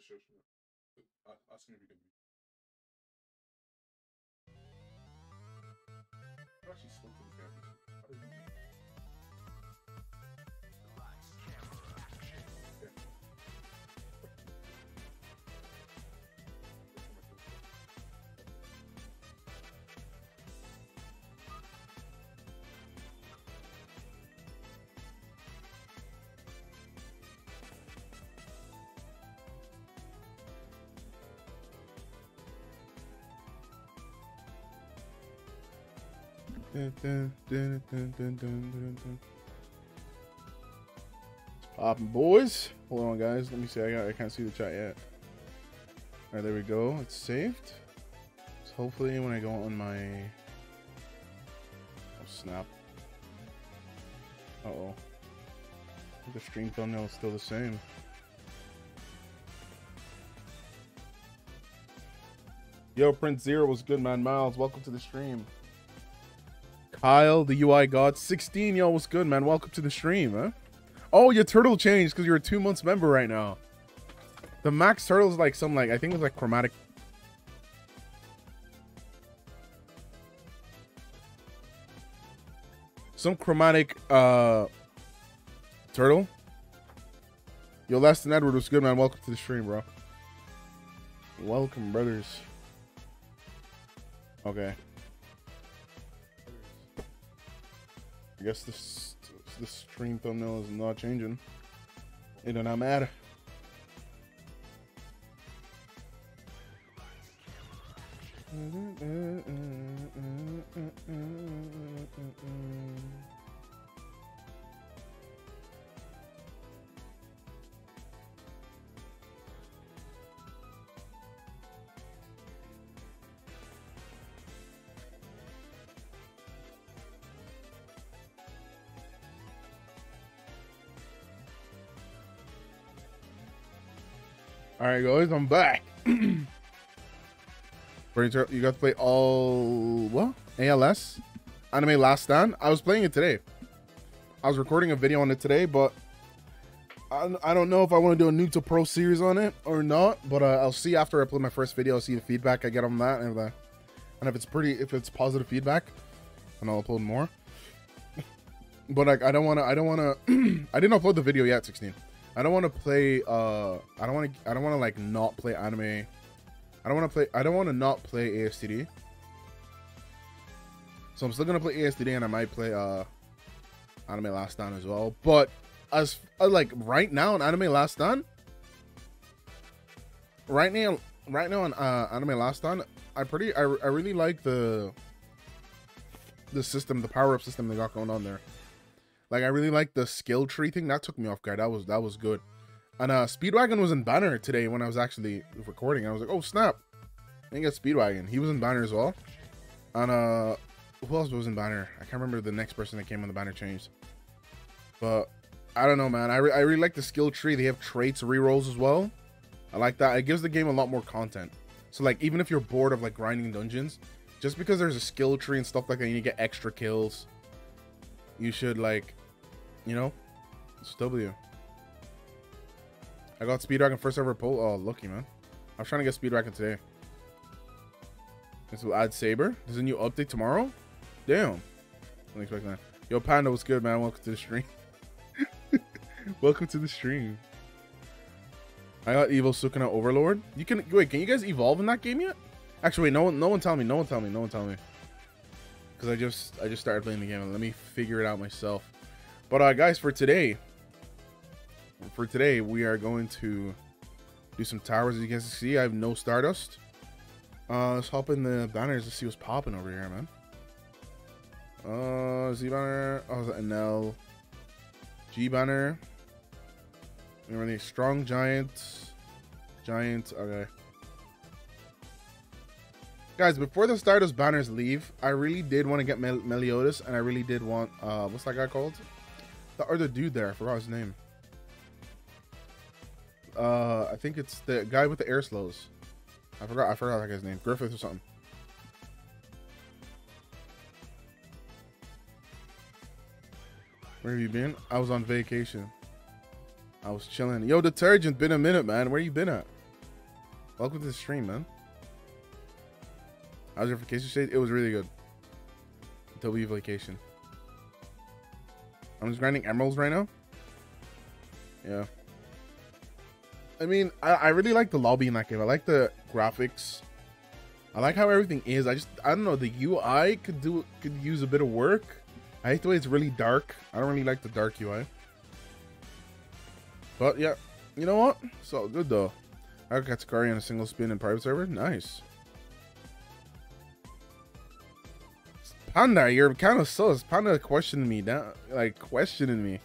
Sure. I assume we can be. I've actually spoken to the camera. I don't know. Poppin' boys. Hold on, guys. Let me see. I can't see the chat yet. All right, there we go. It's saved. So hopefully, when I go on my snap. Uh-oh. The stream thumbnail is still the same. Yo, Prince Zero was good, man. Miles, welcome to the stream. Kyle, the UI God, 16, yo, what's good, man? Welcome to the stream, huh? Oh, your turtle changed because you're a 2 months member right now. The max turtle is like some, like, I think it was like chromatic. Some chromatic, turtle. Yo, Last and Edward, what's good, man? Welcome to the stream, bro. Welcome, brothers. Okay. I guess the stream thumbnail is not changing. It does not matter. Alright, guys, I'm back. You got to play all what? ALS? Anime Last Stand? I was playing it today. I was recording a video on it today, but I don't know if I want to do a new to pro series on it or not. But I'll see after I play my first video. I'll see the feedback I get on that, and if it's positive feedback, then I'll upload more. But I don't want to. I didn't upload the video yet. 16. I don't want to play, I don't want to, like, not play anime. I don't want to not play ASTD. So I'm still going to play ASTD, and I might play, Anime Last Stand as well. But, as, like, right now on Anime Last Stand, right now on, Anime Last Stand, I really like the system, the power-up system they got going on there. Like, I really like the skill tree thing. That took me off guard. That was good. And Speedwagon was in banner today when I was actually recording. I was like, oh snap! I think it's Speedwagon. He was in banner as well. And who else was in banner? I can't remember the next person that came on the banner changed. But I don't know, man. I really like the skill tree. They have traits, rerolls as well. I like that. It gives the game a lot more content. So like, even if you're bored of like grinding dungeons, just because there's a skill tree and stuff like that, you need to get extra kills. You should like. You know, it's W. I got Speedwagon first ever poll. Oh, lucky, man. I was trying to get Speedwagon today. This will add Saber. There's a new update tomorrow. Damn. Didn't expect that. Yo, Panda, what's good, man? Welcome to the stream. Welcome to the stream. I got Evil Sukuna Overlord. You can wait. Can you guys evolve in that game yet? Actually, wait, no one tell me. No one tell me. Because I just started playing the game. Let me figure it out myself. But guys, for today we are going to do some towers. As you guys can see, I have no Stardust. Let's hop in the banners. Let's see what's popping over here, man. Z banner. Oh, NL. G banner. We really strong giants. Giants. Okay. Guys, before the Stardust banners leave, I really did want to get Meliodas, and I really did want what's that guy called? The other dude there, I forgot his name. I think it's the guy with the air slows. I forgot that guy's name. Griffith or something. Where have you been? I was on vacation. I was chilling. Yo, Detergent, been a minute, man. Where you been at? Welcome to the stream, man. How's your vacation stage? It was really good. Until we vacation. I'm just grinding emeralds right now. Yeah. I mean, I really like the lobby in that game. I like the graphics. I like how everything is. I don't know. The UI could use a bit of work. I hate the way it's really dark. I don't really like the dark UI. But yeah, you know what? So good though. I got Katakuri on a single spin in private server. Nice. Panda, you're kind of sus. Panda questioned me. Now, like questioning me.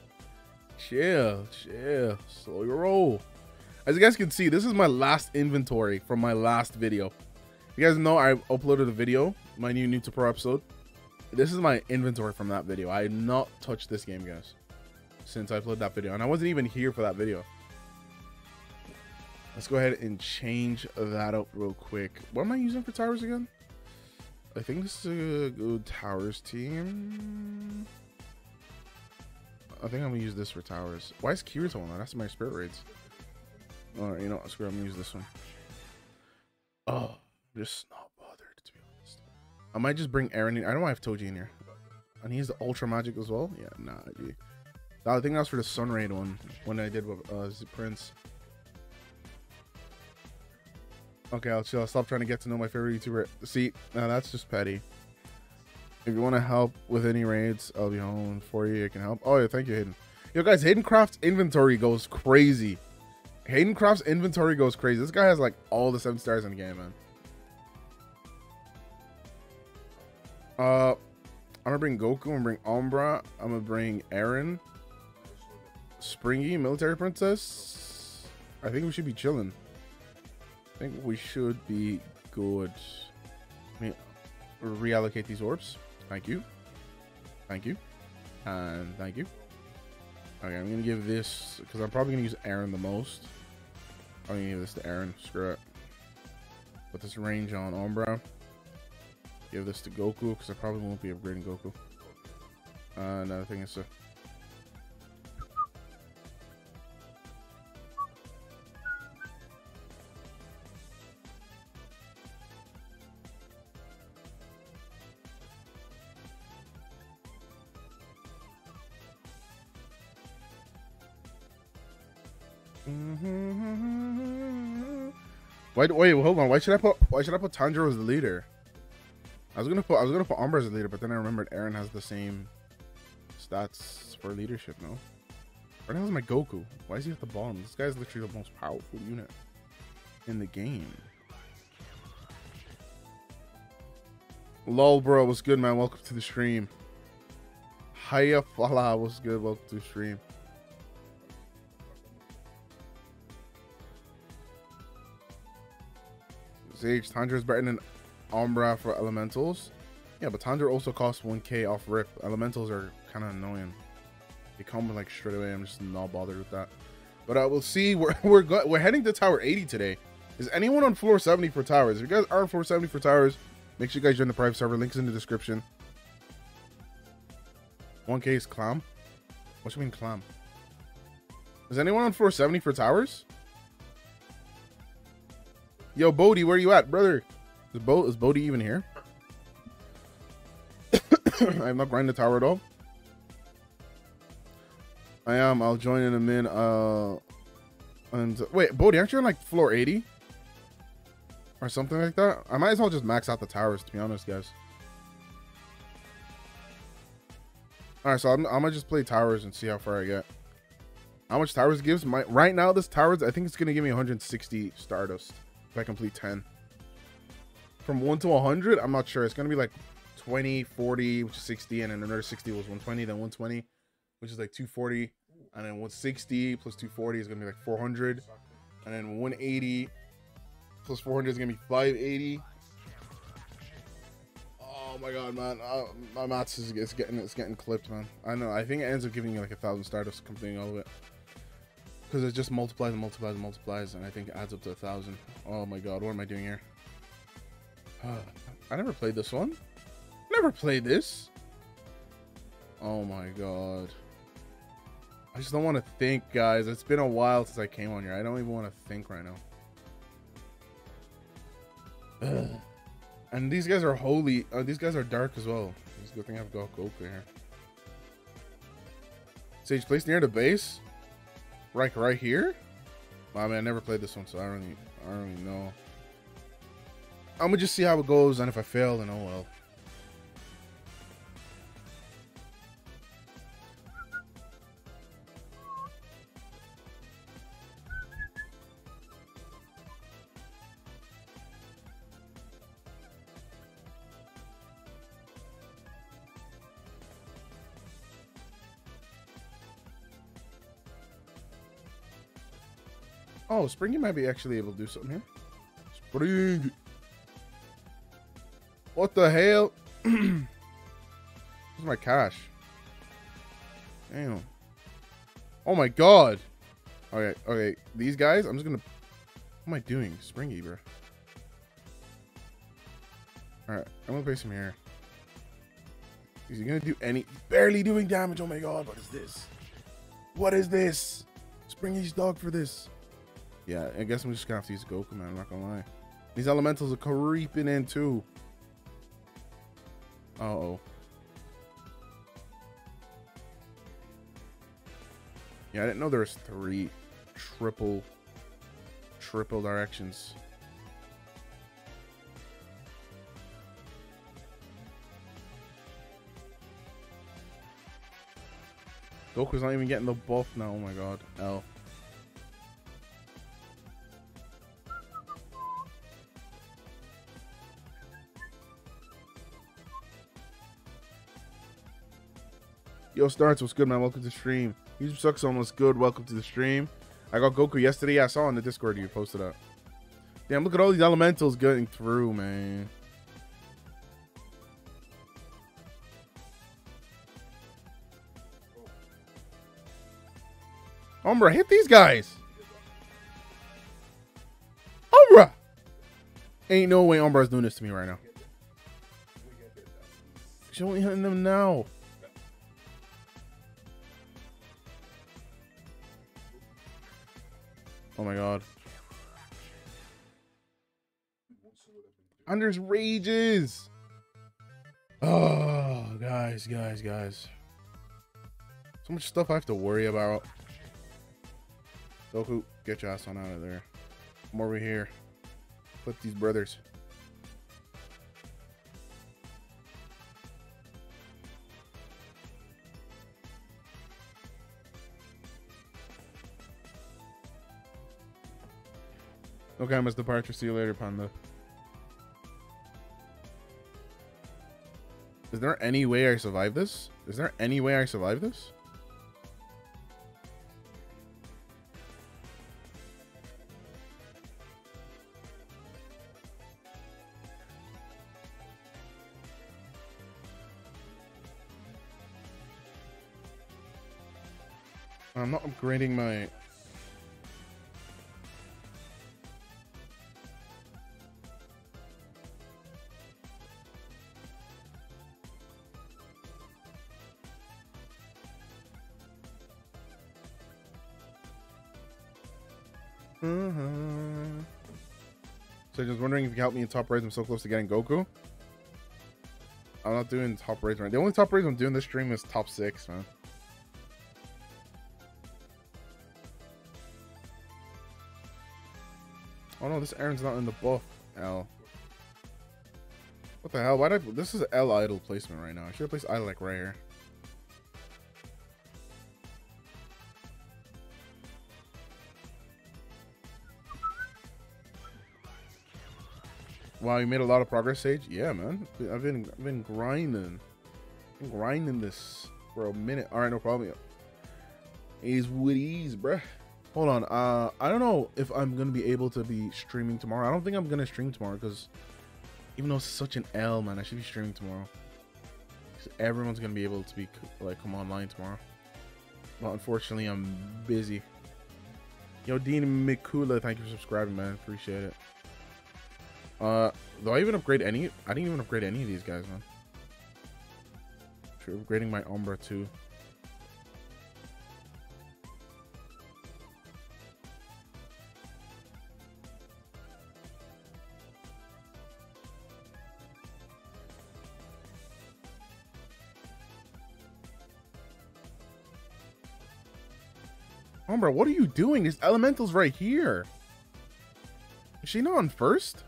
Chill, chill. Slow your roll. As you guys can see, this is my last inventory from my last video. You guys know I uploaded a video, my new to pro episode. This is my inventory from that video. I have not touched this game, guys, since I played that video, and I wasn't even here for that video. Let's go ahead and change that up real quick. What am I using for towers again? I think this is a good towers team. I think I'm gonna use this for towers. Why is Kirito on that? That's my spirit raids. All right, you know what? Screw it, I'm gonna use this one. Oh. Just not bothered, to be honest. I might just bring Eren in. I don't have Toji in here, and he's the ultra magic as well. Yeah, nah, G. I think that was for the sun raid one when I did with Prince. Okay, I'll chill. I'll stop trying to get to know my favorite YouTuber. See, now that's just petty. If you want to help with any raids, I'll be home for you. I can help. Oh yeah, thank you, Hayden. Yo guys, Hayden Craft's inventory goes crazy. Hayden Craft's inventory goes crazy. This guy has like all the 7 stars in the game, man. I'm gonna bring Goku, I'm gonna bring Umbra, I'm gonna bring Eren, Springy, Military Princess. I think we should be chilling. I think we should be good. Let me reallocate these orbs. Thank you. Thank you. And thank you. Okay, I'm gonna give this, because I'm probably gonna use Eren the most. I'm gonna give this to Eren. Screw it. Put this range on Umbra. Give this to Goku, because I probably won't be upgrading Goku. Another thing is to... Wait, hold on. Why should I put Tanjiro as the leader? I was gonna put Umbra as a leader, but then I remembered Eren has the same stats for leadership. No, where the hell is my Goku? Why is he at the bottom? This guy's literally the most powerful unit in the game. Lol, bro, what's good, man? Welcome to the stream. Hiya, Fala, what's good? Welcome to the stream. Sage, Tanjiro's better than Umbra for elementals. Yeah, but Tanjiro also costs 1k off rip. Elementals are kind of annoying. They come like straight away. I'm just not bothered with that. But we'll see. We're heading to tower 80 today. Is anyone on floor 70 for towers? If you guys are on floor 70 for towers, make sure you guys join the private server. Link's in the description. 1k is clam. What do you mean clam? Is anyone on floor 70 for towers? Yo, Bodhi, where you at, brother? Is Bodhi even here? I'm not grinding the tower at all. I am. I'll join in a minute. And wait, Bodhi, aren't you on like floor 80 or something like that? I might as well just max out the towers, to be honest, guys. All right, so I'm gonna just play towers and see how far I get. How much towers gives? Right now, this towers, I think it's gonna give me 160 Stardust if I complete 10. From 1 to 100, I'm not sure. It's going to be like 20, 40, which is 60, and then another 60 was 120, then 120, which is like 240, and then 160 plus 240 is going to be like 400, and then 180 plus 400 is going to be 580. Oh my god, man. My maths is it's getting clipped, man. I know. I think it ends up giving you like 1,000 Stardust, completing all of it. Because it just multiplies and multiplies and multiplies, and I think it adds up to 1,000. Oh my god, what am I doing here? I never played this one. Never played this. Oh my god. I just don't want to think, guys. It's been a while since I came on here. I don't even want to think right now. Ugh. And these guys are holy. These guys are dark as well. It's a good thing I have Goku here. Sage place near the base? Right here? Well, I mean, I never played this one, so I don't really know. I'm gonna just see how it goes, and if I fail, then oh well. Oh, Springy might be actually able to do something here. Springy! What the hell? Where's my cash? Damn. Oh my god! Okay, okay. These guys, I'm just gonna... What am I doing? Springy, bro. Alright, I'm gonna place him here. Is he gonna do any... Barely doing damage, oh my god. What is this? What is this? Springy's dog for this. Yeah, I guess I'm just gonna have to use Goku, man. I'm not gonna lie. These elementals are creeping in too. Uh-oh. Yeah, I didn't know there was three triple directions. Goku's not even getting the buff now. Oh my god. L. Yo, Starts, what's good, man? Welcome to the stream. YouTube sucks almost good. Welcome to the stream. I got Goku yesterday. I saw on the Discord you posted up. Damn, look at all these elementals getting through, man. Umbra, hit these guys. Umbra! Ain't no way Umbra's doing this to me right now. She's only hitting them now. Oh my god. Anders rages. Oh, guys. So much stuff I have to worry about. Goku, get your ass on out of there. Come over here. Put these brothers. Okay, I must departure. See you later, Panda. Is there any way I survive this? Is there any way I survive this? I'm not upgrading my... So I was wondering if you help me in top raids. I'm so close to getting Goku. I'm not doing top raids right. The only top raids I'm doing this stream is top 6, man. Oh no, this Eren's not in the buff. L. What the hell? Why did I... This is L idle placement right now. I should have placed idle like right here. Wow, you made a lot of progress, Sage. Yeah, man. I've been grinding. I've been grinding this for a minute. All right, no problem. It's with ease, bruh. Hold on. I don't know if I'm gonna be able to be streaming tomorrow. I don't think I'm gonna stream tomorrow because even though it's such an L, man, I should be streaming tomorrow. Everyone's gonna be able to be like come online tomorrow. But unfortunately, I'm busy. Yo, Dean Mikula, thank you for subscribing, man. Appreciate it. Do I even upgrade any? I didn't even upgrade any of these guys, man. Sure, upgrading my Umbra too. Umbra, what are you doing? This elemental's right here. Is she not on first?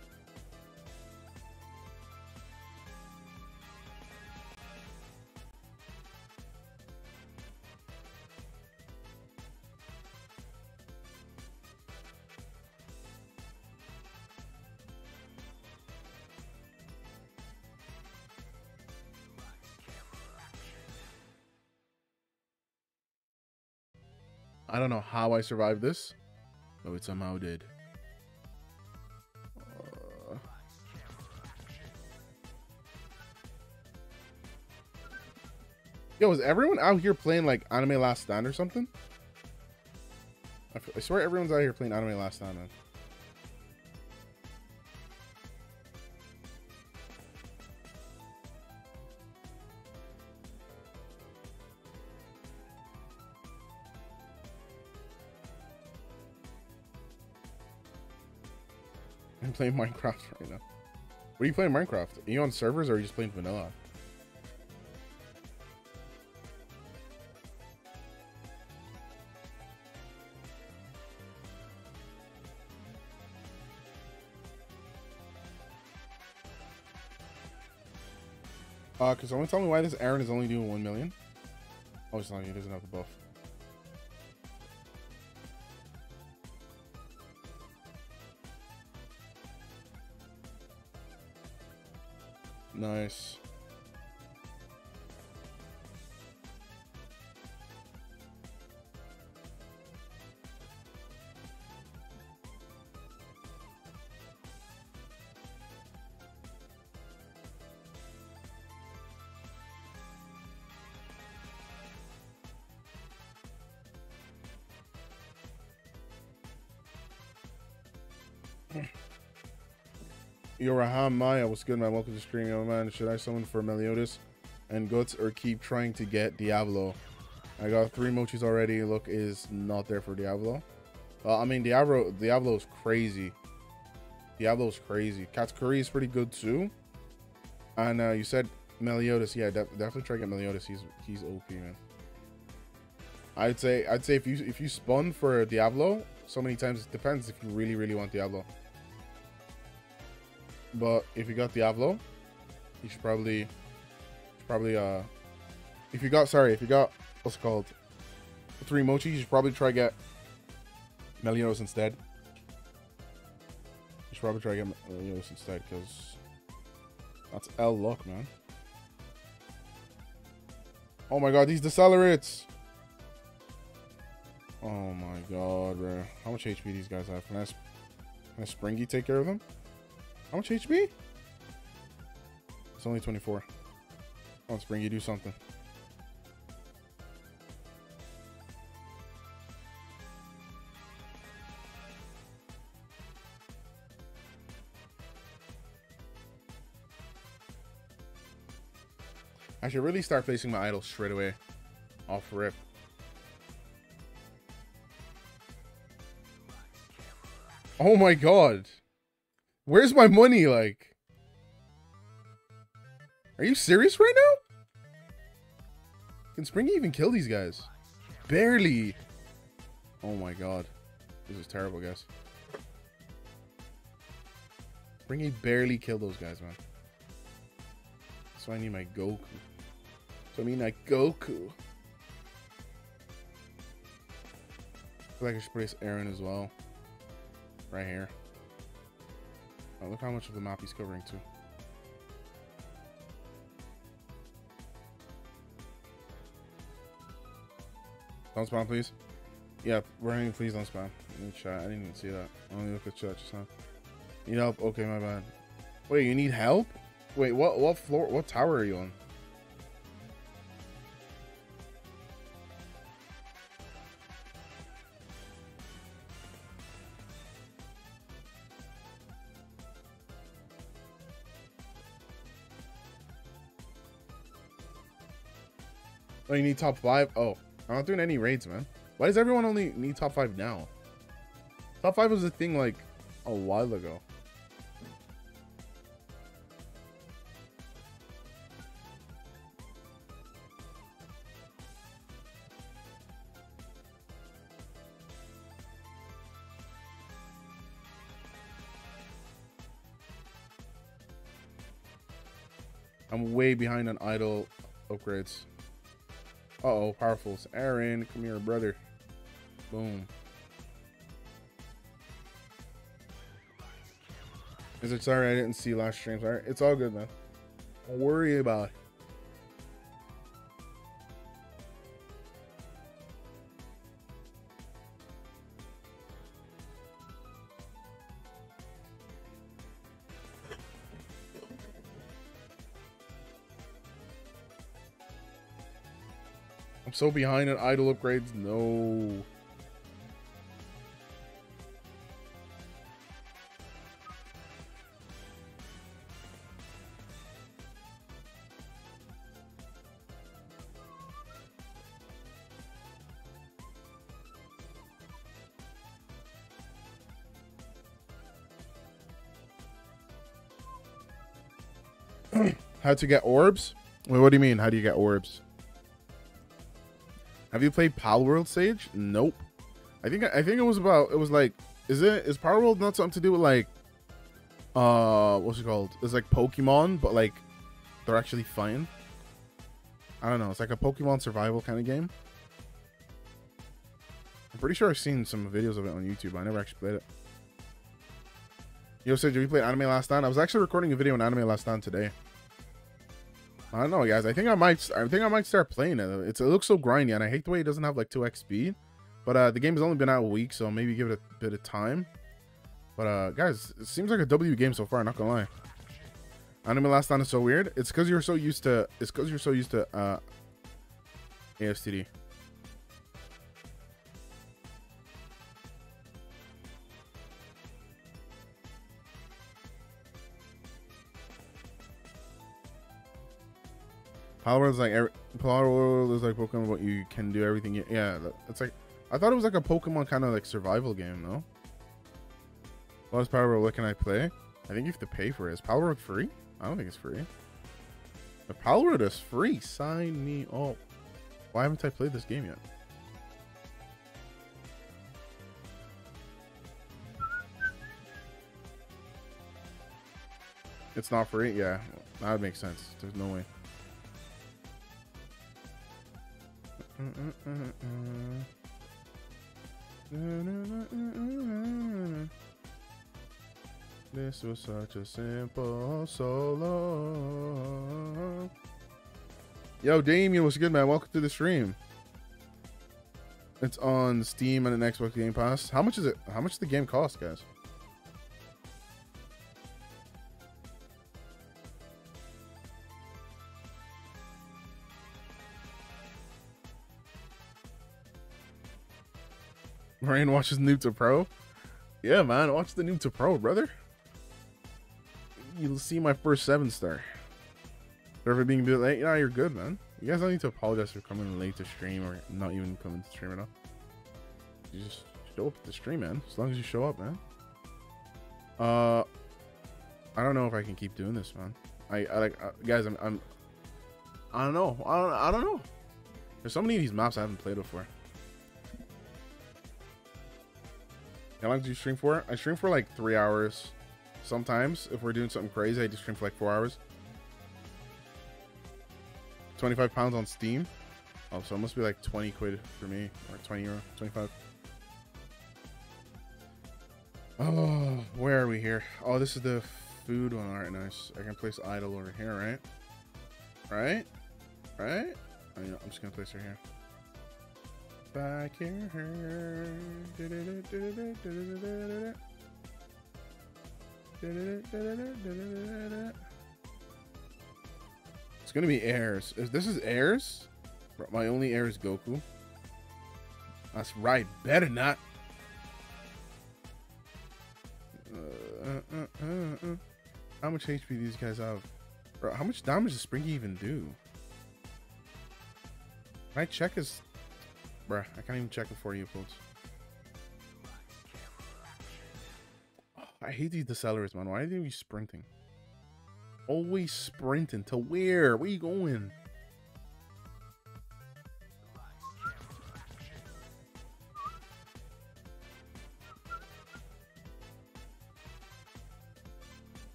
I don't know how I survived this, but it somehow did. Yo, is everyone out here playing like Anime Last Stand or something? I swear everyone's out here playing Anime Last Stand, man. I'm playing Minecraft right now. What are you playing Minecraft? Are you on servers or are you just playing vanilla? Can someone tell me why this Eren is only doing 1 million? Oh, it's not, he doesn't have the buff. Nice. Yorahamaya, what's good, man? Welcome to Screaming Old Man. Should I summon for Meliodas and Guts or keep trying to get Diablo? I got 3 Mochis already. Look is not there for Diablo. I mean, Diablo's crazy. Diablo's crazy. Katakuri is pretty good too. And you said Meliodas. Yeah, definitely try to get Meliodas. He's OP, man. I'd say if you spawn for Diablo so many times, it depends if you really, really want Diablo. But if you got Diablo, you should probably if you got what's it called, 3 Mochi, you should probably try get Meliodas instead. You should probably try get Meliodas instead because that's L luck, man. Oh my god, these decelerates! Oh my god, bro. How much HP these guys have? Can I Springy take care of them? How much HP? It's only 24. Come on, Spring, you do something. I should really start placing my idols straight away. Off rip. Oh my god. Where's my money? Like, are you serious right now? Can Springy even kill these guys? Barely. Oh my god, this is terrible, guys. Springy barely killed those guys, man. So I need my Goku. So I mean, like Goku. I feel like I should place Eren as well, right here. Oh, look how much of the map he's covering too. Don't spam, please. Yeah, running, please don't spam. I need chat. I didn't even see that. I only look at chat just now. Need help? Okay, my bad. Wait, you need help? Wait, what floor? What tower are you on? Oh, you need top 5? Oh, I'm not doing any raids, man. Why does everyone only need top 5 now? Top 5 was a thing like a while ago. I'm way behind on idle upgrades. Uh-oh, powerfuls. Eren, come here, brother. Boom. Is it sorry I didn't see last stream? Sorry. It's all good, man. Don't worry about it. I'm so behind on idle upgrades. No. How to get orbs? Wait, what do you mean? How do you get orbs? Have you played Palworld, Sage? Nope. I think it was about, it was like, is Palworld not something to do with like, what's it called? It's like Pokemon, but like, they're actually fine. I don't know. It's like a Pokemon survival kind of game. I'm pretty sure I've seen some videos of it on YouTube, but I never actually played it. Yo, Sage, have you played Anime Last Stand? I was actually recording a video on Anime Last Stand today. I don't know, guys. I think I might start playing it. It looks so grindy, and I hate the way it doesn't have like 2x speed. But the game has only been out a week, so maybe give it a bit of time. But guys, it seems like a W game so far. Not gonna lie. Anime Last Stand is so weird. It's because you're so used to. ASTD. Palworld is like Pokemon, but you can do everything. Yeah, it's like, I thought it was like a Pokemon kind of like survival game, no? What is Palworld? What can I play? I think you have to pay for it. Is Palworld free? I don't think it's free. The Palworld is free. Sign me up. Why haven't I played this game yet? It's not free? Yeah, that would make sense. There's no way. This was such a simple solo. Yo, Damien, what's good, man? Welcome to the stream. It's on Steam and an Xbox Game Pass. How much is it? How much does the game cost, guys? Moraine watches Noob to Pro. Yeah, man, watch the Noob to Pro, brother. You'll see my first 7-star. Forever being a bit late. Nah, you're good, man. You guys don't need to apologize for coming late to stream or not even coming to stream at all. You just show up at the stream, man. As long as you show up, man. I don't know if I can keep doing this, man. I don't know. There's so many of these maps I haven't played before. How long do you stream for? I stream for like 3 hours. Sometimes, if we're doing something crazy, I just stream for like 4 hours. £25 on Steam. Oh, so it must be like 20 quid for me, or 20 euro, 25. Oh, where are we here? Oh, this is the food one. All right, nice. I can place idle over here, right? Right? Oh, yeah, I'm just gonna place her here. Back here. It's gonna be Airs. This is Airs? My only Air is Goku. That's right. Better not. How much HP do these guys have? Bro, how much damage does Springy even do? Can I check his... Bruh, I can't even check it for you, folks. Oh, I hate these decelerators, man. Why are they sprinting? Always sprinting. To where? Where are you going?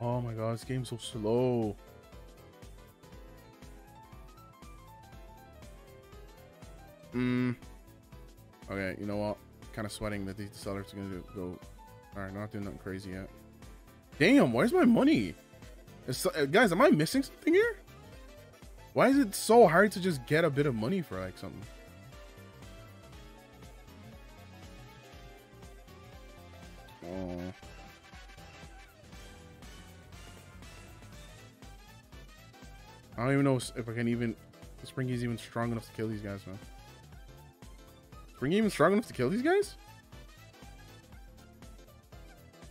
Oh my god, this game's so slow. Okay, you know what? I'm kind of sweating that these sellers are gonna go. Alright, not doing nothing crazy yet. Damn, where's my money? Guys, am I missing something here? Why is it so hard to just get a bit of money for like something? Oh. I don't even know if I can even. Springy's even strong enough to kill these guys, man. Springy even strong enough to kill these guys?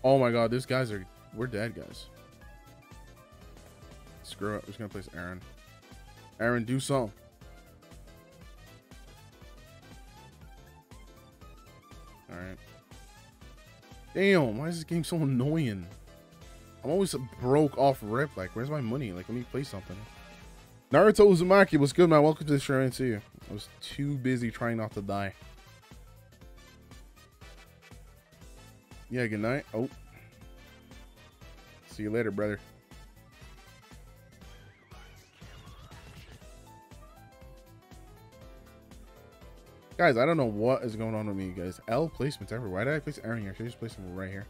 Oh my god, these guys are. We're dead, guys. Screw it. We're just gonna place Eren. Eren, do something. Alright. Damn, why is this game so annoying? I'm always broke off rip. Like, where's my money? Like, let me play something. Naruto Uzumaki, what's good, man? Welcome to the stream and see you. I was too busy trying not to die. Yeah, good night. Oh. See you later, brother. Guys, I don't know what is going on with me, guys. L placements everywhere. Why did I place Eren here? Should I just place him right here?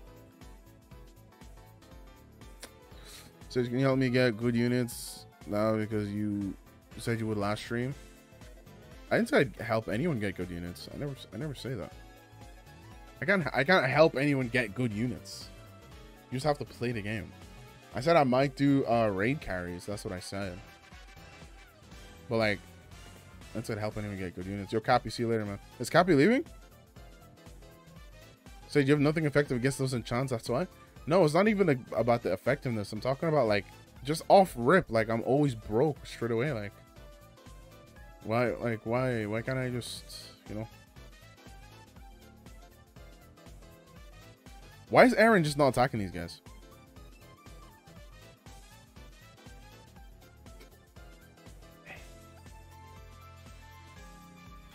So can you help me get good units? No, because you said you would last stream. I didn't say I'd help anyone get good units. I never say that. I can't help anyone get good units. You just have to play the game. I said I might do raid carries. That's what I said. But like, I said help anyone get good units. Yo, Cappy, see you later, man. Is Cappy leaving? Said you have nothing effective against those enchants. That's why. No, it's not even about the effectiveness. I'm talking about like. Just off rip, like I'm always broke straight away. Like, why can't I just, you know? Why is Eren just not attacking these guys?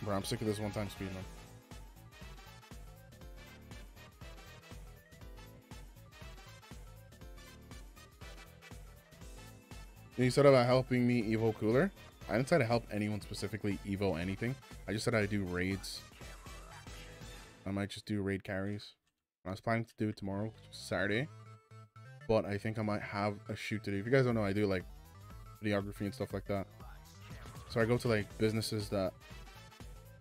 Bro, I'm sick of this one-time speed, man. You said about helping me Evo Cooler. I didn't try to help anyone specifically Evo anything. I just said I do raids. I might just do raid carries. I was planning to do it tomorrow, Saturday. But I think I might have a shoot to do. If you guys don't know, I do like videography and stuff like that. So I go to like businesses that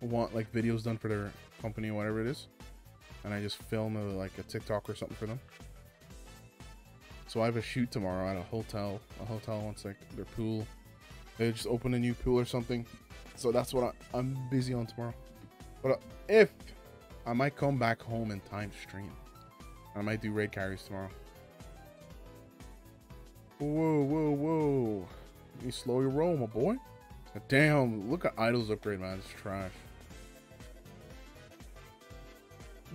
want like videos done for their company, whatever it is. And I just film like a TikTok or something for them. So I have a shoot tomorrow at a hotel wants like their pool. They just open a new pool or something. So that's what I'm busy on tomorrow. But if I might come back home in time stream, I might do raid carries tomorrow. Whoa, whoa, whoa. You slow your roll, my boy. Damn, look at Idol's upgrade, man. It's trash.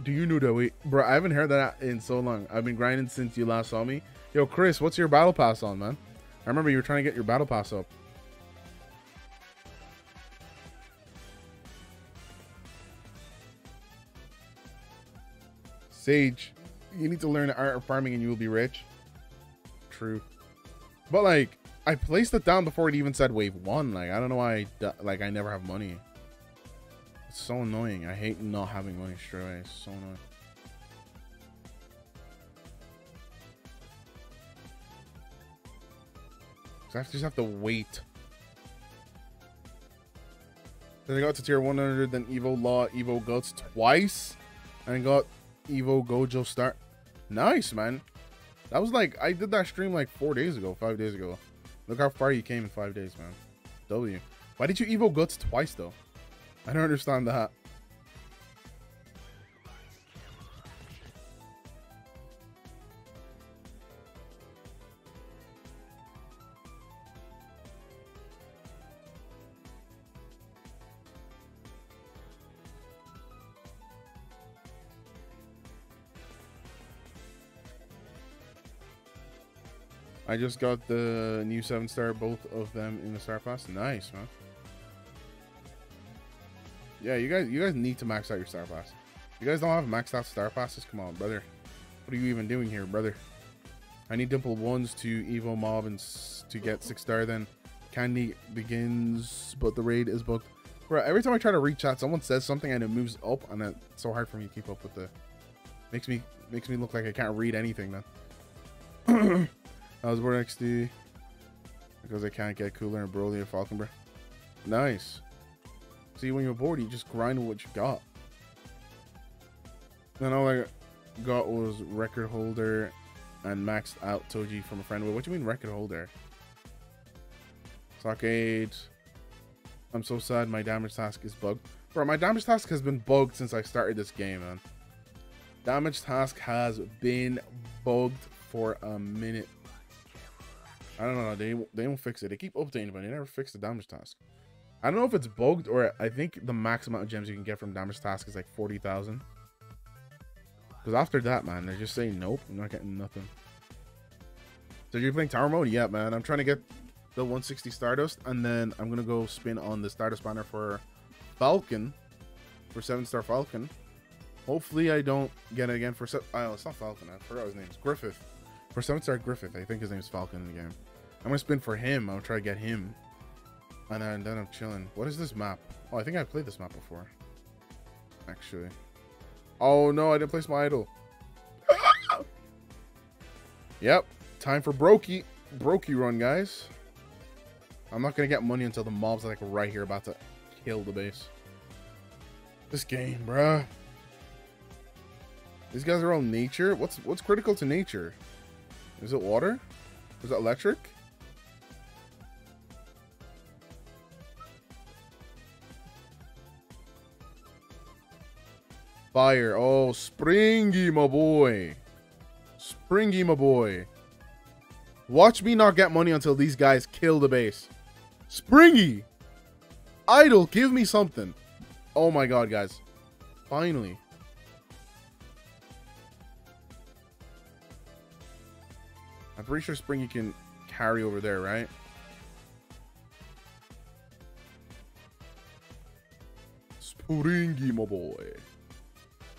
Do you know that we, bro, I haven't heard that in so long. I've been grinding since you last saw me. Yo, Chris, what's your battle pass on, man? I remember you were trying to get your battle pass up. Sage, you need to learn the art of farming and you will be rich. True. But, like, I placed it down before it even said wave one. Like, I don't know why, like, I never have money. It's so annoying. I hate not having money straight away. It's so annoying. I just have to wait. Then I got to tier 100, then Evo Law, Evo Guts twice, and got Evo Gojo start. Nice, man. That was like, I did that stream like 4 days ago, 5 days ago. Look how far you came in 5 days, man. W. Why did you Evo Guts twice, though? I don't understand that. I just got the new 7-star, both of them in the star pass. Nice, man. Yeah, you guys need to max out your star pass. You guys don't have maxed out star passes? Come on, brother. What are you even doing here, brother? I need Dimple 1s to Evo Mob and to get 6-star then. Candy begins, but the raid is booked. Bro, every time I try to reach out, someone says something and it moves up, and it's so hard for me to keep up with the... Makes me look like I can't read anything then. I was born XD because I can't get Cooler and Broly and Falconbro. Nice. See, when you're bored, you just grind what you got. Then all I got was record holder and maxed out Toji from a friend. Wait, what do you mean record holder? Stockade. I'm so sad my damage task is bugged. Bro, my damage task has been bugged since I started this game, man. Damage task has been bugged for a minute. I don't know. They don't fix it. They keep updating, but they never fix the damage task. I don't know if it's bugged or I think the max amount of gems you can get from damage task is like 40,000. Because after that, man, they just say nope. I'm not getting nothing. So you're playing tower mode? Yeah, man. I'm trying to get the 160 Stardust, and then I'm gonna go spin on the Stardust banner for Falcon, for 7-star Falcon. Hopefully, I don't get it again for oh, it's not Falcon. I forgot his name. It's Griffith. For 7-star Griffith, I think his name is Falcon in the game. I'm gonna spin for him. I'll try to get him, and then I'm chilling. What is this map? Oh, I think I played this map before, actually. Oh no, I didn't place my idol. Yep, time for Brokey run, guys. I'm not gonna get money until the mobs are like right here about to kill the base. This game, bruh. These guys are all nature. What's critical to nature? Is it water? Is it electric? Fire. Oh, springy, my boy. Springy, my boy. Watch me not get money until these guys kill the base. Springy! Idol, give me something. Oh my god, guys. Finally. I'm pretty sure Springy can carry over there, right? Springy, my boy.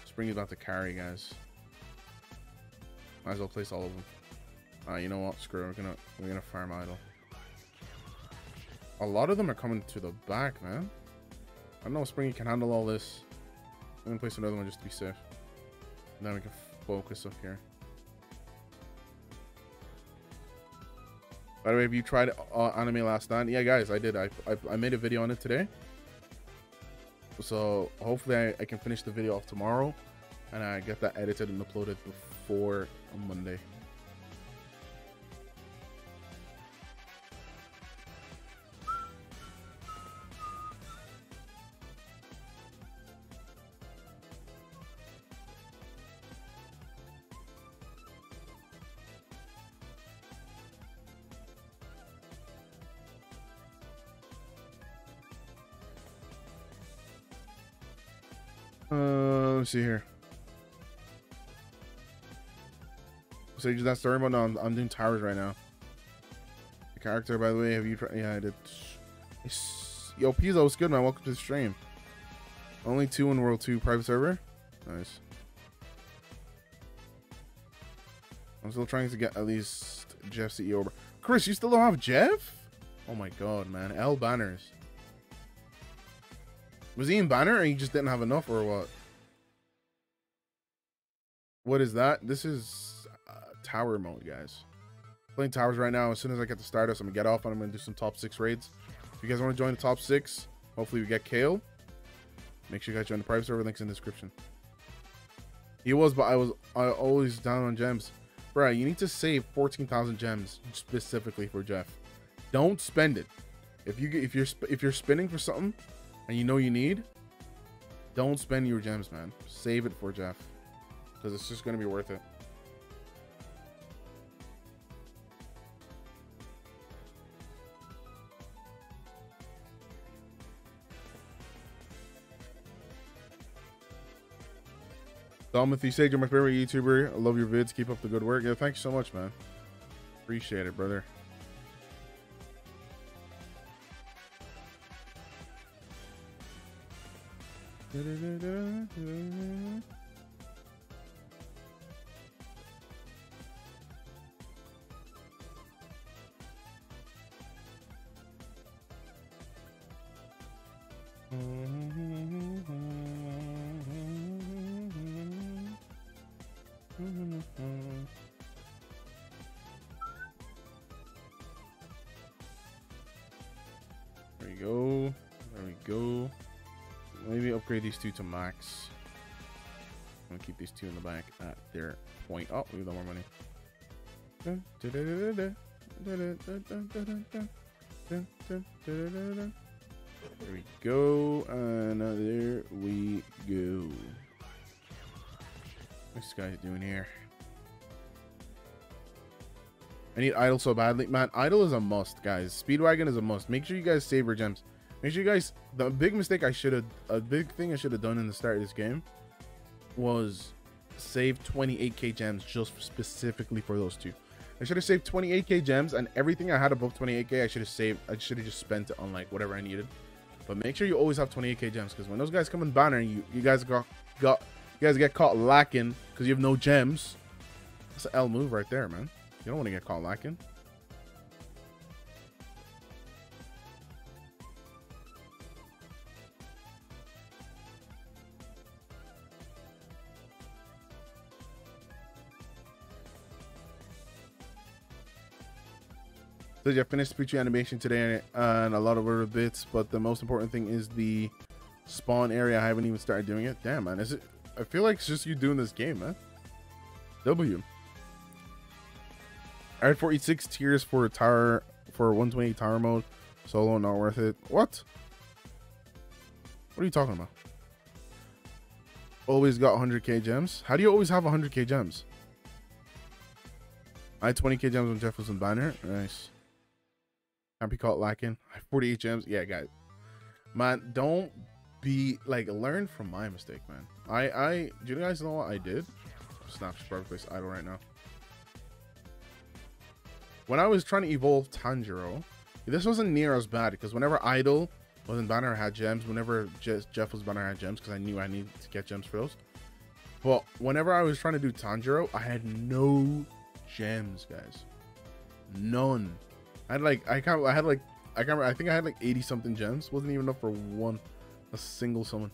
Springy's about to carry, guys. Might as well place all of them. You know what? Screw it. We're gonna farm idle. A lot of them are coming to the back, man. I don't know if Springy can handle all this. I'm gonna place another one just to be safe. And then we can focus up here. By the way, have you tried Anime Last Stand? Yeah, guys, I did. I made a video on it today. So hopefully I can finish the video off tomorrow, and I get that edited and uploaded before Monday. Let me see here. So you just that story mode? No, I'm doing towers right now. The character, by the way, have you tried? Yeah, I did. Yo, Pizzo, what's good, man? Welcome to the stream. Only 2 in World 2 private server. Nice. I'm still trying to get at least Jeff CEO over. Chris, you still don't have Jeff? Oh my god, man. L banners. Was he in banner or he just didn't have enough or what? What is that? This is tower mode, guys. Playing towers right now. As soon as I get to Stardust, I'm gonna get off and I'm gonna do some top 6 raids. If you guys wanna join the top 6, hopefully we get Kale. Make sure you guys join the private server, links in the description. He was, but I always down on gems. Bruh, you need to save 14,000 gems specifically for Jeff. Don't spend it. If you're spinning for something, and you know you need, don't spend your gems, man. Save it for Jeff, because it's just gonna be worth it. Domothy Sage, you're my favorite YouTuber. I love your vids. Keep up the good work. Yeah, thanks so much, man. Appreciate it, brother. There we go. There we go. Maybe upgrade these two to max. I'm gonna keep these two in the back at their point. Oh, we got more money. There we go, and there we go. What's this guy doing here? I need idle so badly, man. Idle is a must, guys. Speedwagon is a must. Make sure you guys save your gems. Make sure you guys. The big mistake I should have, a big thing I should have done in the start of this game, was save 28k gems just specifically for those two. I should have saved 28k gems, and everything I had above 28k I should have saved. I should have just spent it on like whatever I needed. But make sure you always have 28k gems, because when those guys come in banner, you guys get caught lacking because you have no gems. That's an L move right there, man. You don't want to get caught lacking. I finished speech animation today and a lot of other bits, but the most important thing is the spawn area. I haven't even started doing it. Damn, man. Is it? I feel like it's just you doing this game, man. W. I had 46 tiers for a tower, for 128 tower mode. Solo, not worth it. What? What are you talking about? Always got 100k gems. How do you always have 100k gems? I had 20k gems on Jeff was in banner. Nice. Can't be caught lacking. I have 48 gems. Yeah, guys. Man, don't be like, learn from my mistake, man. Do you guys know what I did? Snaps perfect idle right now. When I was trying to evolve Tanjiro, this wasn't near as bad, because whenever idle was in banner, I had gems. Whenever Jeff was banner, I had gems, because I knew I needed to get gems for those. But whenever I was trying to do Tanjiro, I had no gems, guys. None. I think I had like 80 something gems. Wasn't even enough for a single summon.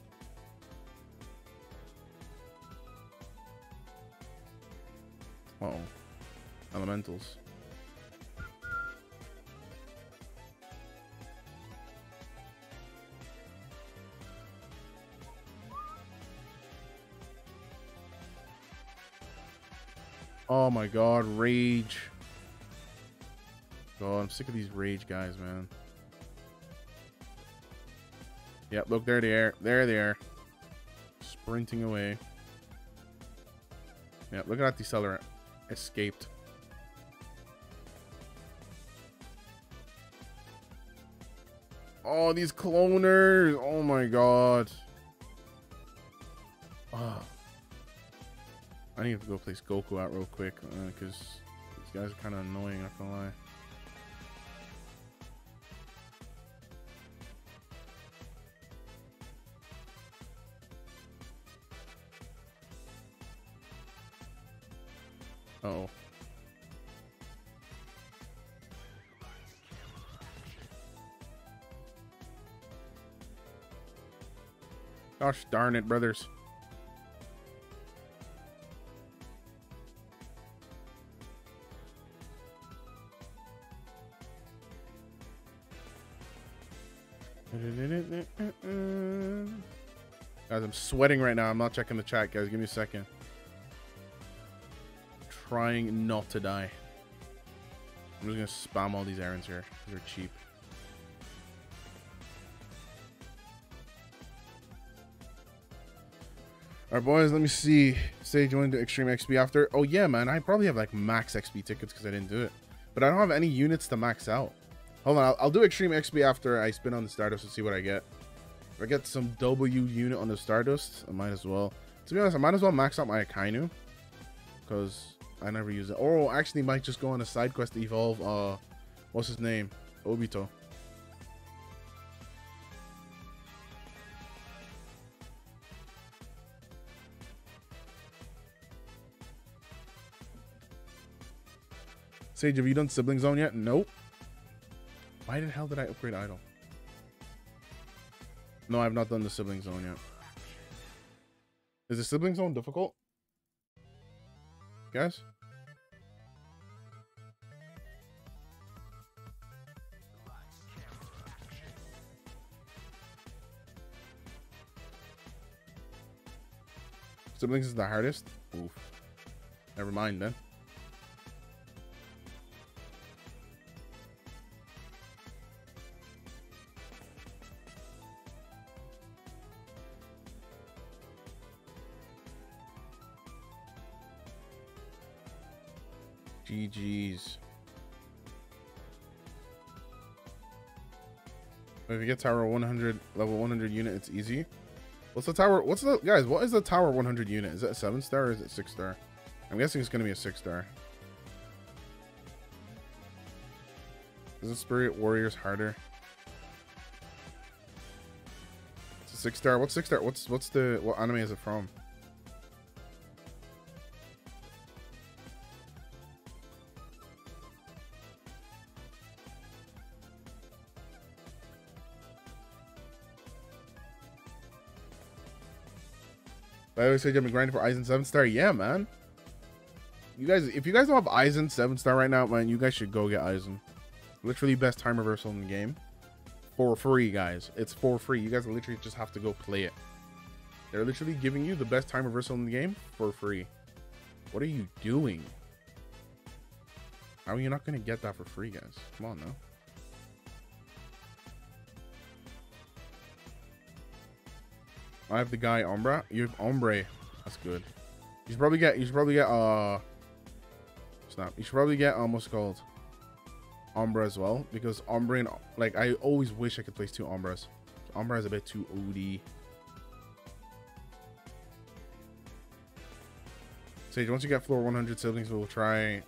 Uh-oh. Elementals. Oh my god, rage. God, I'm sick of these rage guys, man. Yep, look, there they are. There they are. Sprinting away. Yep, look at that decelerant. Escaped. Oh, these cloners. Oh my god. Oh. I need to go place Goku out real quick, because these guys are kind of annoying, not gonna lie. Uh-oh. Gosh darn it, brothers. Guys, I'm sweating right now. I'm not checking the chat, guys. Give me a second. Trying not to die. I'm just gonna spam all these errands here. They're cheap. All right, boys. Let me see. Say, join the Extreme XP after. Oh yeah, man. I probably have like max XP tickets because I didn't do it, but I don't have any units to max out. Hold on, I'll do Extreme XP after I spin on the Stardust and see what I get. If I get some W unit on the Stardust, I might as well. To be honest, I might as well max out my Akainu, because I never use it. Or I actually might just go on a side quest to evolve, what's his name? Obito. Sage, have you done Sibling Zone yet? Nope. Why the hell did I upgrade idol? No, I've not done the sibling zone yet. Is the sibling zone difficult? Guys? Siblings is the hardest? Oof. Never mind then. GG's. If you get tower 100, level 100 unit, it's easy. What's the tower? What's the, guys, what is the tower 100 unit? Is it a 7-star or is it 6-star? I'm guessing it's going to be a 6-star. Isn't Spirit Warriors harder? It's a 6-star. What's 6-star? What anime is it from? I always said I've been grinding for Aizen 7-star. Yeah, man. You guys, if you guys don't have Aizen 7-star right now, man, you guys should go get Aizen. Literally best time reversal in the game. For free, guys. It's for free. You guys literally just have to go play it. They're literally giving you the best time reversal in the game for free. What are you doing? How are you not going to get that for free, guys? Come on, now. I have the guy Umbra. You have Umbra. That's good. You should probably get. Snap. You should probably get what's it called? Umbra as well, because Umbra and like I always wish I could place two Umbras. Umbra is a bit too OD. Sage, once you get floor 100 siblings, we will try.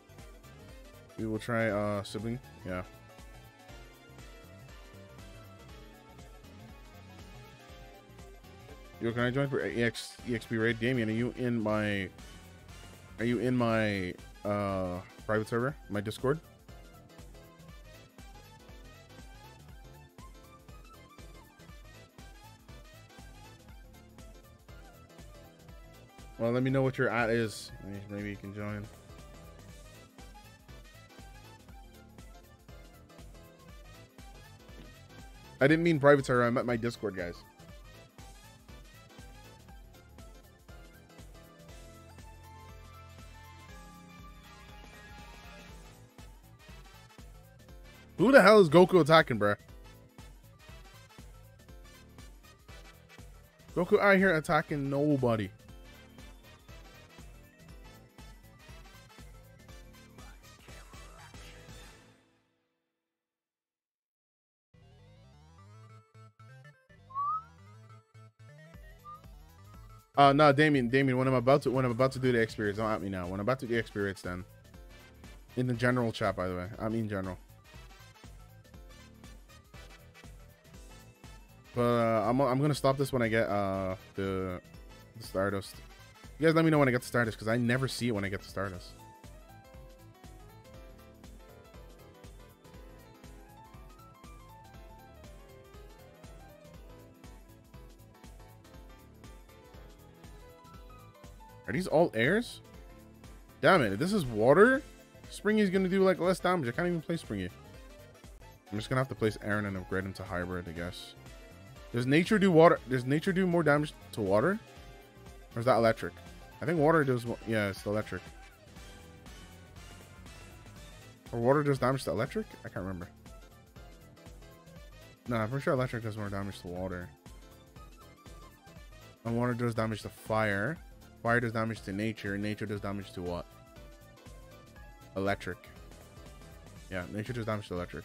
We will try sibling. Yeah. Yo, can I join for EXP raid? Damien, are you in my private server? My Discord? Well, let me know what your at is. Maybe you can join. I didn't mean private server, I meant my Discord, guys. Who the hell is Goku attacking, bruh? Goku out here attacking nobody. No, Damien, when I'm about to do the experience, don't at me now. When I'm about to do the experience, then. In the general chat, by the way. I mean general. But I'm gonna stop this when I get the Stardust. You guys let me know when I get the Stardust, because I never see it when I get the Stardust. Are these all airs? Damn it, if this is water, Springy's gonna do like less damage. I can't even play Springy. I'm just gonna have to place Eren and upgrade him to hybrid, I guess. Does nature do water? Does nature do more damage to water? Or is that electric? I think water does. Yeah, it's electric. Or water does damage to electric? I can't remember. No, I'm pretty sure electric does more damage to water. And water does damage to fire. Fire does damage to nature. Nature does damage to what? Electric. Yeah, nature does damage to electric.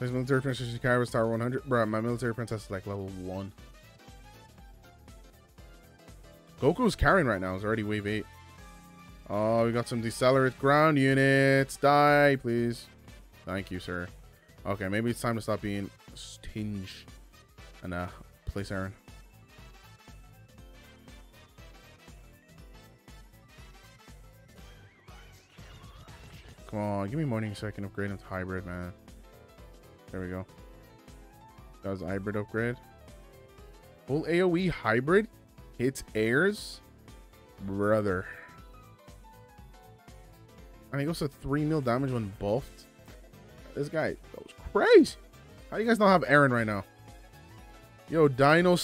This military princess Shikara was Tower 100. Bruh, my military princess is like level 1. Goku's carrying right now. It's already wave 8. Oh, we got some decelerate ground units. Die, please. Thank you, sir. Okay, maybe it's time to stop being stingy and place Eren. Come on, give me morning so I can upgrade into hybrid, man. There we go. Does hybrid upgrade. Full AoE hybrid hits airs. Brother. And he goes to 3 mil damage when buffed. This guy goes crazy. How do you guys not have Eren right now? Yo, Dino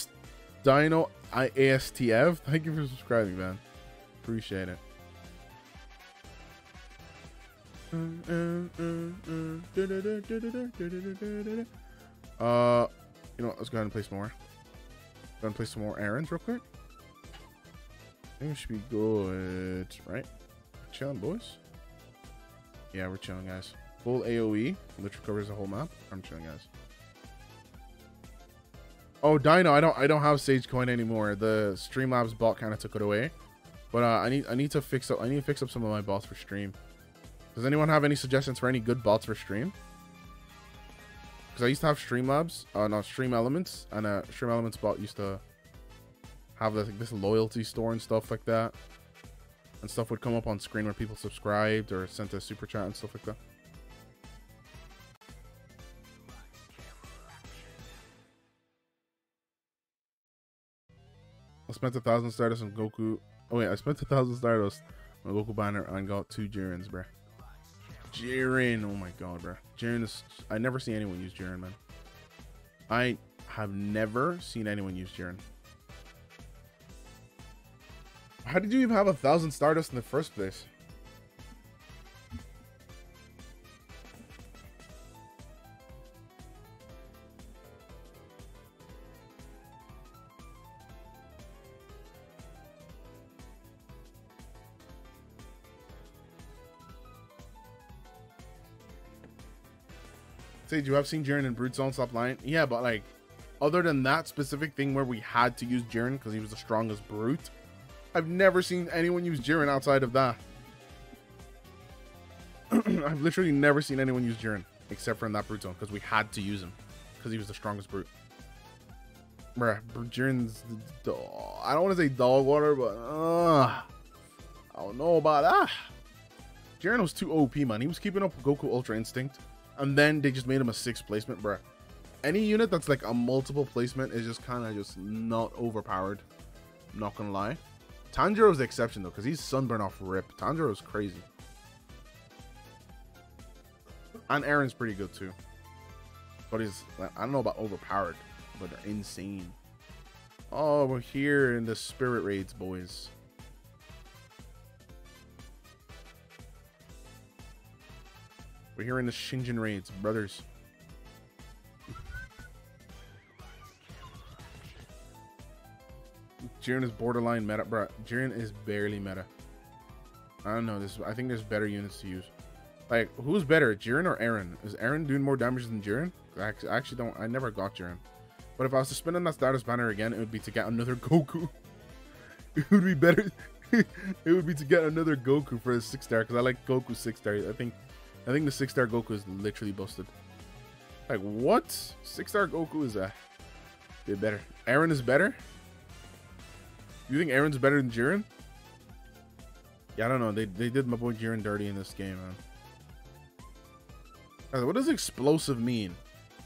ASTF, thank you for subscribing, man. Appreciate it. You know what? Let's go ahead and play some more. Go ahead and play some more errands real quick. I think we should be good, right? Chilling, boys. Yeah, we're chilling, guys. Full AoE, which covers the whole map. I'm chilling, guys. Oh, Dino, I don't have Sage Coin anymore. The Streamlabs bot kind of took it away, but I need to fix up some of my bots for stream. Does anyone have any suggestions for any good bots for stream? Because I used to have Streamlabs, no, Stream Elements, and Stream Elements bot used to have this loyalty store and stuff like that, and stuff would come up on screen when people subscribed or sent a super chat and stuff like that. I spent 1,000 Stardust on Goku. Oh wait, I spent 1,000 Stardust on Goku banner and got 2 Jirens, bruh. Jiren, oh my god, bruh. Jiren is... I never see anyone use Jiren, man. I have never seen anyone use Jiren. How did you even have 1,000 Stardust in the first place? Sage, you have seen Jiren and Brute Zone stop lying. Yeah, but like, other than that specific thing where we had to use Jiren because he was the strongest Brute, I've never seen anyone use Jiren outside of that. I've literally never seen anyone use Jiren except for in that Brute Zone because we had to use him because he was the strongest Brute. Bruh, Jiren's, I don't want to say dog water, but I don't know about that. Jiren was too OP, man. He was keeping up with Goku Ultra Instinct. And then they just made him a 6th placement, bruh. Any unit that's like a multiple placement is just kind of just not overpowered. I'm not gonna lie. Tanjiro's the exception though, because he's sunburn off rip. Tanjiro's crazy. And Eren's pretty good too. But he's, I don't know about overpowered, but they're insane. Oh, we're here in the spirit raids, boys. We're here in the Shinjin raids, brothers. Jiren is borderline meta, bro. Jiren is barely meta. I don't know. I think there's better units to use. Like, who's better, Jiren or Eren? Is Eren doing more damage than Jiren? I actually don't. I never got Jiren. But if I was to spin on that status banner again, it would be to get another Goku. It would be better. It would be to get another Goku for the 6-star because I like Goku 6-star. I think the 6-star Goku is literally busted. Like, what? 6-star Goku is a bit better. Eren is better? You think Eren's better than Jiren? Yeah, I don't know. They did my boy Jiren dirty in this game, man. What does explosive mean?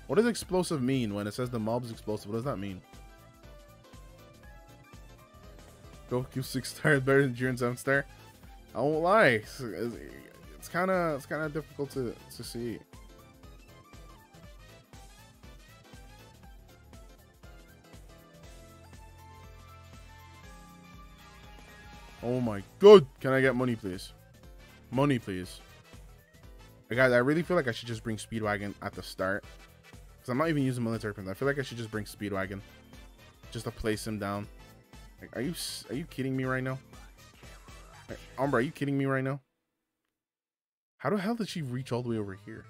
What does explosive mean when it says the mob's explosive? What does that mean? Goku 6-star is better than Jiren 7-star? I won't lie. It's kind of difficult to see. Oh my god! Can I get money, please? Money, please. Guys, I really feel like I should just bring Speedwagon at the start, because I'm not even using military pins. I feel like I should just bring Speedwagon, just to place him down. Like, are you kidding me right now? Like, Umbra, are you kidding me right now? How the hell did she reach all the way over here?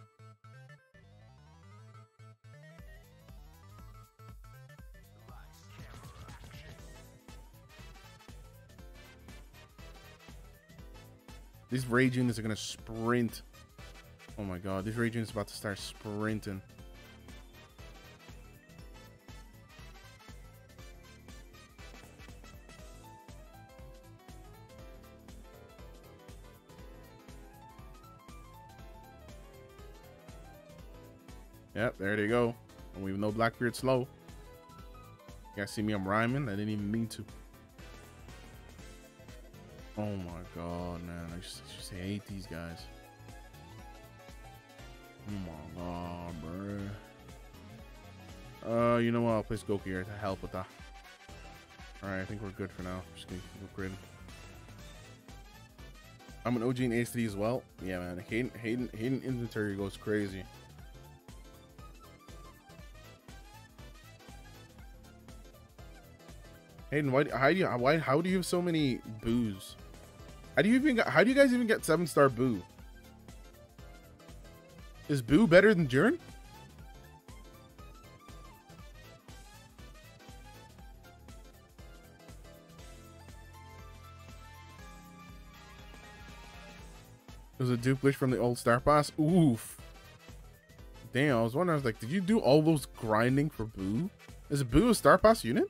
These rage units are gonna sprint. Oh my god, this rage unit's about to start sprinting. Yep, there they go. Don't even know Blackbeard's slow. You guys see me, I'm rhyming. I didn't even mean to. Oh my god, man. I just hate these guys. Oh my god, bro. You know what? I'll place Goku here to help with that. Alright, I think we're good for now. Just gonna keep upgrading. I'm an OG in ASTD as well. Yeah, man. Hayden inventory goes crazy. Hayden, how do you have so many boos? How do you guys even get 7-star boo? Is boo better than Jiren? There's a dupe glitch from the old Star Pass. Oof. Damn, I was wondering, I was like, did you do all those grinding for boo? Is boo a Star Pass unit?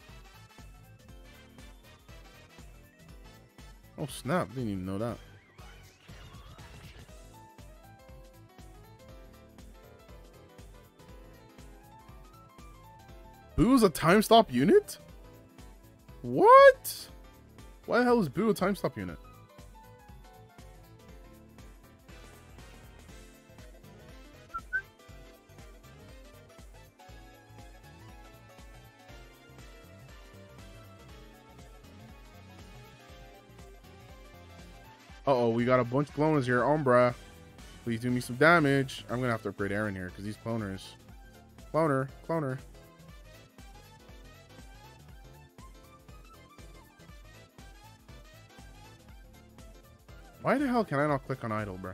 Oh snap, didn't even know that. Boo is a time stop unit? What? Why the hell is Boo a time stop unit? Uh-oh, we got a bunch of cloners here. Umbra, please do me some damage. I'm gonna have to upgrade Eren here because these cloners. Cloner. Why the hell can I not click on idle, bro?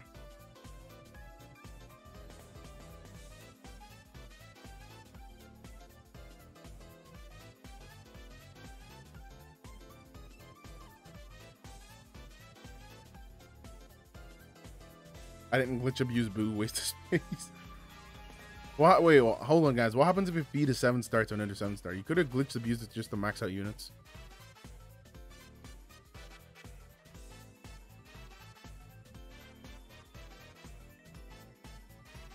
I didn't glitch abuse boo, waste of space. What? Wait, well, hold on, guys. What happens if it feed a 7-star to another 7-star? You could have glitched abused it just to max out units.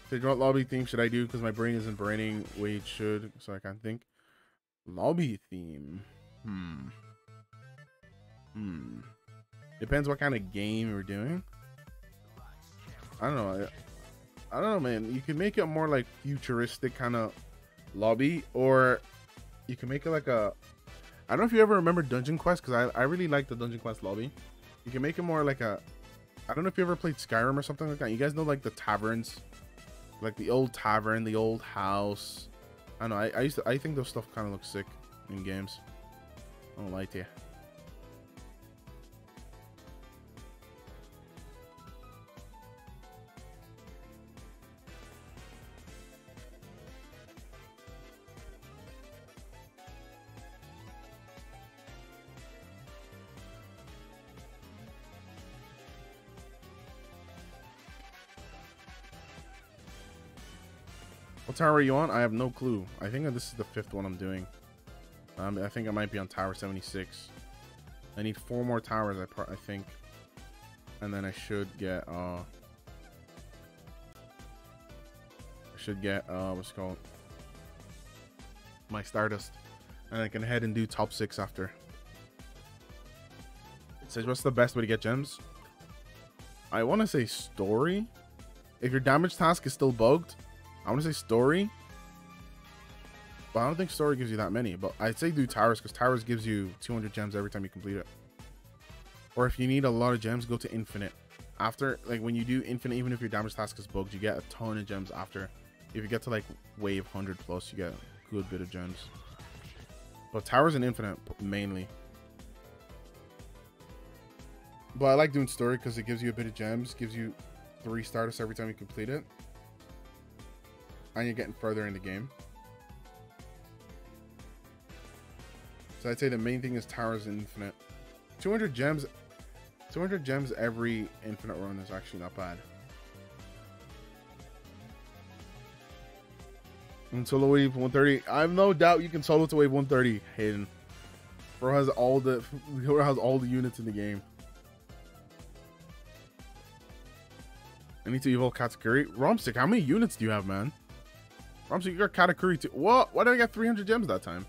So, what lobby theme should I do? Because my brain isn't braining the way it should, so I can't think. Lobby theme. Depends what kind of game we're doing. I don't know, man. You can make it more like futuristic kind of lobby, or you can make it like a, I don't know if you ever remember Dungeon Quest, because I really like the Dungeon Quest lobby. You can make it more like a, I don't know if you ever played Skyrim or something like that. You guys know like the taverns, like the old tavern, the old house. I don't know, I think those stuff kind of looks sick in games. I don't lie to you. What tower are you on? I have no clue. I think this is the 5th one I'm doing. I think I might be on tower 76. I need 4 more towers, I think. And then I should get, what's it called? My Stardust. And I can head and do top 6 after. It says, what's the best way to get gems? I want to say story. If your damage task is still bugged, I want to say story, but I don't think story gives you that many, but I'd say do towers, because towers gives you 200 gems every time you complete it. Or if you need a lot of gems, go to infinite. After, like when you do infinite, even if your damage task is bugged, you get a ton of gems after. If you get to like wave 100 plus, you get a good bit of gems. But towers and infinite mainly. But I like doing story because it gives you a bit of gems, gives you 3 starters every time you complete it. And you're getting further in the game. So I'd say the main thing is towers and infinite. 200 gems every infinite run is actually not bad. And solo wave 130. I have no doubt you can solo to wave 130, Hayden. Bro has all the units in the game. I need to evolve Katakuri. Romstick, how many units do you have, man? Ramsey, you're Katakuri too. What? Why did I get 300 gems that time?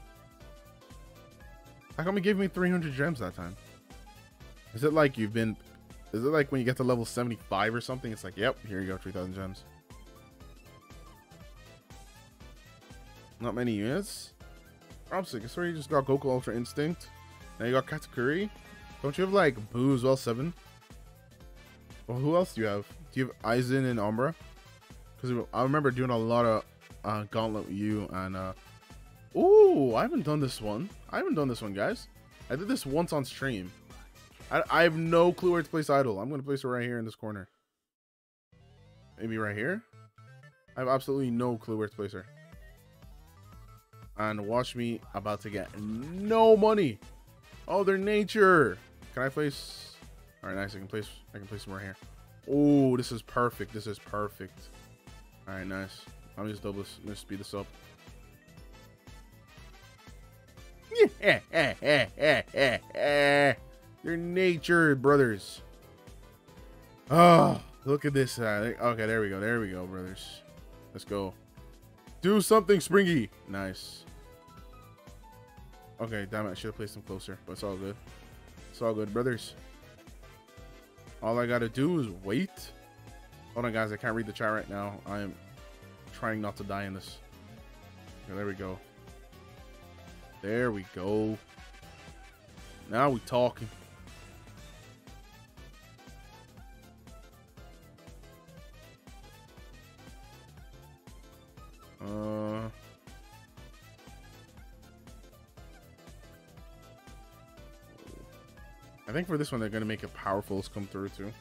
How come he gave me 300 gems that time? Is it like you've been... Is it like when you get to level 75 or something? It's like, yep, here you go, 3,000 gems. Not many units. Ramsey, I swear you just got Goku Ultra Instinct. Now you got Katakuri. Don't you have like Boo as well, 7? Well, who else do you have? Do you have Aizen and Umbra? Because I remember doing a lot of Gauntlet with you and... Ooh, I haven't done this one. I haven't done this one, guys. I did this once on stream. I have no clue where to place idol. I'm going to place it right here in this corner. Maybe right here? I have absolutely no clue where to place her. And watch me about to get no money. Oh, they're nature. Can I place? All right, nice. I can place more here. Oh, this is perfect. This is perfect. All right, nice. I'm just double this. I'm gonna speed this up. They're nature brothers. Oh, look at this. Okay, there we go. There we go, brothers. Let's go. Do something springy. Nice. Okay, damn it. I should have placed them closer, but it's all good. It's all good, brothers. All I got to do is wait. Hold on, guys. I can't read the chat right now. I am trying not to die in this. Okay, there we go. There we go. Now we're talking. I think for this one, they're going to make it powerful come through, too.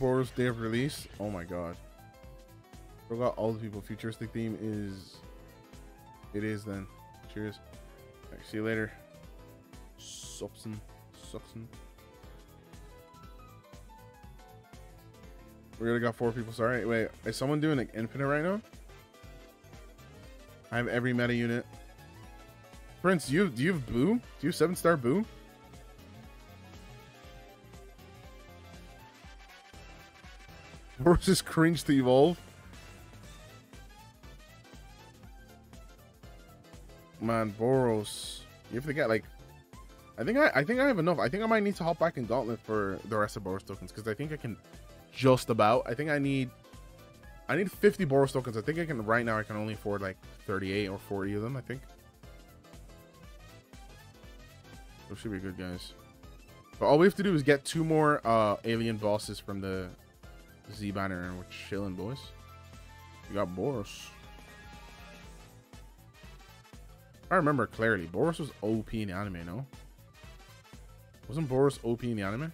Boros day of release. Oh my god. Forgot all the people. Futuristic theme is... It is then. Cheers. All right, see you later. Suxin. We already got 4 people. Sorry. Wait. Is someone doing like infinite right now? I have every meta unit. Prince, do you have Boo? Do you have 7-star Boo? Boros is cringe to evolve. Man, Boros. You have to get like... I think I have enough. I think I might need to hop back in Gauntlet for the rest of Boros tokens. Because I think I can just about... I think I need 50 Boros tokens. I think I can... Right now, I can only afford like 38 or 40 of them, I think. Those should be good, guys. But all we have to do is get 2 more alien bosses from the... Z banner, and we're chilling, boys. We got Boros. I remember clearly, Boros was OP in the anime, no? Wasn't Boros OP in the anime?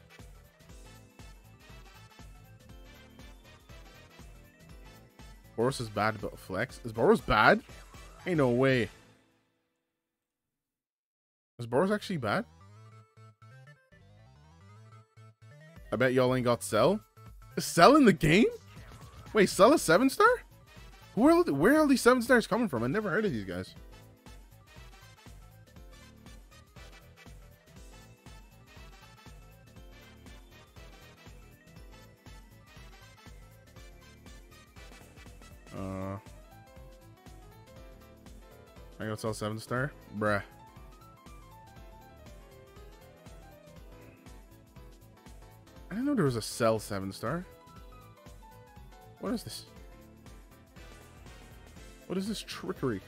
Boros is bad, but flex. Is Boros bad? Ain't no way. Is Boros actually bad? I bet y'all ain't got Cell. Is Cell in the game? Wait, Cell is 7-star? Where are these 7-stars coming from? I never heard of these guys. I got Cell 7-star? Bruh. I didn't know there was a Cell 7-star. What is this? What is this trickery?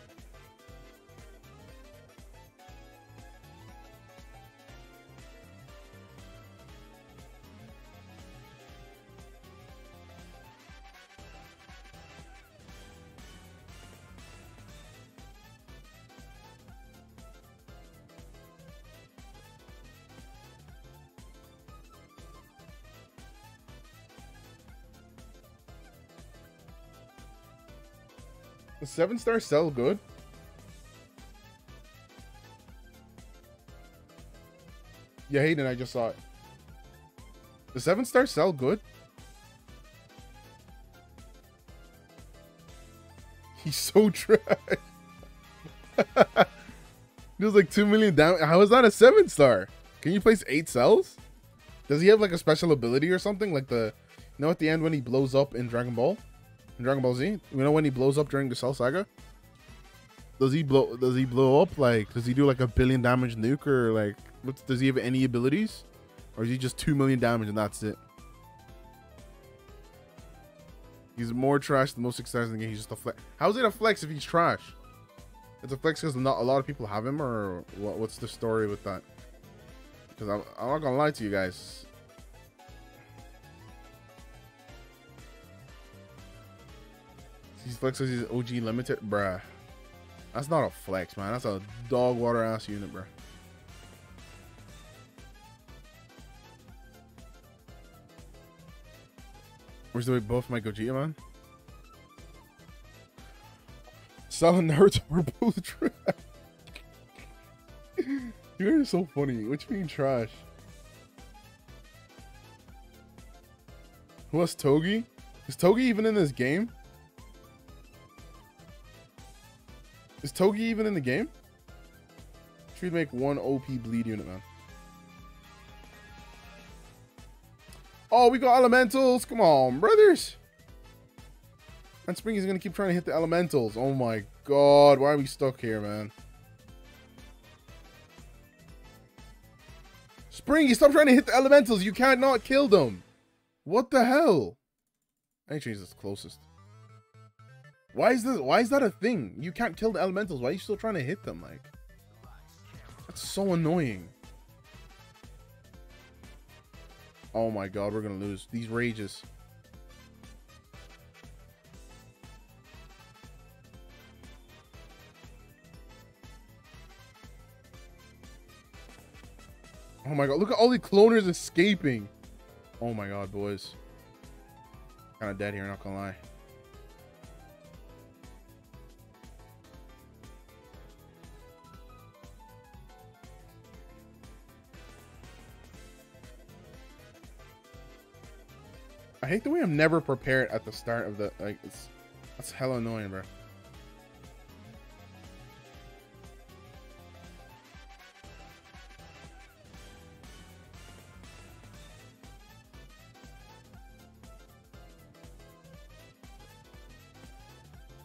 The 7-star Cell good? Yeah, Hayden, I just saw it. The 7-star Cell good? He's so trash. There's like 2 million damage. How is that a 7-star? Can you place 8 cells? Does he have like a special ability or something? Like the, you know, at the end when he blows up in Dragon Ball? In Dragon Ball Z? You know when he blows up during the Cell Saga? Does he blow up? Like, does he do like a 1 billion damage nuke, or like, does he have any abilities? Or is he just 2 million damage and that's it? He's more trash than most 6 stars in the game. He's just a flex. How is it a flex if he's trash? It's a flex because not a lot of people have him, or what, what's the story with that? Because I'm not gonna lie to you guys. He's flex because he's OG limited, bruh. That's not a flex, man. That's a dog water ass unit, bruh. Where's the way buff my Gogeta, man? Cell and Naruto were both trash. You guys are so funny. What you mean trash? Who has Togi? Is Togi even in this game? Is Togi even in the game? Should we make one OP bleed unit, man? Oh, we got elementals. Come on, brothers. And Spring is going to keep trying to hit the elementals. Oh my God. Why are we stuck here, man? Spring, you stop trying to hit the elementals. You can't not kill them. What the hell? Actually, he's the closest. Why is this? Why is that a thing? You can't kill the elementals. Why are you still trying to hit them? Like, that's so annoying. Oh my God, we're gonna lose these rages. Oh my God, look at all the cloners escaping. Oh my God, boys. Kind of dead here, not gonna lie. I hate the way I'm never prepared at the start of the, like, it's, that's hella annoying, bro.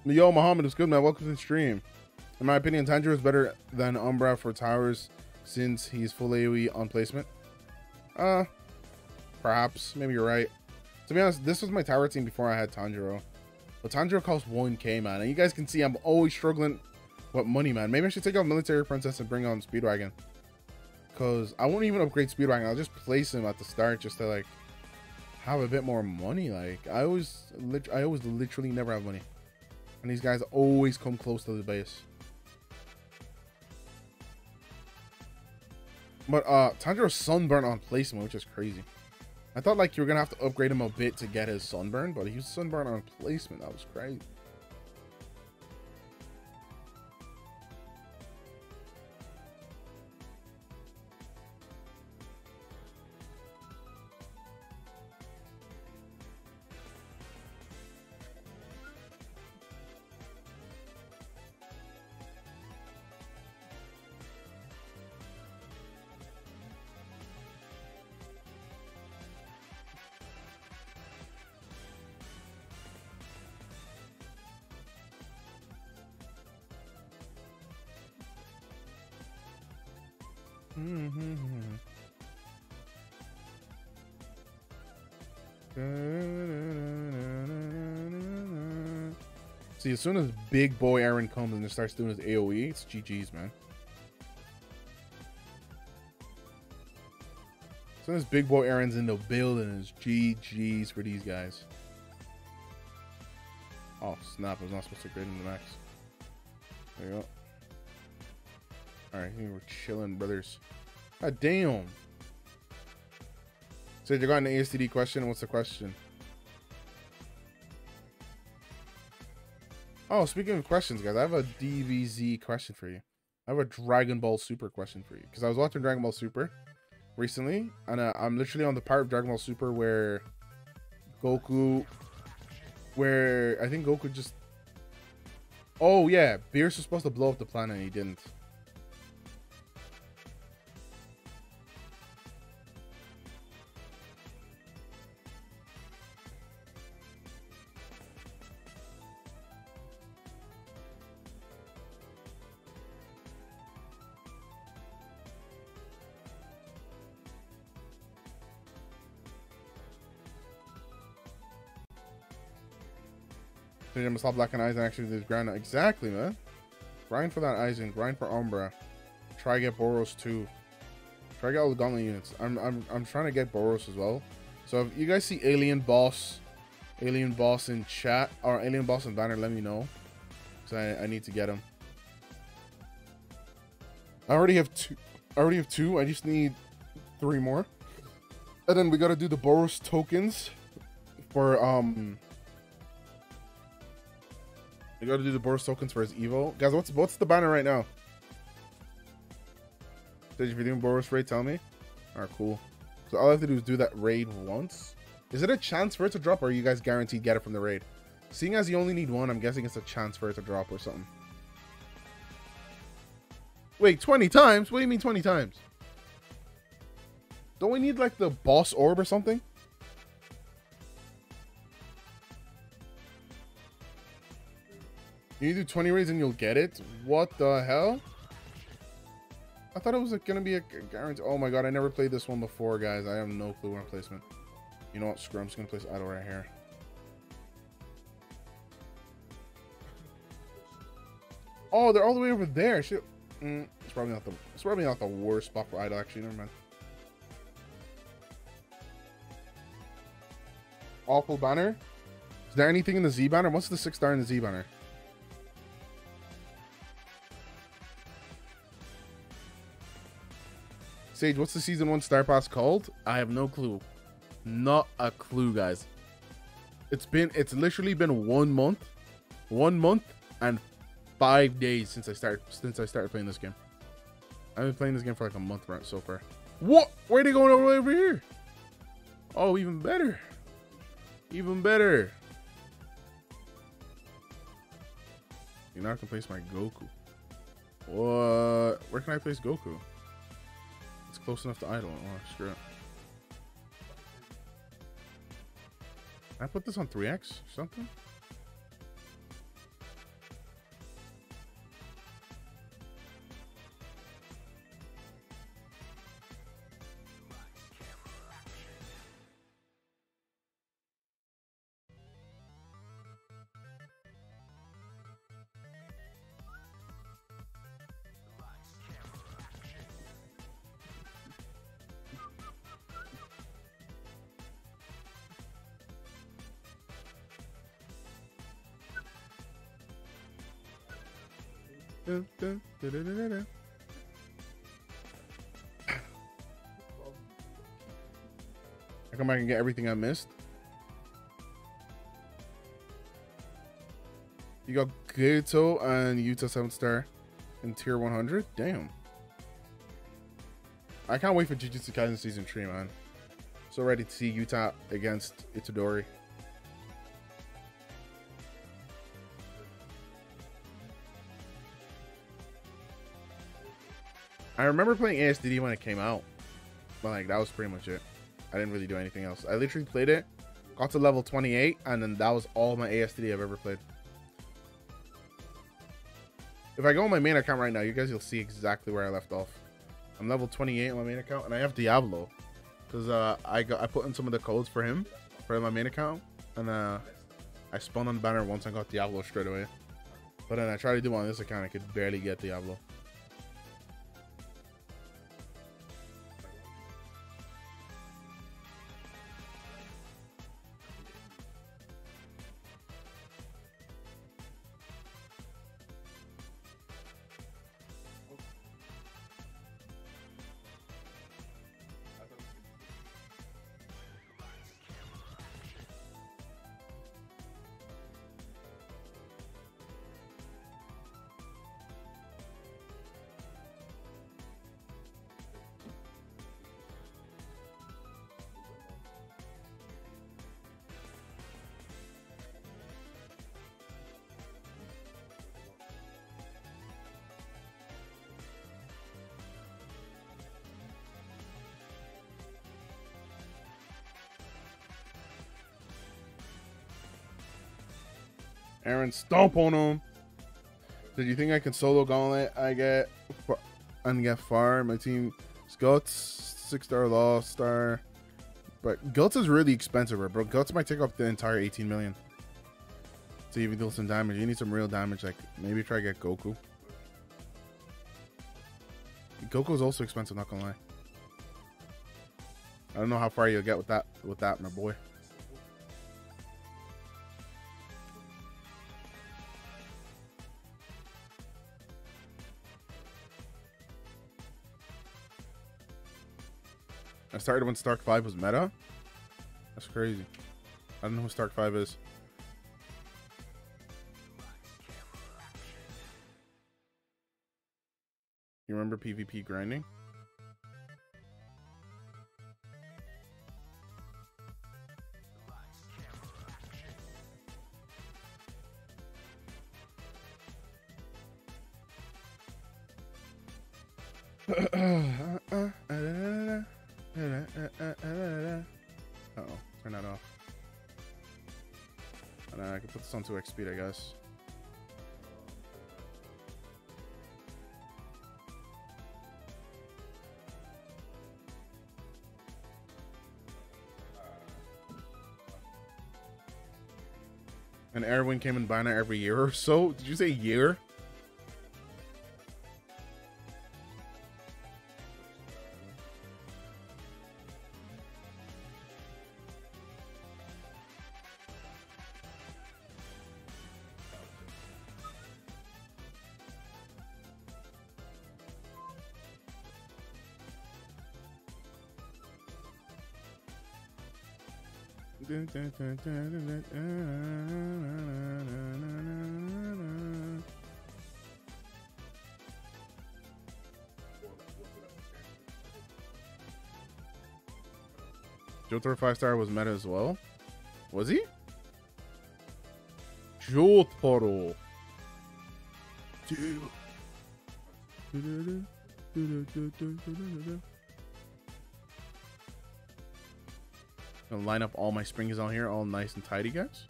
Yo, Muhammad, it's good, man. Welcome to the stream. In my opinion, Tanjiro is better than Umbra for towers since he's full AoE on placement. Perhaps. Maybe you're right. To be honest, this was my tower team before I had Tanjiro. But Tanjiro costs 1K, man. And you guys can see I'm always struggling with money, man. Maybe I should take out Military Princess and bring on Speedwagon. Because I won't even upgrade Speedwagon. I'll just place him at the start just to, like, have a bit more money. Like, I always literally never have money. And these guys always come close to the base. But Tanjiro's sunburn on placement, which is crazy. I thought like you were gonna have to upgrade him a bit to get his sunburn, but he was sunburn on placement. That was crazy. See, as soon as big boy Eren comes and starts doing his AoE, it's GG's, man. As soon as big boy Eren's in the building, it's GG's for these guys. Oh, snap. I was not supposed to grade him the max. There you go. Alright, we're chilling, brothers. God damn. So you got an ASTD question? What's the question? Oh, speaking of questions, guys, I have a DBZ question for you. I have a Dragon Ball Super question for you. Because I was watching Dragon Ball Super recently, and I'm literally on the part of Dragon Ball Super where Goku, where I think Goku just, oh yeah, Beerus was supposed to blow up the planet and he didn't. I'm gonna stop blacking Aizen and actually do this grind. Exactly, man. Grind for that Aizen. Grind for Umbra. Try to get Boros too. Try to get all the gauntlet units. I'm trying to get Boros as well. So if you guys see Alien Boss in chat or Alien Boss in banner, let me know. Cause I need to get him. I already have two. I just need 3 more. And then we gotta do the Boros tokens for You gotta do the Boros tokens for his Evo. Guys, what's the banner right now? So if you're doing Boros raid, tell me. Alright, cool. So all I have to do is do that raid once. Is it a chance for it to drop, or are you guys guaranteed get it from the raid? Seeing as you only need 1, I'm guessing it's a chance for it to drop or something. Wait, 20 times? What do you mean 20 times? Don't we need like the boss orb or something? You do 20 raids and you'll get it? What the hell? I thought it was gonna be a guarantee. Oh my god, I never played this one before, guys. I have no clue where I'm placement. You know what? Screw, I'm just gonna place idle right here. Oh, they're all the way over there. Shit. It's probably not the worst spot for idle, actually. Never mind. Awful banner. Is there anything in the Z banner? What's the 6-star in the Z banner? Sage, what's the season 1 star pass called? I have no clue. Not a clue, guys. It's literally been 1 month. 1 month and 5 days since I started playing this game. I've been playing this game for like a month right so far. What? Where are they going over here? Oh, even better. Even better. You're not gonna place my Goku. What? Where can I place Goku? It's close enough to idle. Oh, screw it. Can I put this on 3x or something? How come I can get everything I missed? You got Gojo and Utah 7-star in tier 100. Damn. I can't wait for Jujutsu Kaisen season 3, man. So ready to see Utah against Itadori. I remember playing ASTD when it came out, but like that was pretty much it. I didn't really do anything else. I literally played it, got to level 28, and then that was all my ASTD I've ever played. If I go on my main account right now, you guys will see exactly where I left off. I'm level 28 on my main account, and I have Diablo because I put in some of the codes for him for my main account, and I spawned on the banner once and got Diablo straight away. But then I tried to do it on this account, I could barely get Diablo. Eren stomp on him. Did you think I can solo gauntlet? I get far. My team is Guts, 6-star law star. But Guts is really expensive, bro. Guts might take up the entire 18 million. To even deal some damage. You need some real damage. Like maybe try to get Goku. Goku's also expensive, not gonna lie. I don't know how far you'll get with that, my boy. I started when Stark 5 was meta? That's crazy. I don't know who Stark 5 is. You remember PvP grinding? Turn that off. And I can put this on 2x speed, I guess. And Erwin came in Bina every year or so. Did you say year? Jotaro 5-star was meta as well. Was he? Jotaro. Gonna line up all my springs on here, all nice and tidy, guys.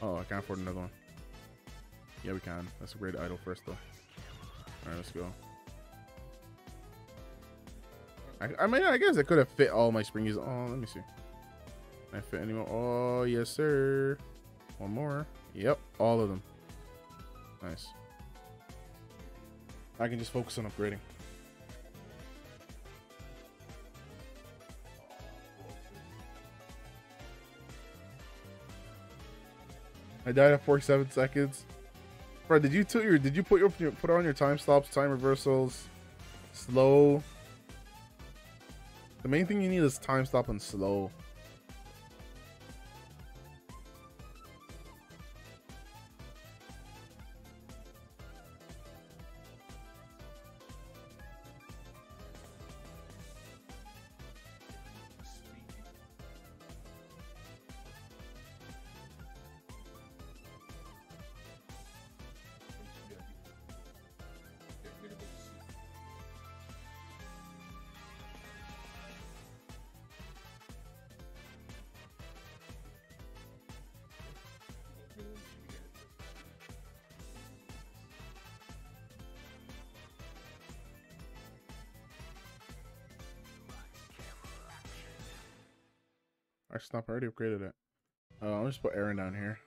Oh, I can't afford another one. Yeah, we can. Let's upgrade idle first, though. All right, let's go. I mean, I guess I could have fit all my springies. Oh, let me see. Can I fit any more? Oh, yes, sir. One more. Yep, all of them. Nice. I can just focus on upgrading. I died at 47 seconds. Bro, did you put on your time stops, time reversals, slow? The main thing you need is time stop and slow. Stop, I already upgraded it. I'll just put Eren down here.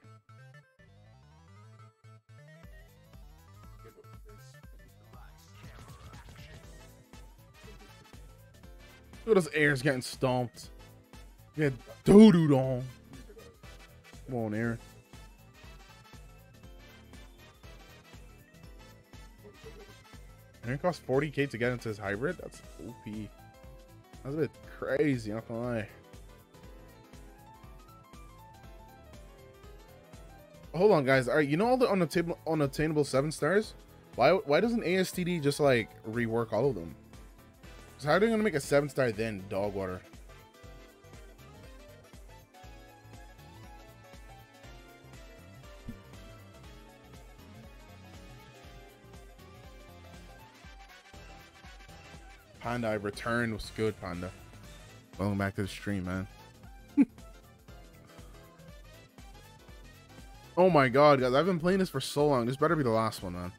Look at this Eren's getting stomped. Get doo-dooed on. Come on, Eren. Eren costs 40k to get into his hybrid? That's OP. That's a bit crazy, not gonna lie. Hold on, guys. All right, you know all the unattainable 7-stars? Why doesn't ASTD just like rework all of them? So how are they gonna make a 7-star then dog water? Panda, I returned. What's good, Panda? Welcome back to the stream, man. Oh my god, guys, I've been playing this for so long. This better be the last one, man.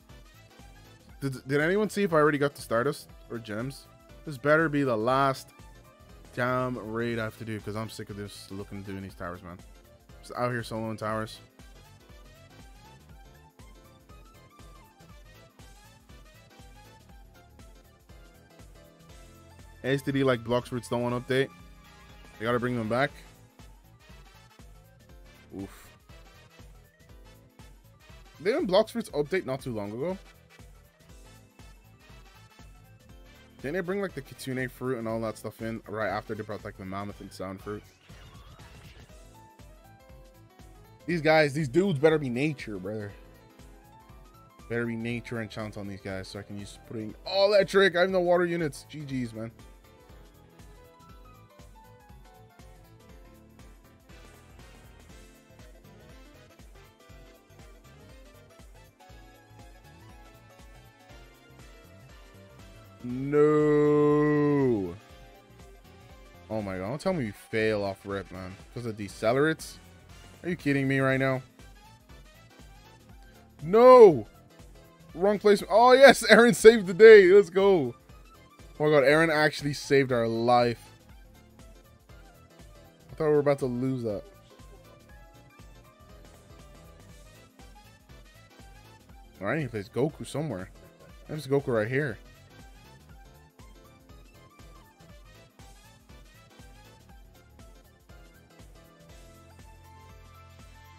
Did anyone see if I already got the Stardust or gems? This better be the last damn raid I have to do, because I'm sick of this looking doing these towers, man. Just out here soloing towers. ASTD like blocks roots don't want to update. They gotta bring them back. Oof. Didn't Bloxford's update not too long ago? Didn't they bring like the Kitsune fruit and all that stuff in right after they brought like the Mammoth and Sound fruit? These guys, these dudes better be nature, brother. Better be nature and chance on these guys so I can use putting all that trick. I have no water units. GG's, man. No. Oh my god, don't tell me you fail off rip, man. Because of decelerates? Are you kidding me right now? No! Wrong placement. Oh yes, Eren saved the day. Let's go. Oh my god, Eren actually saved our life. I thought we were about to lose that. Alright, I need to place Goku somewhere. There's Goku right here.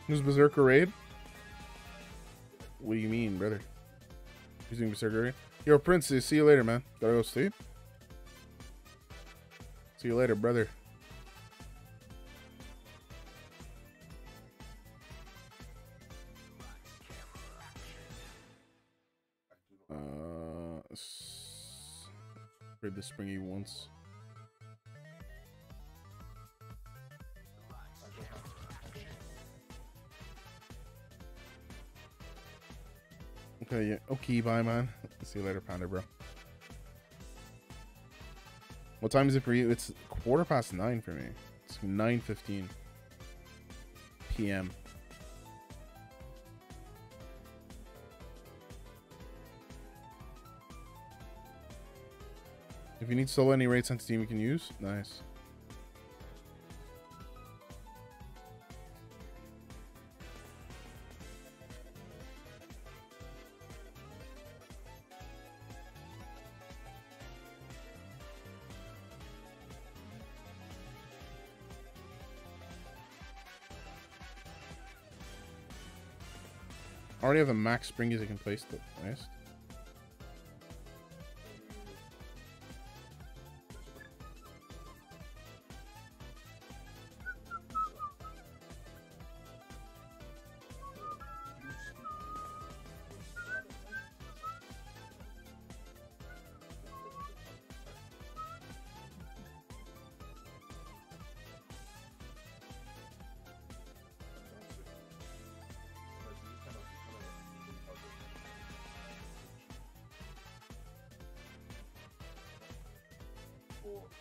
Who's Berserker Raid? What do you mean, brother? Who's doing Berserker Raid? Yo, Princess, see you later, man. Gotta go sleep. See you later, brother. Heard the springy once. Okay, yeah. Okay, bye, man. See you later, Pounder, bro. What time is it for you? It's 9:15 for me. It's 9:15 p.m. If you need solo any raid sense team you can use, nice. I already have the max springies I can place the rest.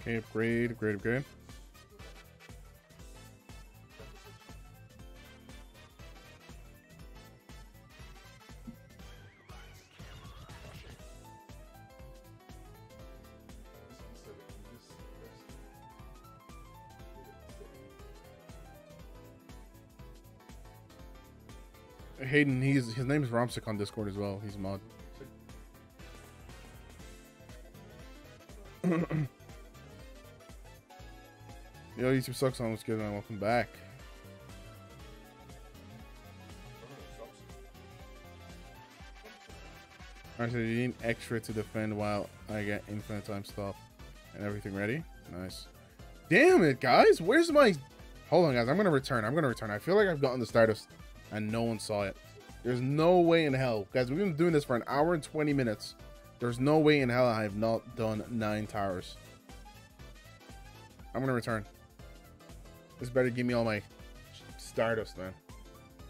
Okay, upgrade. Hayden, his name is Romsic on Discord as well. He's mod. Yo, YouTube sucks on. What's good, man? Welcome back. Alright, so you need extra to defend while I get infinite time stop and everything ready. Nice. Damn it, guys. Where's my... Hold on, guys. I'm going to return. I feel like I've gotten the Stardust and no one saw it. There's no way in hell. Guys, we've been doing this for an hour and 20 minutes. There's no way in hell I have not done 9 towers. I'm going to return. This better give me all my Stardust, man.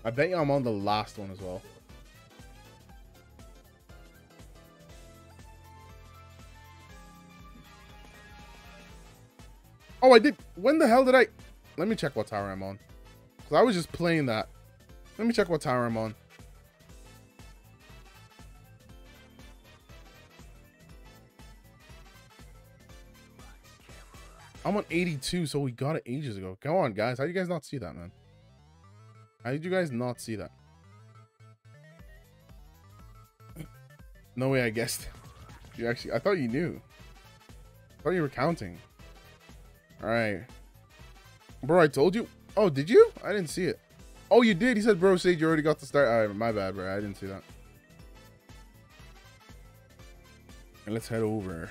I bet you I'm on the last one as well. Oh, I did. When the hell did I? Let me check what tower I'm on. Because I was just playing that. Let me check what tower I'm on. I'm on 82, so we got it ages ago. Come on, guys. How did you guys not see that, man? How did you guys not see that? No way I guessed. You actually, I thought you knew. I thought you were counting. Alright. Bro, I told you. Oh, did you? I didn't see it. Oh, you did. He said, bro, Sage, you already got the start. Alright, my bad, bro. I didn't see that. And let's head over.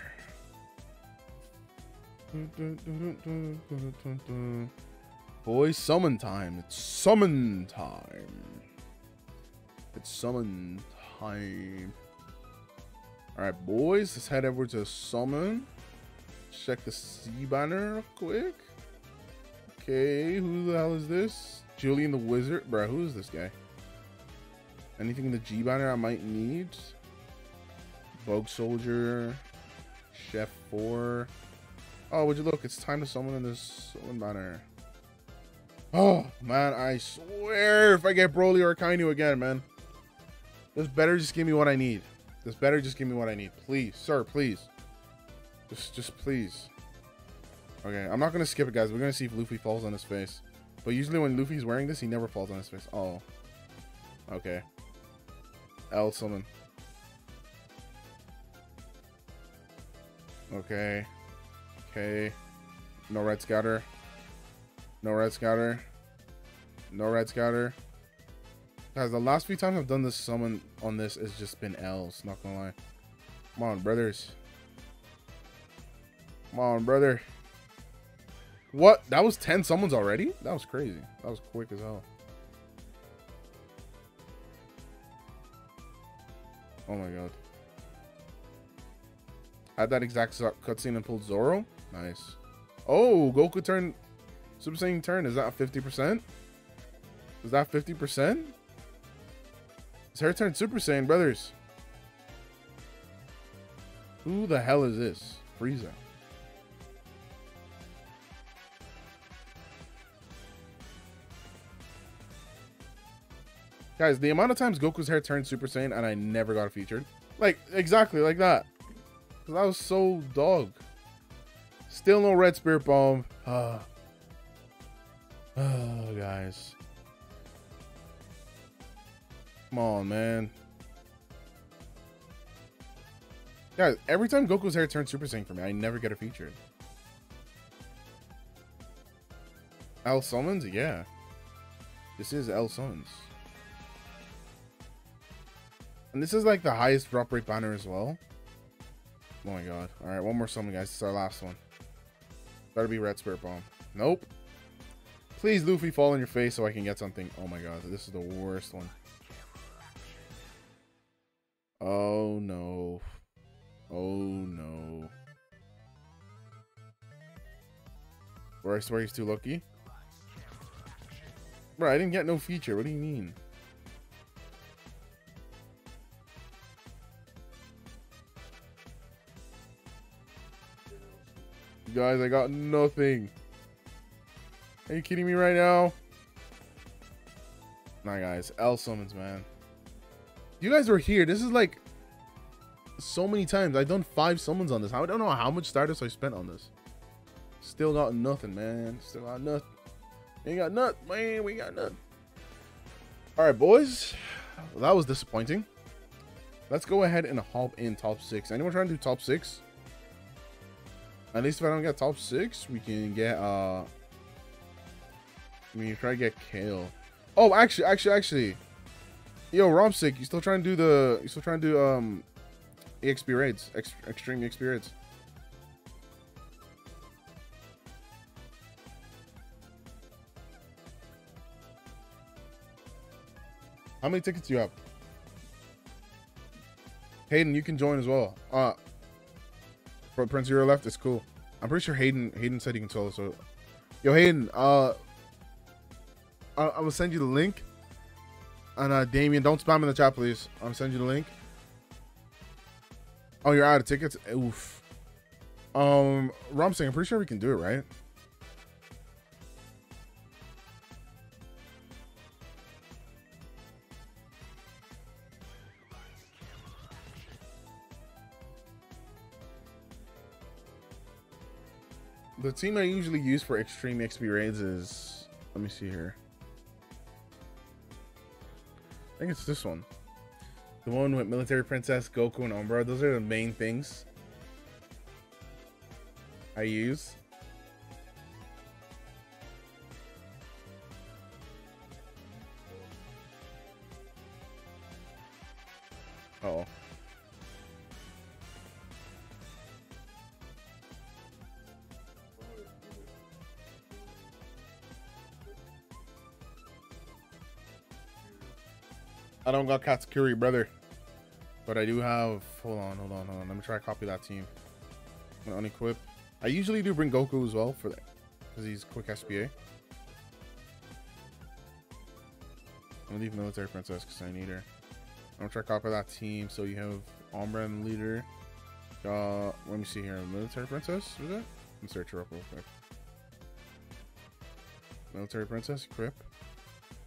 Boy, summon time. It's summon time. It's summon time. Alright, boys, let's head over to summon. Check the C banner real quick. Okay, who the hell is this? Julian the Wizard. Bro, who is this guy? Anything in the G banner I might need? Bug Soldier. Chef 4. Oh, would you look? It's time to summon in this summon banner. Oh, man, I swear if I get Broly or Kainu again, man. This better just give me what I need. This better just give me what I need. Please, sir, please. Just please. Okay, I'm not going to skip it, guys. We're going to see if Luffy falls on his face. But usually when Luffy's wearing this, he never falls on his face. Oh. Okay. L summon. Okay. Okay, no red scatter, no red scatter, no red scatter. Guys, the last few times I've done this summon on this, it's just been L's, not gonna lie. Come on, brothers. Come on, brother. What? That was 10 summons already? That was crazy. That was quick as hell. Oh my god. I had that exact cutscene and pulled Zoro. Nice. Oh, Goku turn, Super Saiyan turn. Is that 50%? Is that 50%? It's her turn Super Saiyan, brothers. Who the hell is this? Frieza. Guys, the amount of times Goku's hair turned Super Saiyan and I never got featured. Like, exactly like that. Cause I was so dog. Still no red spirit bomb. Oh, guys. Come on, man. Guys, every time Goku's hair turns Super Saiyan for me, I never get a feature. L summons? Yeah. This is L summons. And this is like the highest drop rate banner as well. Oh my god. Alright, one more summon, guys. This is our last one. Better be Red Spirit Bomb. Nope. Please, Luffy, fall on your face so I can get something. Oh my god. This is the worst one. Oh no. Oh no. Or I swear he's too lucky. Bro, I didn't get no feature. What do you mean? Guys, I got nothing. Are you kidding me right now? Nah, guys. L summons, man. You guys were here. This is like so many times. I've done 5 summons on this. I don't know how much Stardust I spent on this. Still got nothing, man. Still got nothing. Ain't got nothing, man. We got nothing. All right, boys. Well, that was disappointing. Let's go ahead and hop in top 6. Anyone trying to do top 6? At least if I don't get top 6, we can get, we can try to get Kale. Oh, actually. Yo, Romsick, you still trying to do EXP raids, extreme EXP raids. How many tickets do you have? Hayden, you can join as well. But Prince, you're left. It's cool. I'm pretty sure Hayden said you can solo. So, yo, Hayden, I'm gonna send you the link. And Damien, don't spam in the chat, please. I'm gonna send you the link. Oh, you're out of tickets. Oof. Romsing, I'm pretty sure we can do it, right? The team I usually use for extreme XP raids is... Let me see here. I think it's this one. The one with Military Princess, Goku, and Umbra. Those are the main things I use. Uh-oh. I don't got Katakuri, brother. But I do have... Hold on. Let me try to copy that team. I'm gonna unequip. I usually do bring Goku as well for that, because he's quick SPA. I'm gonna leave Military Princess because I need her. I'm gonna try to copy that team. So you have Umbra and Leader. Let me see here. Military Princess, is it? Let's search her up real quick. Military Princess, equip.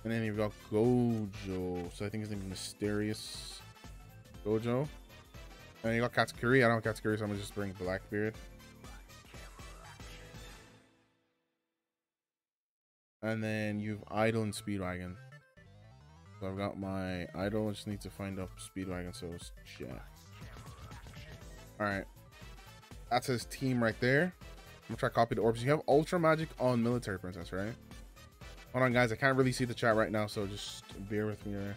And then you've got Gojo. So I think his name is Mysterious Gojo. And you got Katakuri. I don't have Katakuri, so I'm gonna just bring Blackbeard. And then you've Idol and Speedwagon. So I've got my Idol. I just need to find up Speedwagon. So it's shit. All right, that's his team right there. I'm gonna try to copy the orbs. You have Ultra Magic on Military Princess, right? Hold on, guys. I can't really see the chat right now, so just bear with me there.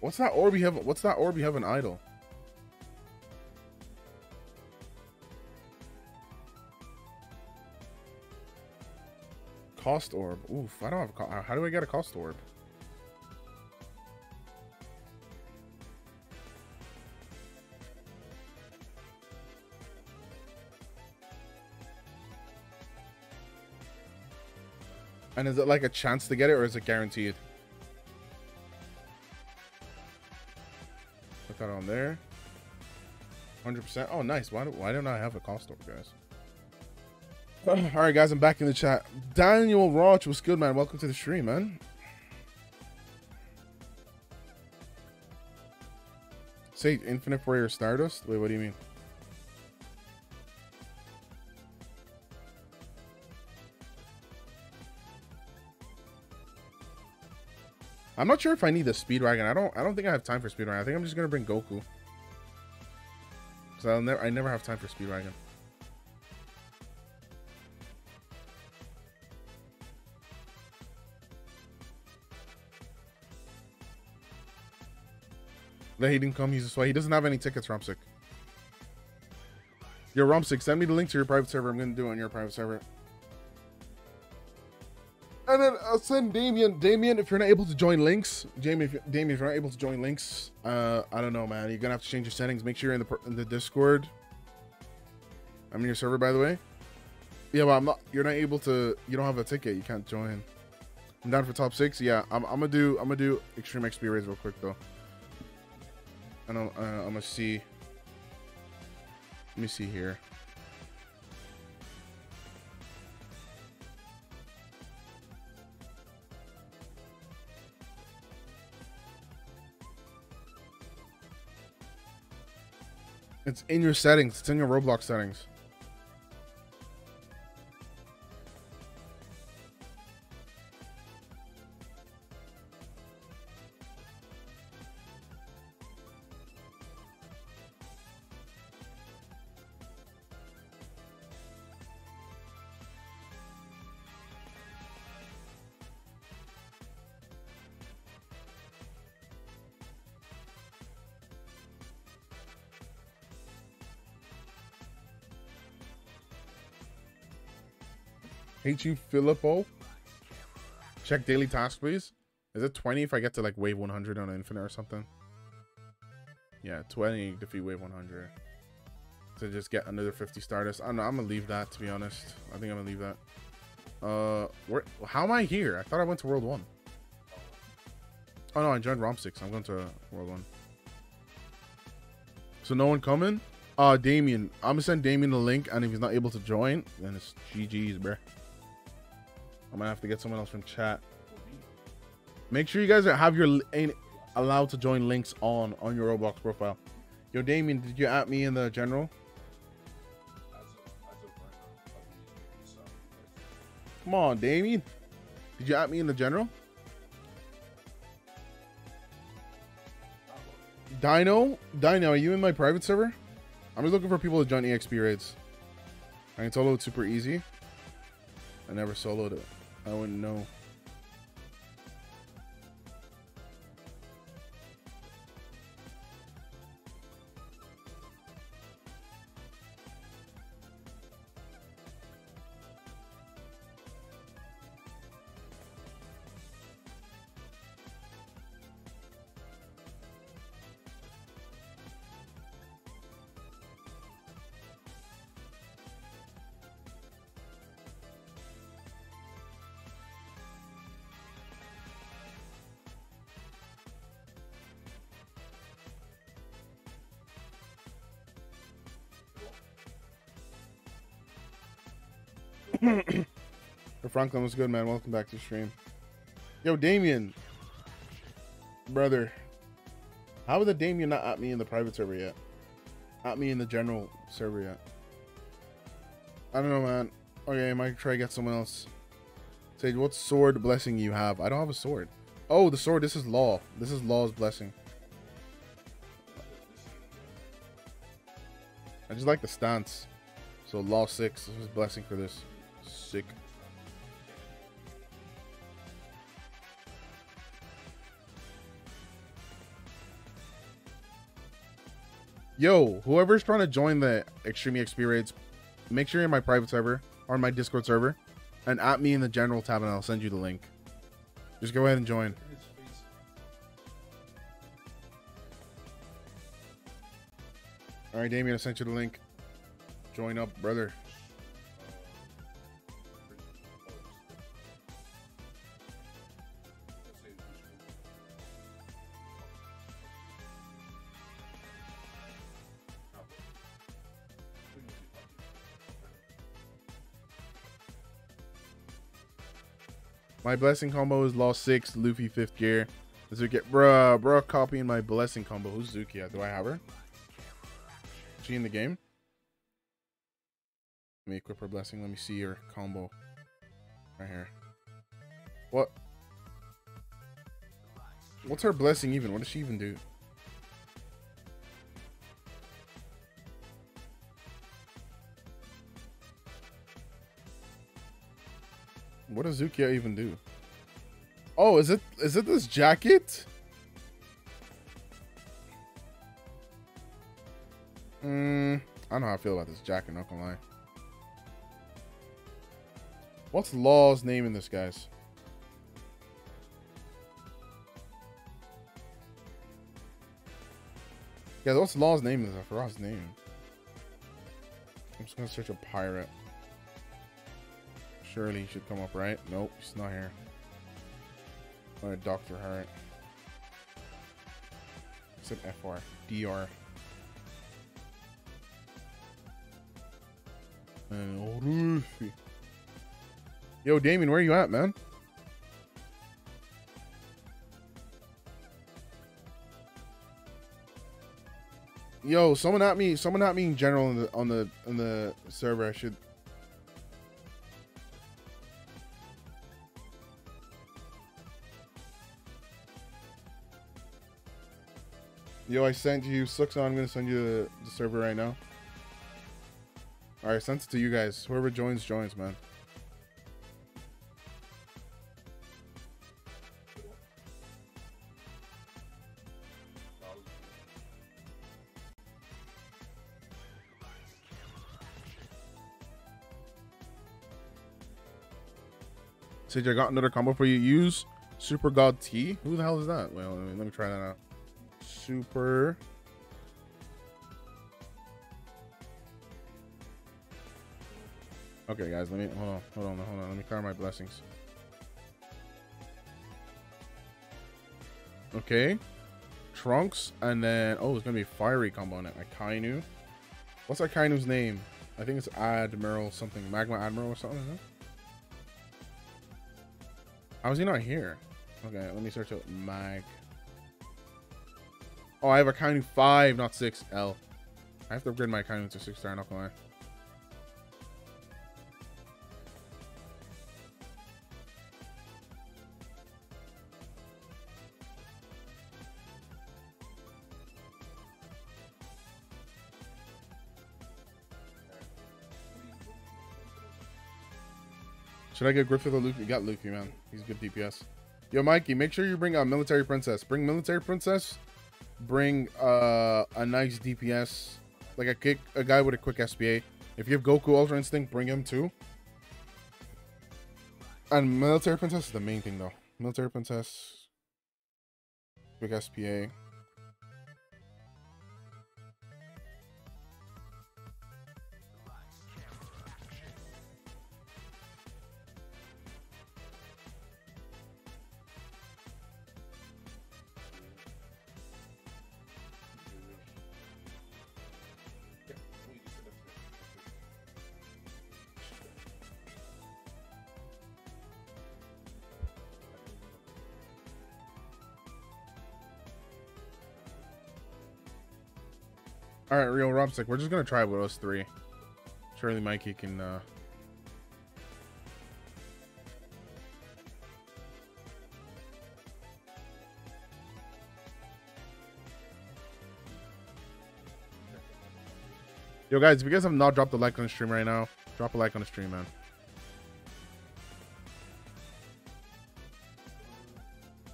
What's that orb you have? What's that orb you have an Idol? Cost orb. Oof. I don't have a cost. How do I get a cost orb? And is it like a chance to get it, or is it guaranteed? Put that on there. 100%. Oh, nice. Why don't I have a cost orb, guys? All right, guys, I'm back in the chat. Daniel Roach, what's good, man? Welcome to the stream, man. Say Infinite Warrior Stardust? Wait, what do you mean? I'm not sure if I need the Speedwagon. I don't think I have time for Speedwagon. I think I'm just gonna bring Goku. Cause I never have time for Speedwagon. That he didn't come, he's just why he doesn't have any tickets, Romsic. Yo, Romsic, send me the link to your private server. I'm gonna do it on your private server. And then I'll send Damien. Damien, if you're not able to join links, Damien, if you're not able to join links, I don't know, man. You're gonna have to change your settings. Make sure you're in the Discord. I'm in your server, by the way. Yeah, but I'm not. You're not able to. You don't have a ticket. You can't join. I'm down for top 6. Yeah, I'm gonna do extreme XP raids real quick though. And I'm gonna see. Let me see here. It's in your settings. It's in your Roblox settings. Hate you, Filippo. Check daily tasks, please. Is it 20 if I get to like wave 100 on Infinite or something? Yeah, 20 to defeat wave 100. To just get another 50 Stardust. I don't know. I'm gonna leave that, to be honest. I think I'm gonna leave that. Where? How am I here? I thought I went to World 1. Oh no, I joined Romp 6. I'm going to World 1. So no one coming. Damien. I'm gonna send Damien the link, and if he's not able to join, then it's GG's, bruh. I'm gonna have to get someone else from chat. Make sure you guys have your allowed to join links on your Roblox profile. Yo, Damien, did you at me in the general? Come on, Damien. Did you at me in the general? Dino, are you in my private server? I'm just looking for people to join EXP raids. I can solo it super easy. I never soloed it. I wouldn't know. Franklin, what's good, man? Welcome back to the stream. Yo, Damien, brother, how is the Damien not at me in the private server yet? At me in the general server yet? I don't know, man. Okay, I might try to get someone else. Sage, what sword blessing you have? I don't have a sword. Oh, the sword. This is Law. This is Law's blessing. I just like the stance. So Law 6. This is blessing for this. Sick. Yo, whoever's trying to join the Extreme EXP raids, make sure you're in my private server or my Discord server and at me in the general tab and I'll send you the link. Just go ahead and join. Alright, Damien, I sent you the link. Join up, brother. My blessing combo is Law 6, Luffy 5th gear. Zuki, bruh, copying my blessing combo. Who's Zuki? Do I have her? Is she in the game? Let me equip her blessing. Let me see her combo. Right here. What? What's her blessing even? What does she even do? What does Zukia even do? Oh, is it this jacket? I don't know how I feel about this jacket, not gonna lie. What's Law's name in this, guys? Yeah, what's Law's name in this? I forgot his name. I'm just gonna search a pirate. Surely he should come up, right? Nope, he's not here. I'm gonna Dr. Hurt. It's an FR. DR. And Luffy. Yo, Damien, where you at, man? Yo, someone at me in general on the server. I should. Yo, I sent you Sucks. I'm gonna send you the server right now. All right, sent it to you guys. Whoever joins, man. Sid, I got another combo for you. Use Super God T. Who the hell is that? Well, let me try that out. Super okay, guys, let me hold on, let me clear my blessings. Okay, Trunks, and then oh, it's gonna be fiery combo on it. Akainu. What's Akainu's name? I think it's Admiral something, Magma Admiral or something. How is he not here? Okay, let me search up Mag. Oh, I have Akainu 5, not 6. L. I have to upgrade my Akainu to 6-star, not gonna lie. Should I get Griffith or Luffy? You got Luffy, man. He's good DPS. Yo, Mikey, make sure you bring a Military Princess. Bring Military Princess. Bring a nice DPS. Like a guy with a quick SBA. If you have Goku Ultra Instinct, bring him too. And Military Princess is the main thing, though. Military Princess. Quick SBA. All right, Rio Robstick, we're just gonna try with us three. Surely Mikey can. Yo, guys, if you guys have not dropped a like on the stream right now, drop a like on the stream, man.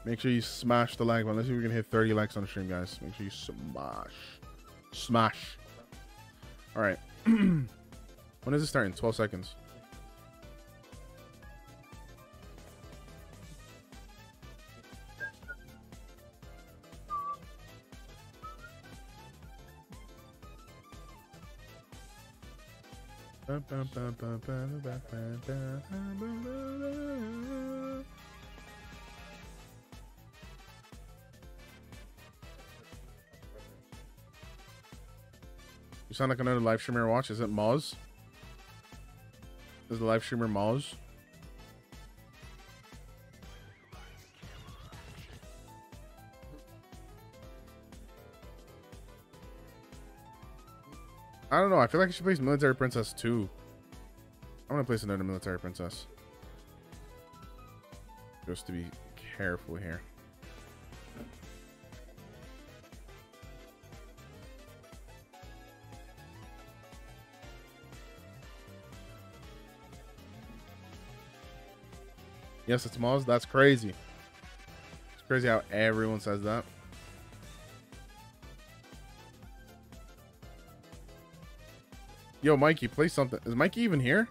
Make sure you smash the like button. Let's see if we can hit 30 likes on the stream, guys. Make sure you smash. Smash. All right. When is it starting? 12 seconds. You sound like another live streamer I watch. Is it Moz? Is the live streamer Moz? I don't know. I feel like I should place Military Princess too. I'm gonna place another Military Princess. Just to be careful here. Yes, it's Moz. That's crazy. It's crazy how everyone says that. Yo, Mikey, play something. Is Mikey even here?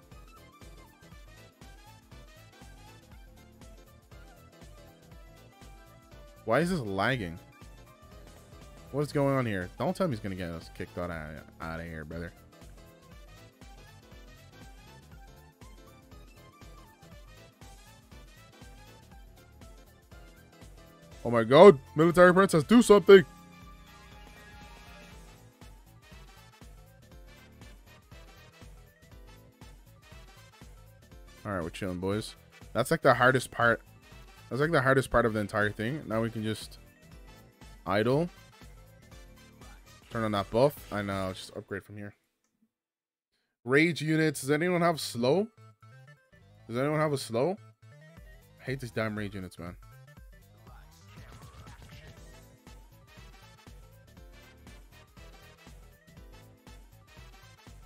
Why is this lagging? What's going on here? Don't tell me he's going to get us kicked out of here, brother. Oh my god, Military Princess, do something! Alright, we're chilling, boys. That's like the hardest part. That's like the hardest part of the entire thing. Now we can just idle. Turn on that buff. I know, just upgrade from here. Rage units. Does anyone have slow? Does anyone have a slow? I hate these damn rage units, man.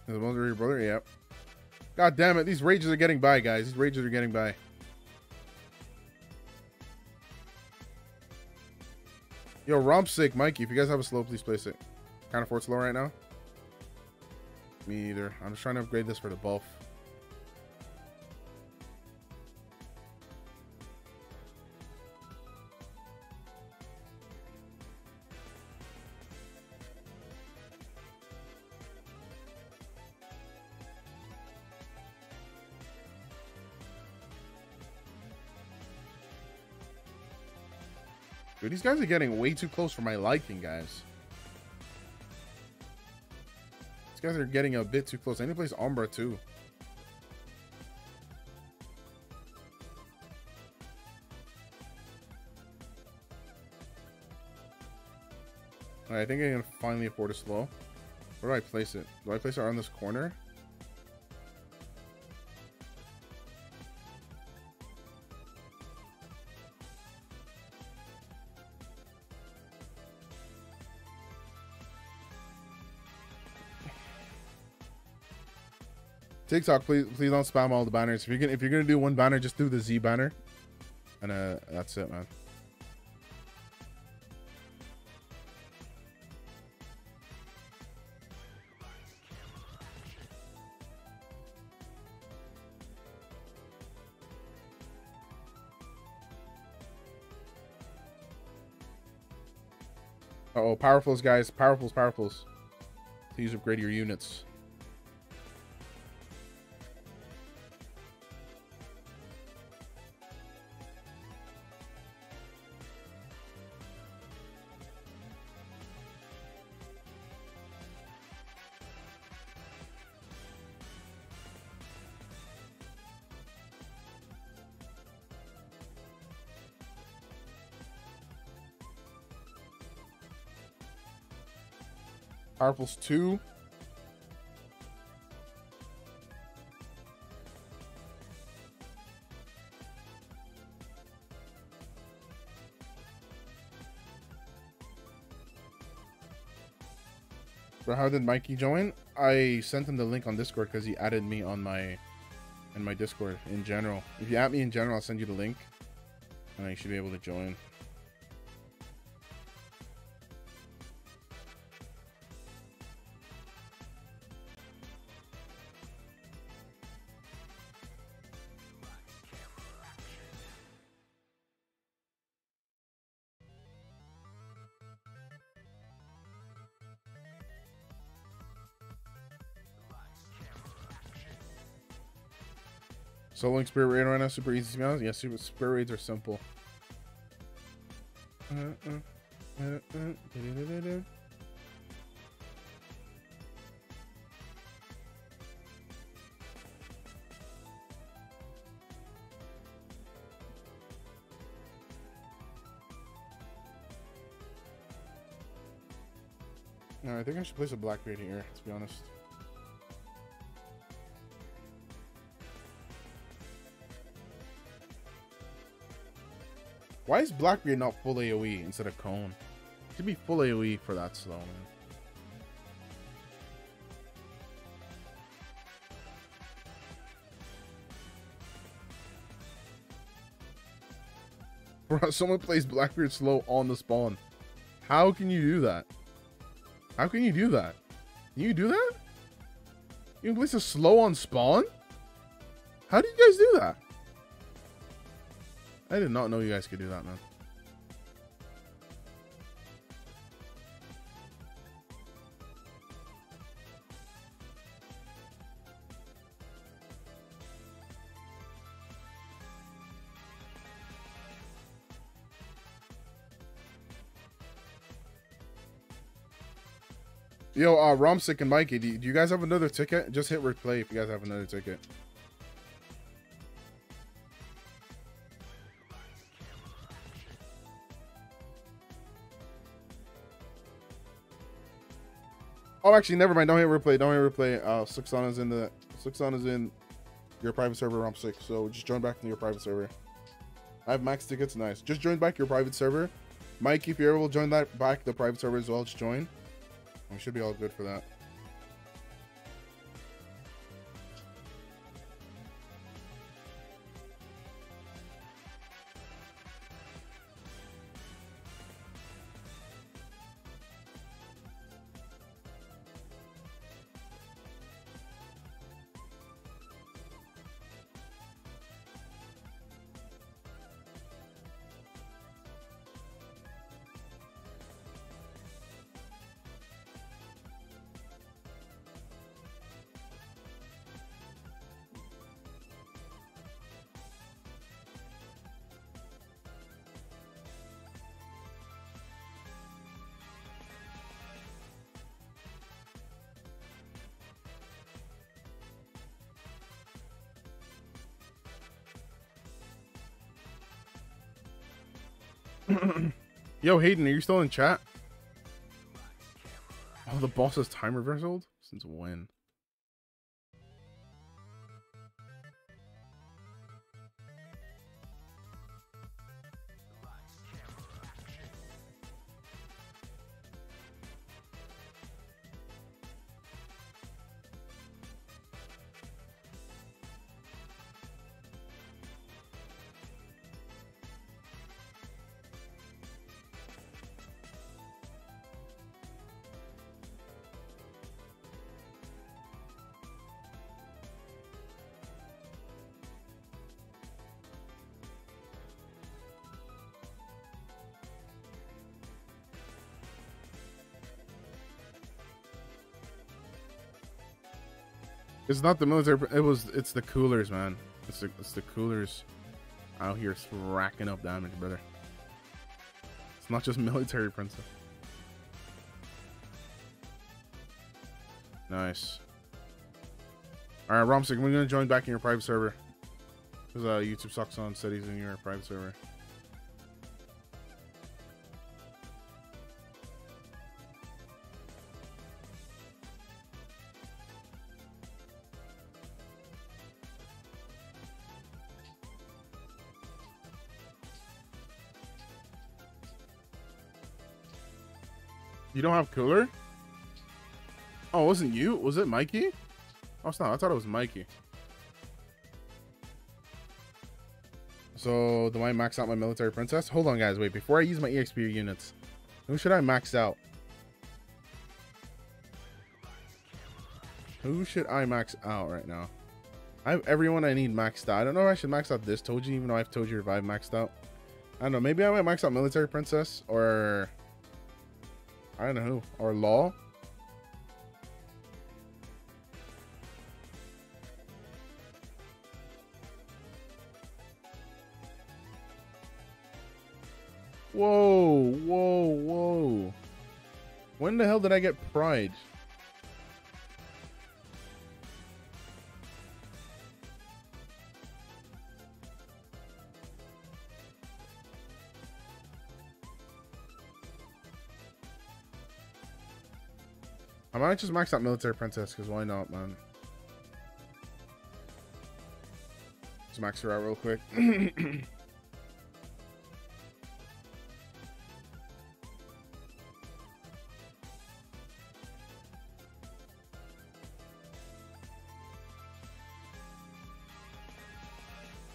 The military brother, yep. God damn it, these rages are getting by, guys. These rages are getting by. Yo, Rompsick, Mikey, if you guys have a slow, please place it. Can't afford slow right now. Me either. I'm just trying to upgrade this for the buff. Dude, these guys are getting way too close for my liking, guys. These guys are getting a bit too close. I need to place Umbra, too. I think I can finally afford a slow. Where do I place it? Do I place it around this corner? TikTok, please don't spam all the banners. If you're gonna do one banner, just do the Z banner, and that's it, man. Uh oh, powerfuls, guys, powerfuls. Please upgrade your units. Powerfuls 2. So how did Mikey join? I sent him the link on Discord because he added me on my Discord in general. If you add me in general, I'll send you the link, and you should be able to join. Soloing spirit raid right now, super easy to be honest. Yeah, super spirit raids are simple. No, I think I should place a Blackbeard here, to be honest. Why is Blackbeard not full AoE instead of Cone? It should be full AoE for that slow, man. Bro, someone plays Blackbeard slow on the spawn. How can you do that? How can you do that? Can you do that? You can place a slow on spawn? How do you guys do that? I did not know you guys could do that, man. Yo, Romsick and Mikey, do you guys have another ticket? Just hit replay if you guys have another ticket. Oh, actually, never mind. Don't hit replay. Don't hit replay. Suxana's in the your private server, Romp6. So just join back to your private server. I have max tickets. Nice. Just join back your private server. Mike, if you're able to join that back, the private server as well. Just join. We should be all good for that. Yo, Hayden, are you still in chat? Oh, the boss is time reversaled? Since when? It's not the military. It's the coolers, man. It's the coolers out here racking up damage, brother. It's not just military princess. Nice. All right, Romsig, we're gonna join back in your private server. Because YouTube sucks on cities in your private server. You don't have cooler? Oh, it wasn't you? Was it Mikey? Oh, it's not. I thought it was Mikey. So, do I max out my military princess? Hold on, guys. Wait, before I use my EXP units, who should I max out? Who should I max out right now? I have everyone I need maxed out. I don't know if I should max out this Toji, even though I have Toji Revive maxed out. I don't know. Maybe I might max out military princess or... I don't know who. Or Law. Whoa, whoa, whoa. When the hell did I get Pride? I might just max out military princess because why not, man? Just max her out real quick. Right,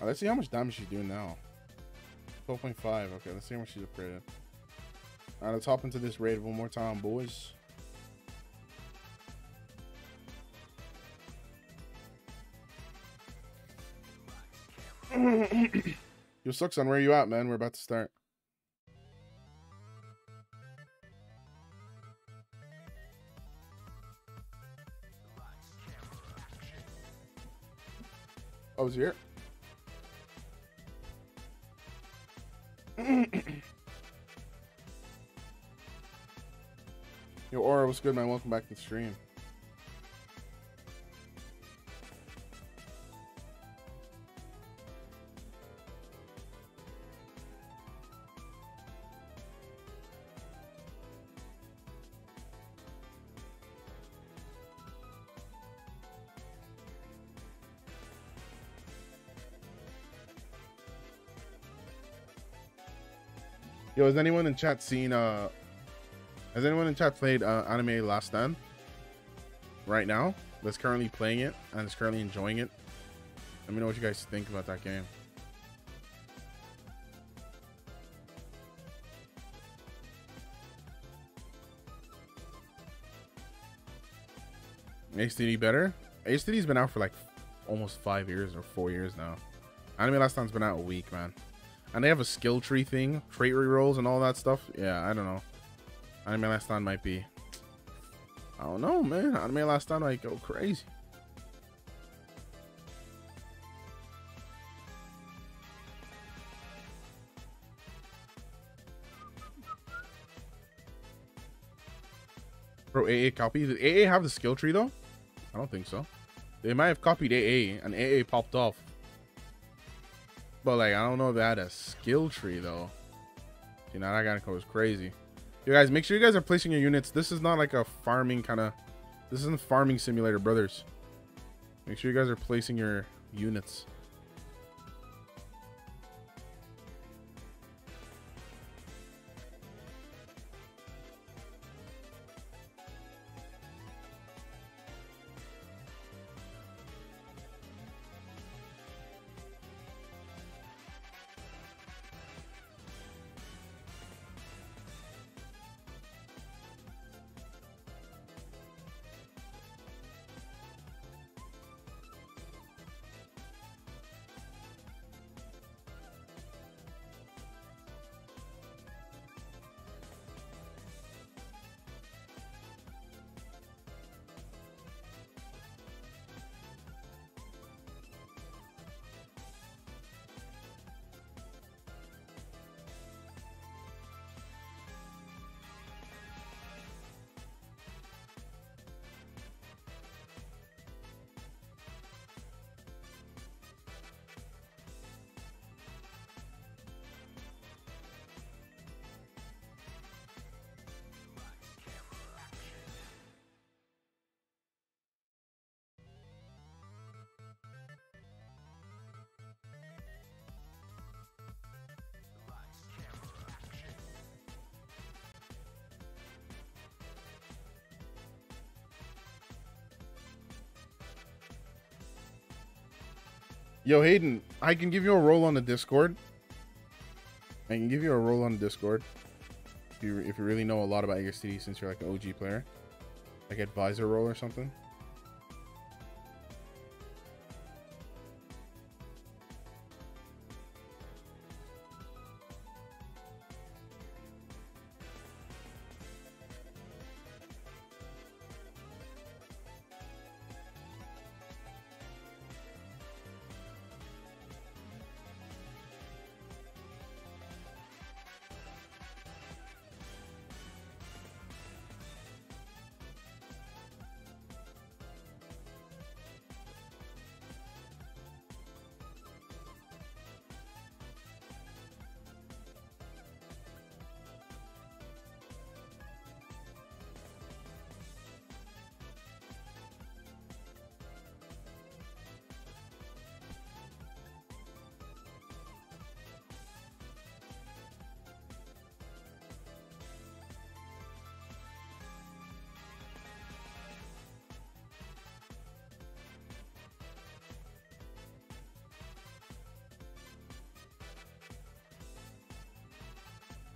let's see how much damage she's doing now. 12.5. Okay, let's see how much she's upgraded. All right, let's hop into this raid one more time, boys. Yo, Sucks on, where you at, man? We're about to start. I was here. Yo, Aura, what's good, man? Welcome back to the stream. Yo, has anyone in chat seen, has anyone in chat played Anime Last Stand right now? That's currently playing it and is currently enjoying it. Let me know what you guys think about that game. ASTD better? ASTD's been out for like almost 5 years or 4 years now. Anime Last Stand's been out a week, man. And they have a skill tree thing, trait rerolls and all that stuff. Yeah, I don't know. Anime Last Stand might be... I don't know, man. Anime Last Stand might go crazy. Bro, AA copies? Did AA have the skill tree, though? I don't think so. They might have copied AA, and AA popped off. But like, I don't know if they had a skill tree though. You know, that guy goes crazy. You guys, make sure you guys are placing your units. This is not like a farming kind of... This isn't Farming Simulator, brothers. Make sure you guys are placing your units. Yo, Hayden, I can give you a role on the Discord. I can give you a role on the Discord. If you really know a lot about ASTD, since you're like an OG player. Like advisor role or something.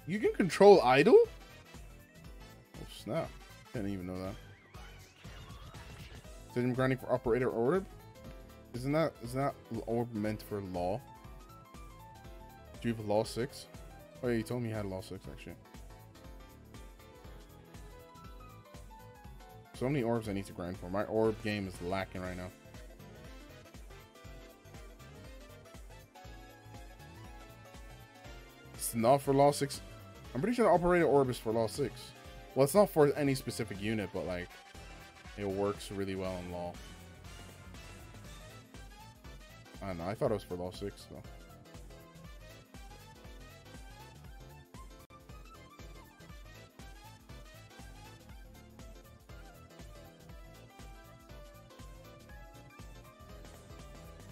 You can control idle? Oh snap. Didn't even know that. So I'm grinding for operator orb? Isn't that orb meant for law? Do you have law 6? Oh yeah, you told me you had law 6 actually. So many orbs I need to grind for. My orb game is lacking right now. It's not for law 6. I'm pretty sure the operator orb is for Law 6. Well, it's not for any specific unit, but like, it works really well in Law. I don't know, I thought it was for Law 6, though.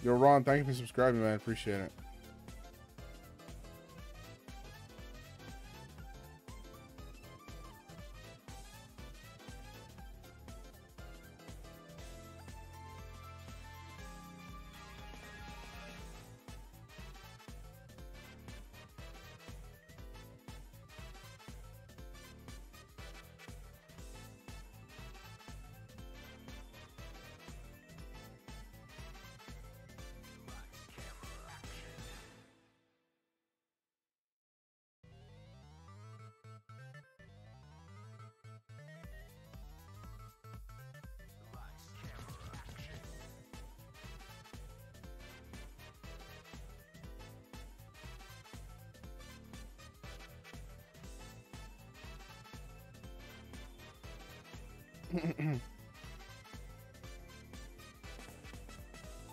Yo, Ron, thank you for subscribing, man. I appreciate it.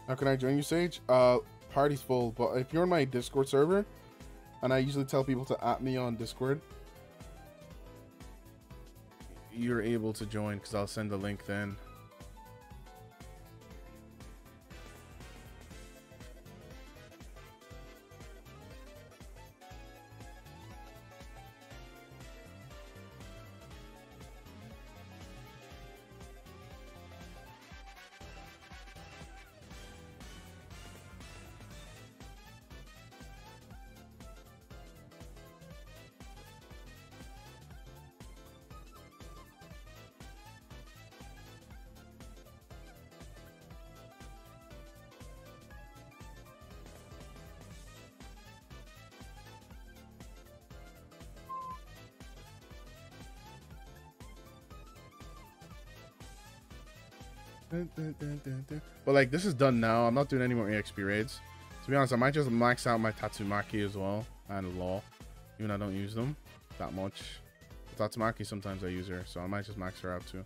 How can I join you, Sage? Party's full, but if you're on my Discord server, and I usually tell people to at me on Discord, you're able to join, because I'll send the link then. But like, this is done now. I'm not doing any more EXP raids. To be honest, I might just max out my Tatsumaki as well, and Law, even though I don't use them that much. But Tatsumaki, sometimes I use her, so I might just max her out too.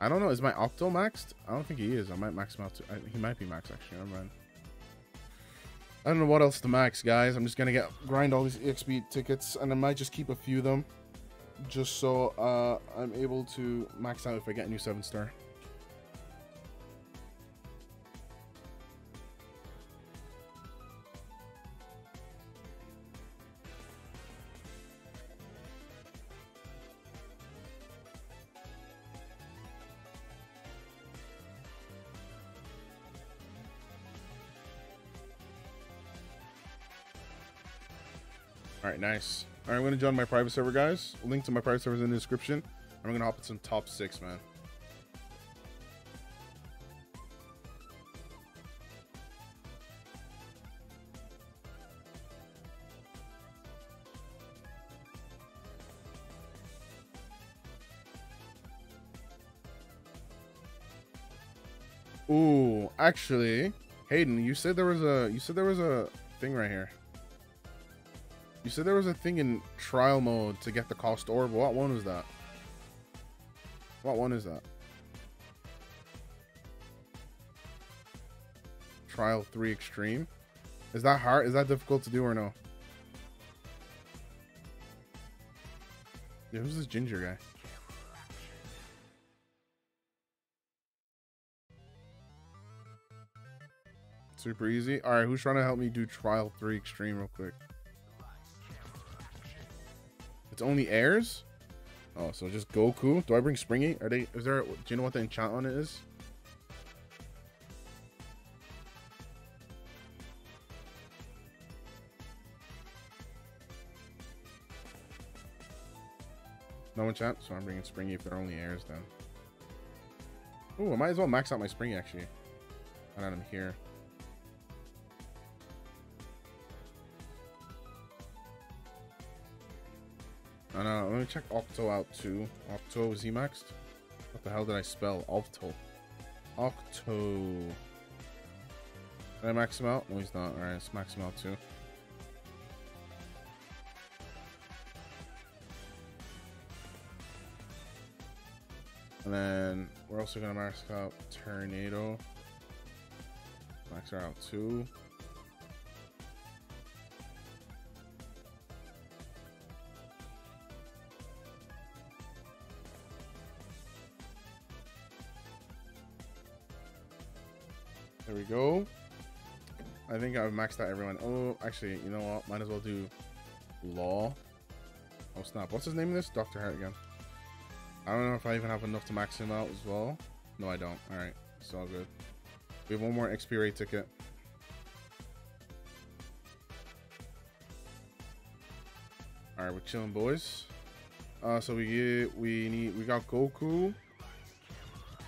I don't know. Is my Octo maxed? I don't think he is. I might max him out too. He might be maxed actually. Never mind. I don't know what else to max, guys. I'm just gonna grind all these EXP tickets, and I might just keep a few of them, just so I'm able to max out if I get a new 7-star. Nice. All right, I'm gonna join my private server, guys. Link to my private server is in the description. I'm gonna hop at some top 6, man. Ooh, actually, Hayden, you said there was a thing right here. You said there was a thing in trial mode to get the cost orb. What one was that? What one is that? Trial 3 extreme? Is that hard? Is that difficult to do or no? Yeah, who's this ginger guy? Super easy. All right, who's trying to help me do trial 3 extreme real quick? It's only airs. Oh, so just Goku. Do I bring Springy? Are they? Is there? Do you know what the enchant on it is? No enchant, so I'm bringing Springy if they're only airs then. Ooh, I might as well max out my Springy actually. Now that I'm here. I know, let me check Octo out too. Octo, is he maxed? What the hell did I spell? Octo. Octo. Did I max him out? No, he's not. Alright, let's max him out too. And then we're also going to max out Tornado. Max her out too. There we go. I think I've maxed out everyone. Oh, actually, you know what? Might as well do Law. Oh, snap. What's his name in this? Dr. Hart again. I don't know if I even have enough to max him out as well. No, I don't. All right. It's all good. We have one more XP raid ticket. All right. We're chilling, boys. So we got Goku.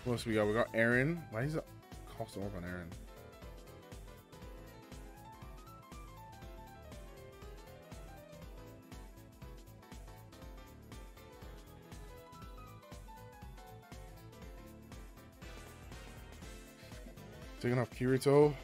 What else we got? We got Eren. Why is it? Cost orb on Eren. Taking off Kirito.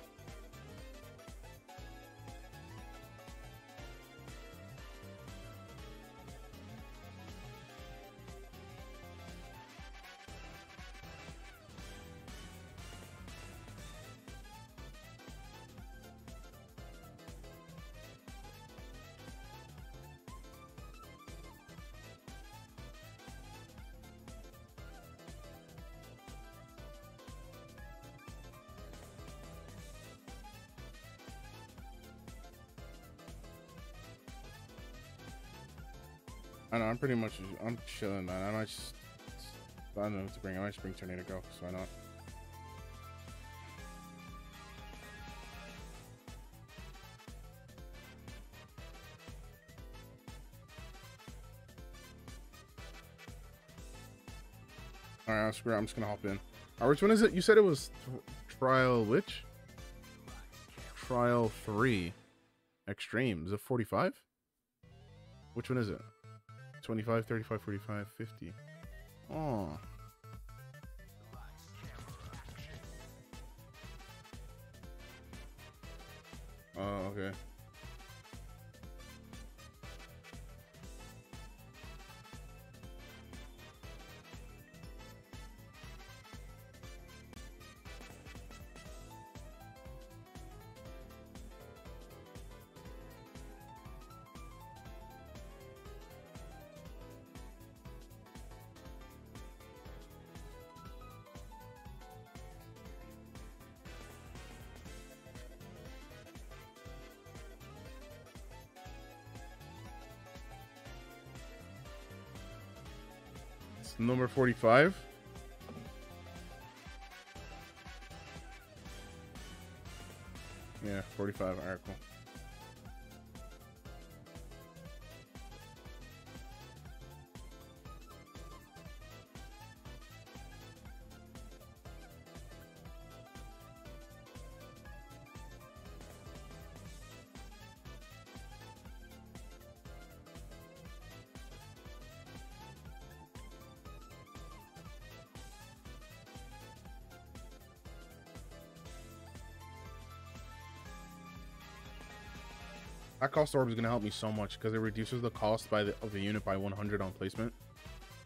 I know, I'm chilling, man. I don't know what to bring. I might just bring Tornado Girl, so why not? Alright, I'll screw it. I'm just gonna hop in. Alright, which one is it? You said it was Trial which? Trial 3. Extreme. Is it 45? Which one is it? 25, 35, 45, 50. Oh. Oh, okay. Number 45. Yeah, 45. All right, cool. That cost orb is going to help me so much because it reduces the cost by of the unit by 100 on placement,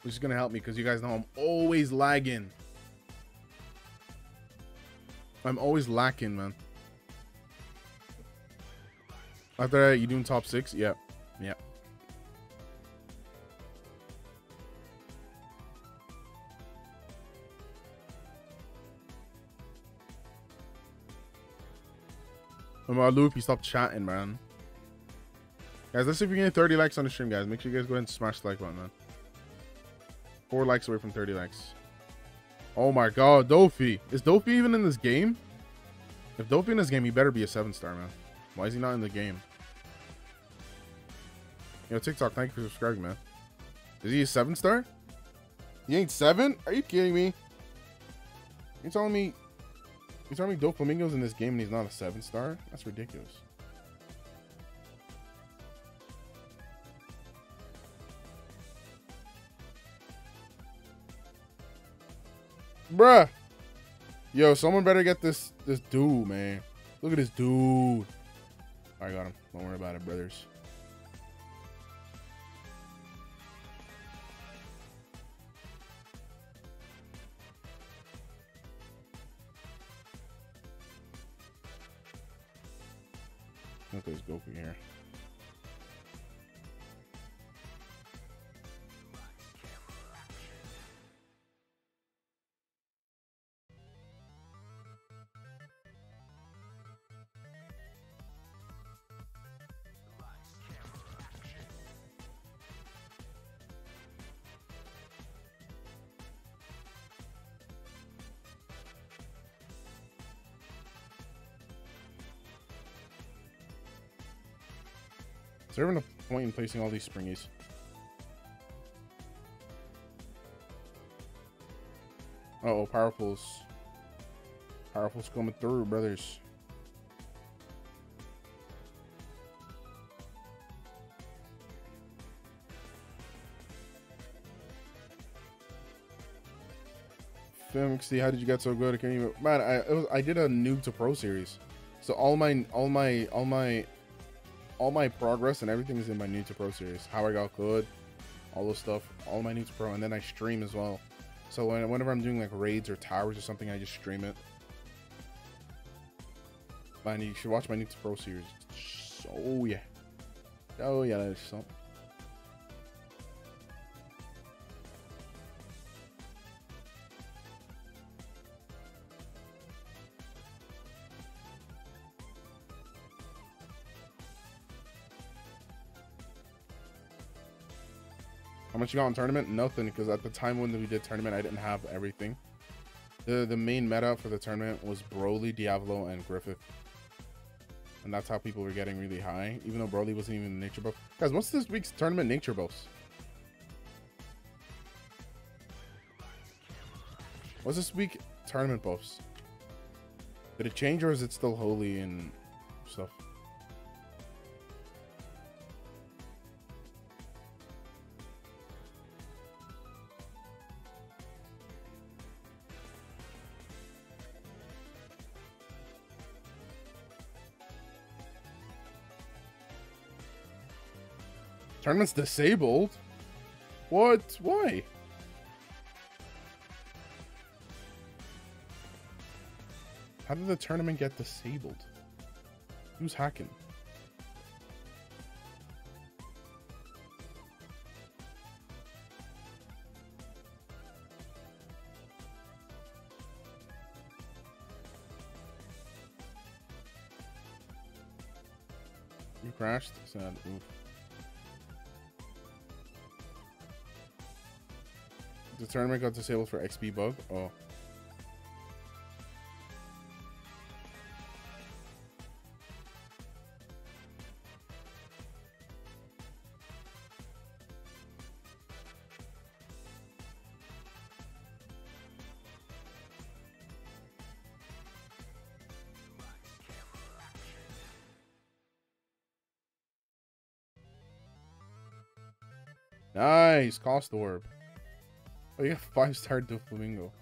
which is going to help me because you guys know I'm always lagging. I'm always lacking, man. After that, you doing top 6? Yeah. Yeah. I'm out, Loopy. Stop chatting, man. Guys, let's see if we can get 30 likes on the stream, guys. Make sure you guys go ahead and smash the like button, man. 4 likes away from 30 likes. Oh my god, Dofi. Is Dofi even in this game? If Dofi in this game, he better be a 7-star, man. Why is he not in the game? Yo, TikTok, thank you for subscribing, man. Is he a 7-star? He ain't 7? Are you kidding me? You telling me Doflamingo's in this game and he's not a 7-star? That's ridiculous. Bruh. Yo, someone better get this dude, man. Look at this dude. I got him. Don't worry about it, brothers. I think there's Goku here. Is there even a point in placing all these springies? Uh-oh, Powerfuls. Powerfuls coming through, brothers. FMXD, how did you get so good? I can't even, man, I did a noob to pro series. So all my progress and everything is in my new to pro series. How I got good, all this stuff, all my new to pro, and then I stream as well. So whenever I'm doing like raids or towers or something, I just stream it. Man, you should watch my new to pro series. Oh yeah, oh yeah, that is something. much you got on tournament? Nothing, because at the time when we did tournament, I didn't have everything. The main meta for the tournament was Broly, Diablo, and Griffith. And that's how people were getting really high, even though Broly wasn't even nature buff. Guys, what's this week's tournament nature buffs? What's this week tournament buffs? Did it change or is it still holy and stuff? Tournament's disabled? What? Why? How did the tournament get disabled? Who's hacking? You crashed? Sad. Oof. The tournament got disabled for XP bug. Oh. Nice, cost orb. Oh, you got 5-star Doflamingo.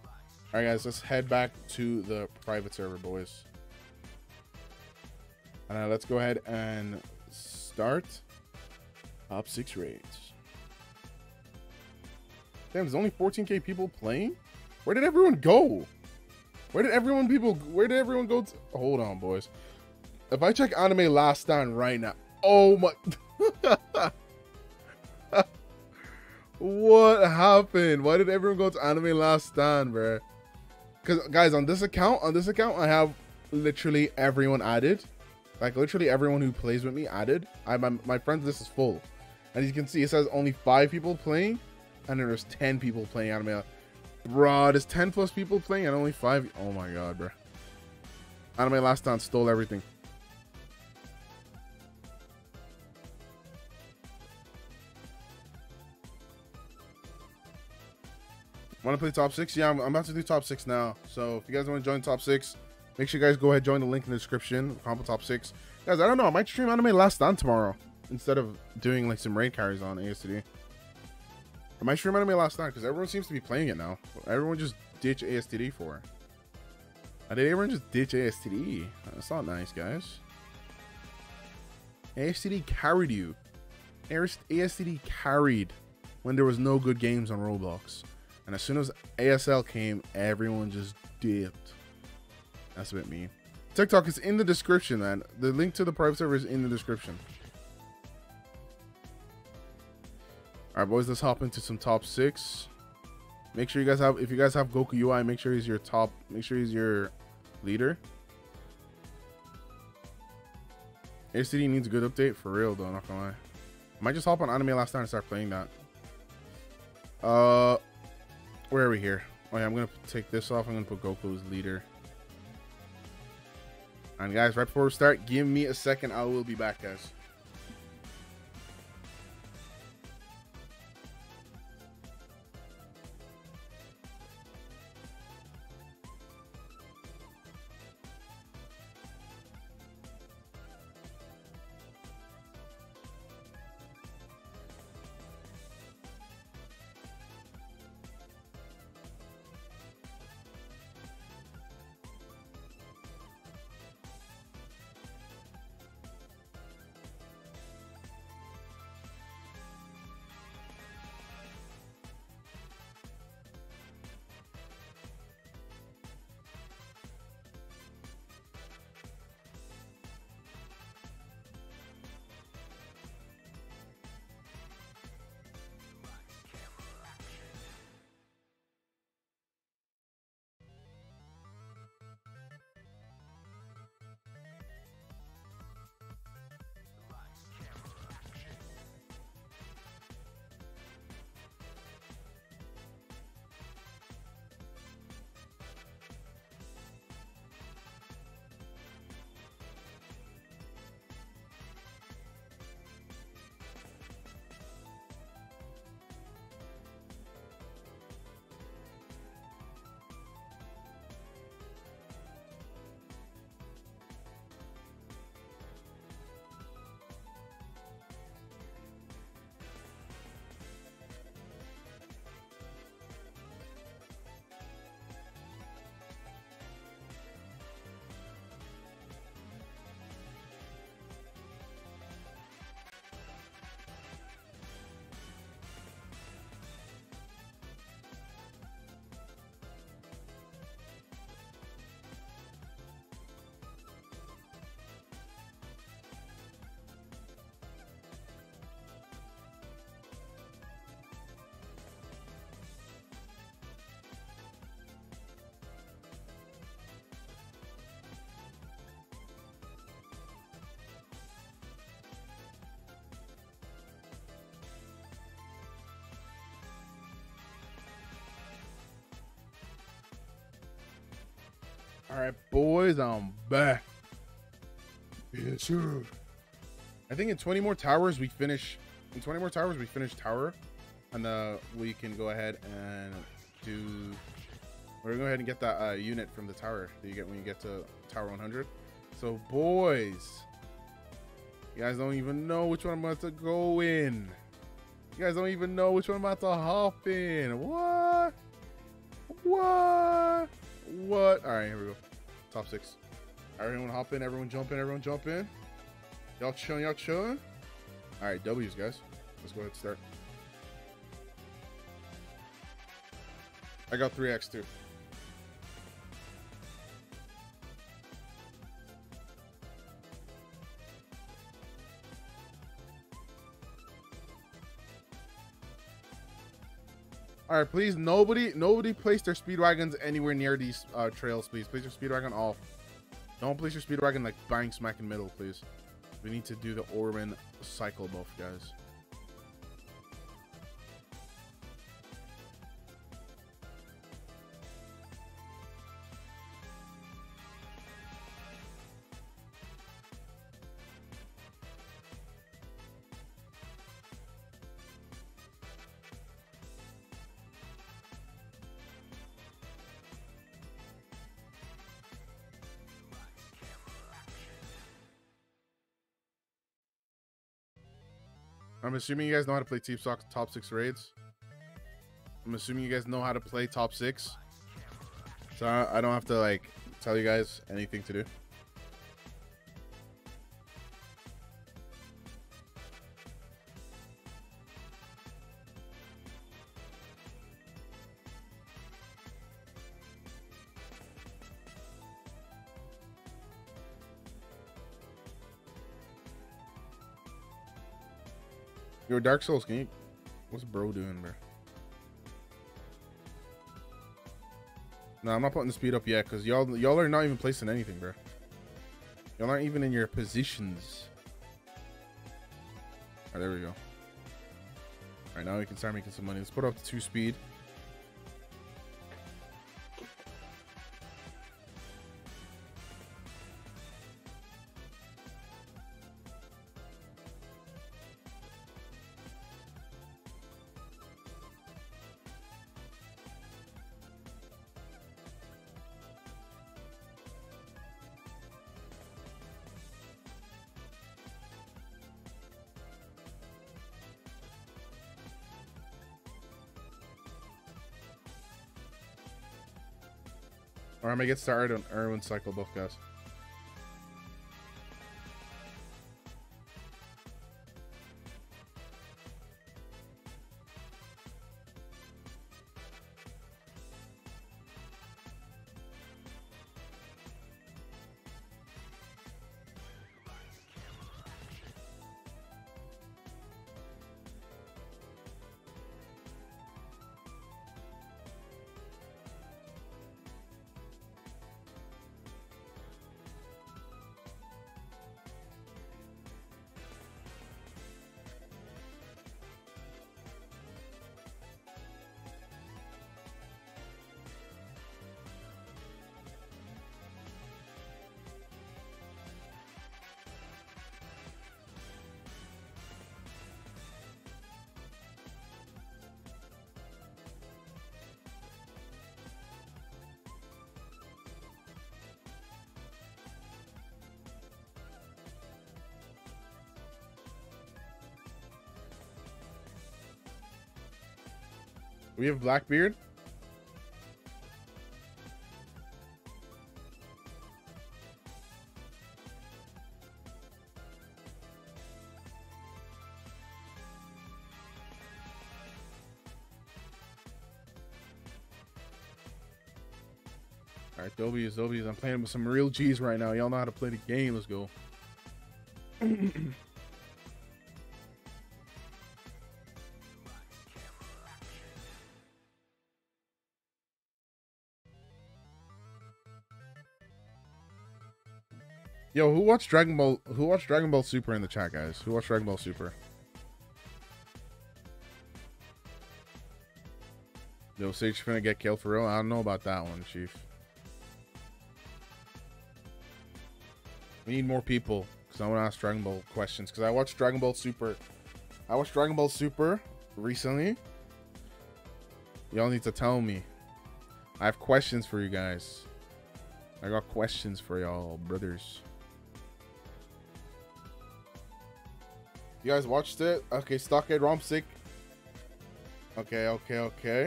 Alright guys, let's head back to the private server, boys. And let's go ahead and start top 6 raids. Damn, there's only 14k people playing? Where did everyone go? Where did everyone go to? Hold on, boys. If I check Anime Last Stand right now. Oh my... What happened? Why did everyone go to Anime Last Stand, bro? Because guys, on this account I have literally everyone added, like literally everyone who plays with me added. My friends list is full, and you can see it says only 5 people playing, and there's 10 people playing Anime. Bro, there's 10+ people playing and only 5. Oh my god, bro. Anime Last Stand stole everything. Want to play top 6? Yeah, I'm about to do top 6 now. So if you guys want to join top 6, make sure you guys go ahead, join the link in the description. Combo top 6. Guys, I don't know. I might stream Anime Last Stand tomorrow instead of doing like some raid carries on ASTD. I might stream Anime Last Stand because everyone seems to be playing it now. Everyone just ditch ASTD for it. Why did everyone just ditch ASTD? That's not nice, guys. ASTD carried you. ASTD carried when there was no good games on Roblox. And as soon as ASL came, everyone just dipped. That's a bit mean. TikTok is in the description, man. The link to the private server is in the description. All right, boys, let's hop into some top 6. Make sure you guys have, if you guys have Goku UI, make sure he's your top, make sure he's your leader. ASTD needs a good update, for real though, not gonna lie. I might just hop on Anime Last Night and start playing that. Where are we here? Oh yeah, I'm gonna take this off. I'm gonna put Goku as leader. And guys, right before we start, give me a second. I will be back, guys. All right, boys, I'm back. Yes, sir. I think in 20 more towers we finish. In 20 more towers we finish tower, and we can go ahead and do. We're gonna go ahead and get that unit from the tower that you get when you get to tower 100. So, boys, you guys don't even know which one I'm about to go in. You guys don't even know which one I'm about to hop in. What? What? What? All right, here we go. Top 6. Everyone hop in. Everyone jump in. Everyone jump in. Y'all chilling. Y'all chilling. All right, W's, guys. Let's go ahead and start. I got 3X too. All right, please, nobody place their Speedwagons anywhere near these trails, please. Place your Speedwagon off. Don't place your Speedwagon like bang smack in the middle, please. We need to do the Orin cycle buff, guys. I'm assuming you guys know how to play top 6 raids. I'm assuming you guys know how to play top 6. So I don't have to like tell you guys anything to do. Yo, Dark Souls, can you... What's bro doing, bro? Nah, I'm not putting the speed up yet, because y'all are not even placing anything, bro. Y'all aren't even in your positions. All right, there we go. All right, now we can start making some money. Let's put up to 2 speed. Or I'm gonna get started on Erwin cycle buff, guys. We have Blackbeard. All right, W's. I'm playing with some real G's right now. Y'all know how to play the game. Let's go. Yo, who watched Dragon Ball Super in the chat, guys? Who watched Dragon Ball Super? Yo, Sage finna get killed for real? I don't know about that one, Chief. We need more people because I want to ask Dragon Ball questions. Because I watched Dragon Ball Super. I watched Dragon Ball Super recently. Y'all need to tell me. I have questions for you guys. I got questions for y'all, brothers. You guys watched it? Okay, Stockade Rompsick. Okay. Okay,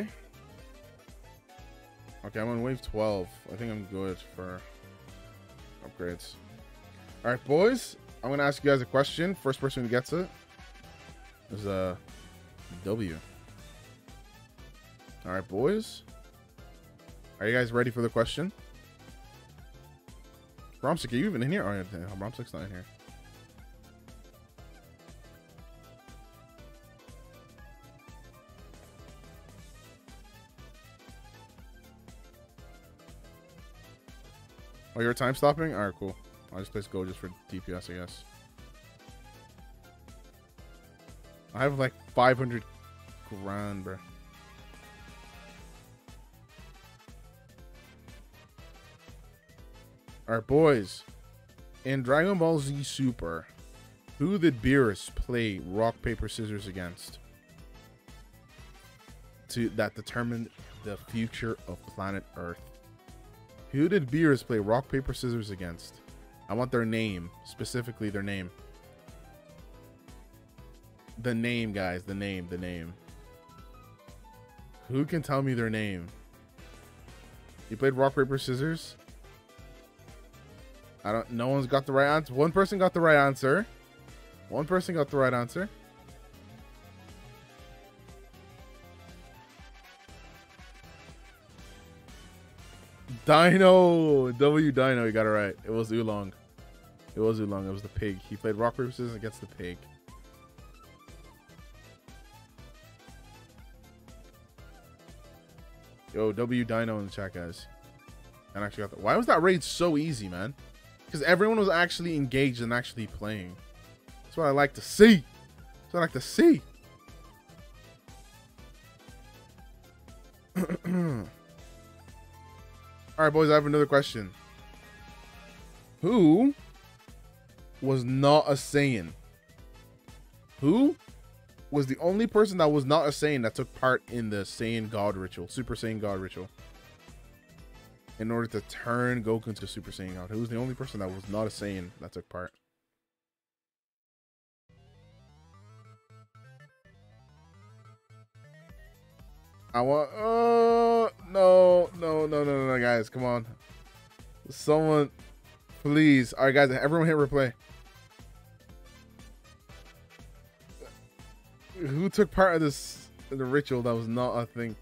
I'm on wave 12. I think I'm good for upgrades. All right, boys. I'm going to ask you guys a question. First person who gets it is a W. All right, boys. Are you guys ready for the question? Rompsick, are you even in here? Oh, yeah, Rompsick's not in here. Oh, you're time stopping? Alright, cool. I'll just place Gojo for DPS, I guess. I have like 500 grand, bro. Alright, boys. In Dragon Ball Z Super, who did Beerus play rock, paper, scissors against? That determined the future of planet Earth. Who did Beerus play rock, paper, scissors against? I want their name. Specifically their name. The name, guys. The name. The name. Who can tell me their name? You played rock, paper, scissors? I don't... No one's got the right answer. One person got the right answer. One person got the right answer. Dino! W Dino, you got it right. It was Oolong. It was Oolong. It was the pig. He played rock, paper, scissors against the pig. Yo, W Dino in the chat, guys. And actually got that. Why was that raid so easy, man? Because everyone was actually engaged and actually playing. That's what I like to see. That's what I like to see. Alright, boys, I have another question. Who was not a Saiyan? Who was the only person that was not a Saiyan that took part in the Saiyan God ritual, Super Saiyan God ritual, in order to turn Goku into Super Saiyan God? Who was the only person that was not a Saiyan that took part? I want... No, guys. Come on. Someone, please. All right, guys. Everyone hit replay. Who took part of this in the ritual that was not a thing?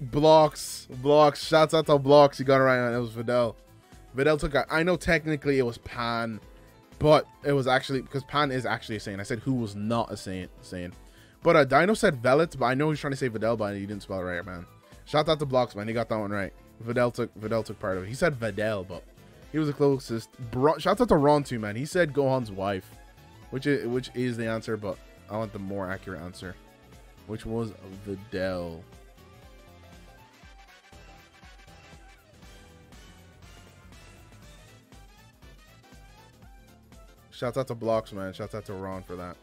Blocks. Blocks. Shouts out to Blocks. You got it right, man. It was Videl. Videl took out. I know technically it was Pan, but it was actually... Because Pan is actually a Saiyan. I said who was not a Saiyan. But Dino said Velet, but I know he's trying to say Videl, but he didn't spell it right, man. Shout out to Blocks, man. He got that one right. Videl took part of it. He said Videl, but he was the closest. Shout out to Ron too, man. He said Gohan's wife, which is the answer, but I want the more accurate answer, which was Videl. Shout out to Blocks, man. Shout out to Ron for that.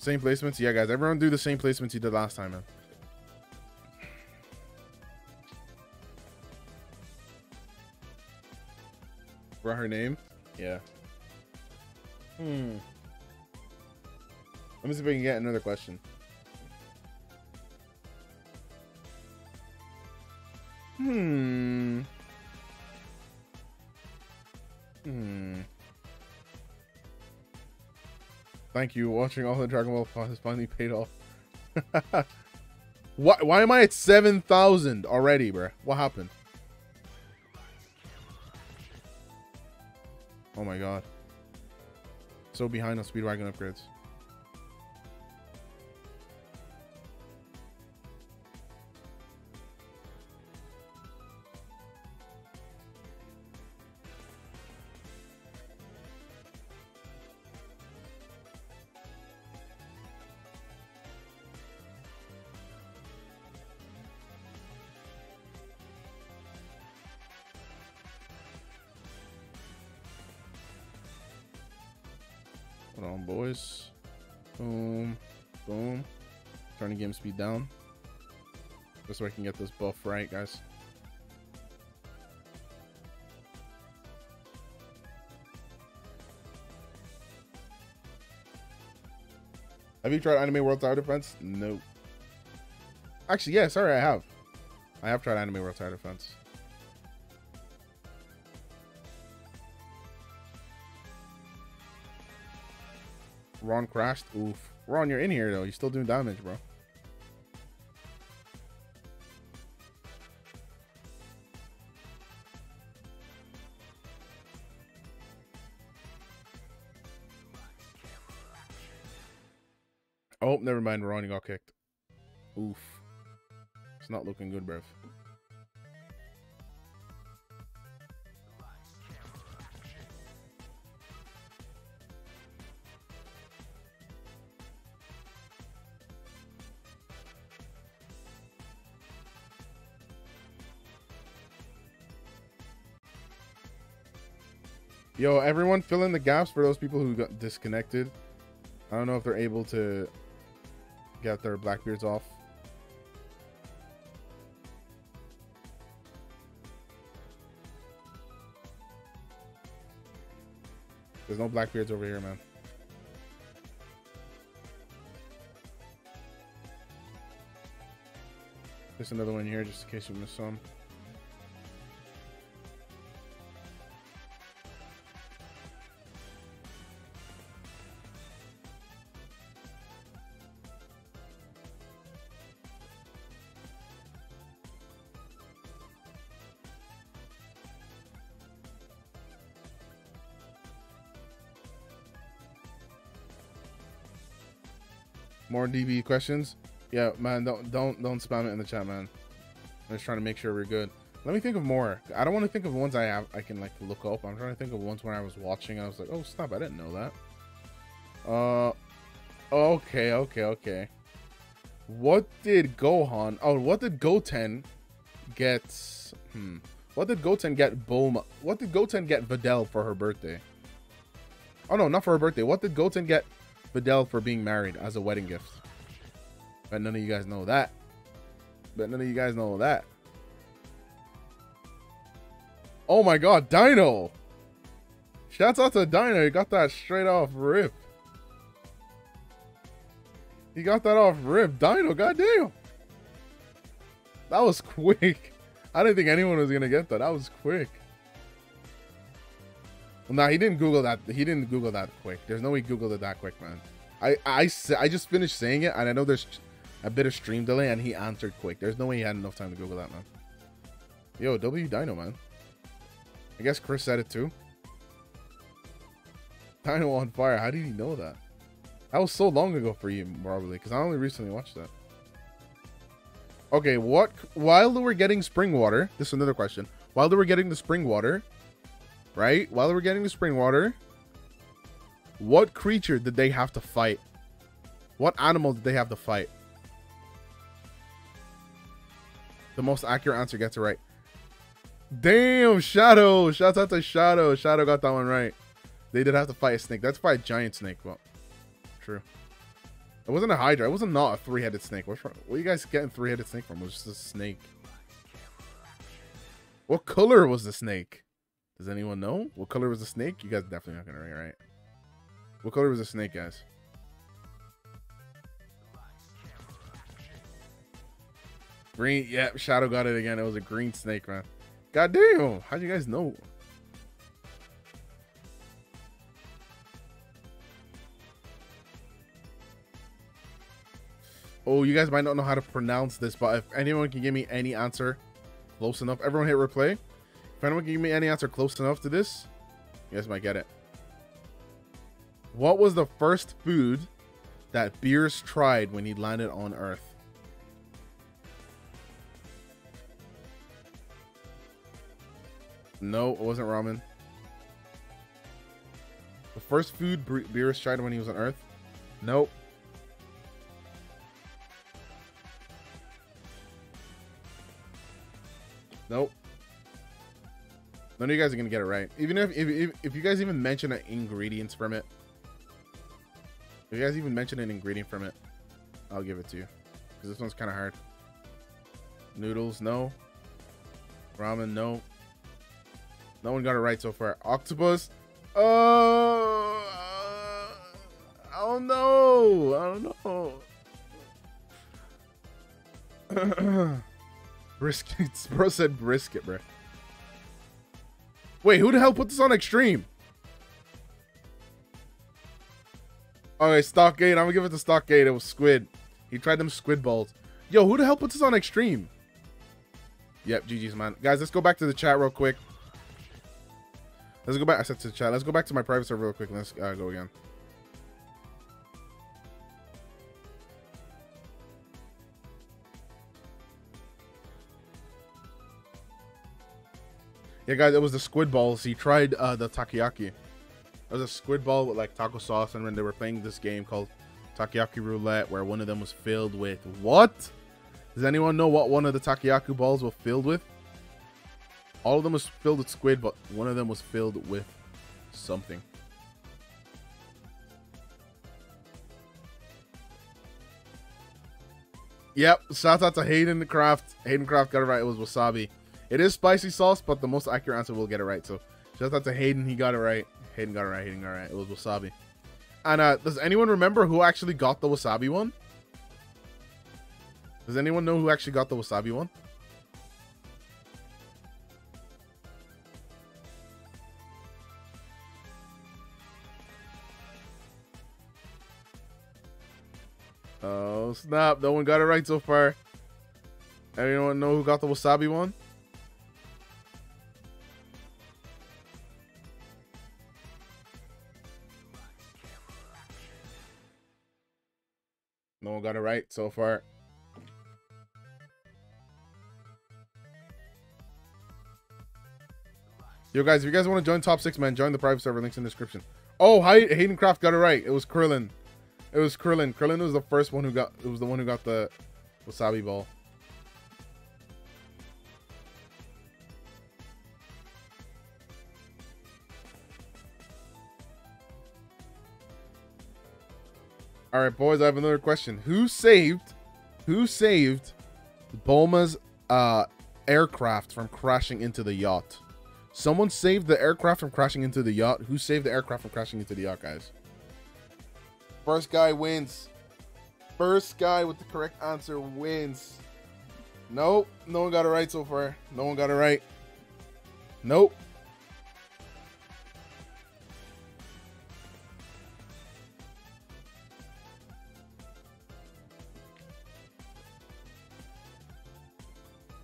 Same placements, yeah, guys. Everyone do the same placements you did last time, man. Brought her name, yeah. Let me see if I can get another question. Thank you. Watching all the Dragon Ball has finally paid off. Why am I at 7,000 already, bro? What happened? Oh my god. So behind on Speedwagon upgrades. Hold on, boys. Boom. Boom. Trying to game speed down. Just so I can get this buff right, guys. Have you tried Anime World Tower Defense? Nope. Actually, yeah, sorry, I have. I have tried Anime World Tower Defense. Ron crashed. Oof. Ron, you're in here, though. You're still doing damage, bro. Oh, never mind, Ron, you got kicked. Oof. It's not looking good, bruv. Yo, everyone fill in the gaps for those people who got disconnected. I don't know if they're able to get their Blackbeards off. There's no Blackbeards over here, man. There's another one here just in case you missed some. More DB questions? Yeah, man, don't spam it in the chat, man. I'm just trying to make sure we're good. Let me think of more. I don't want to think of ones I have I can like look up. I'm trying to think of ones when I was watching and I was like, oh snap, I didn't know that. Okay. What did Goten get? What did Goten get Bulma? What did Goten get Videl for her birthday? Oh no, not for her birthday. What did Goten get Videl for being married as a wedding gift? But none of you guys know that. Oh my god, Dino! Shouts out to Dino, he got that straight off rip. He got that off rip. Dino, goddamn! That was quick. I didn't think anyone was gonna get that. That was quick. Well, nah, he didn't Google that. He didn't Google that quick. There's no way he Googled it that quick, man. I just finished saying it, and I know there's a bit of stream delay, and he answered quick. There's no way he had enough time to Google that, man. Yo, W Dino, man. I guess Chris said it too. Dino on fire. How did he know that? That was so long ago for you, probably, because I only recently watched that. Okay, what? While they were getting spring water, this is another question. While they were getting the spring water. Right? While they were getting the spring water, what creature did they have to fight? What animal did they have to fight? The most accurate answer gets it right. Damn, Shadow! Shouts out to Shadow. Shadow got that one right. They did have to fight a snake. That's probably a giant snake. Well, true. It wasn't a hydra. It wasn't not a three-headed snake. What are you guys getting three-headed snake from? It was just a snake. What color was the snake? Does anyone know? What color was the snake? You guys are definitely not gonna write right. What color was the snake, guys? Green. Yep, yeah, Shadow got it again. It was a green snake, man. God damn! How'd you guys know? Oh, you guys might not know how to pronounce this, but if anyone can give me any answer close enough, everyone hit replay. If anyone can give me any answer close enough to this, you guys might get it. What was the first food that Beerus tried when he landed on Earth? No, it wasn't ramen. The first food Beerus tried when he was on Earth? Nope. Nope. None of you guys are gonna get it right. Even if you guys even mention an ingredient from it, If you guys even mention an ingredient from it, I'll give it to you. Because this one's kind of hard. Noodles, no. Ramen, no. No one got it right so far. Octopus? Oh! I don't know. Brisket. Bro said brisket, bro. Wait, who the hell put this on extreme? Okay, Stockade. I'm gonna give it to Stockade. It was squid. He tried them squid balls. Yo, who the hell puts this on extreme? Yep, GG's, man. Guys, let's go back to the chat real quick. Let's go back. I said to the chat. Let's go back to my private server real quick. Let's go again. Yeah, guys, it was the squid balls. He tried the takoyaki. It was a squid ball with like taco sauce, and when they were playing this game called takoyaki roulette, where one of them was filled with what? Does anyone know what one of the takoyaki balls were filled with? All of them was filled with squid, but one of them was filled with something. Yep, shout out to Hayden Craft. Hayden Craft got it right. It was wasabi. It is spicy sauce, but the most accurate answer will get it right. So shout out to Hayden. He got it right. Hayden got it right. Hayden got it right. It was wasabi. And does anyone remember who actually got the wasabi one? Does anyone know who actually got the wasabi one? Oh, snap. No one got it right so far. Anyone know who got the wasabi one? No one got it right so far. Yo, guys, if you guys want to join Top 6, man, join the private server. Links in the description. Oh, Hayden Craft got it right. It was Krillin. It was Krillin. Krillin was the first one who got... It was the one who got the wasabi ball. All right, boys, I have another question. Who saved Bulma's aircraft from crashing into the yacht? Someone saved the aircraft from crashing into the yacht. Who saved the aircraft from crashing into the yacht, guys? First guy wins. First guy with the correct answer wins. Nope, no one got it right so far. No one got it right. Nope.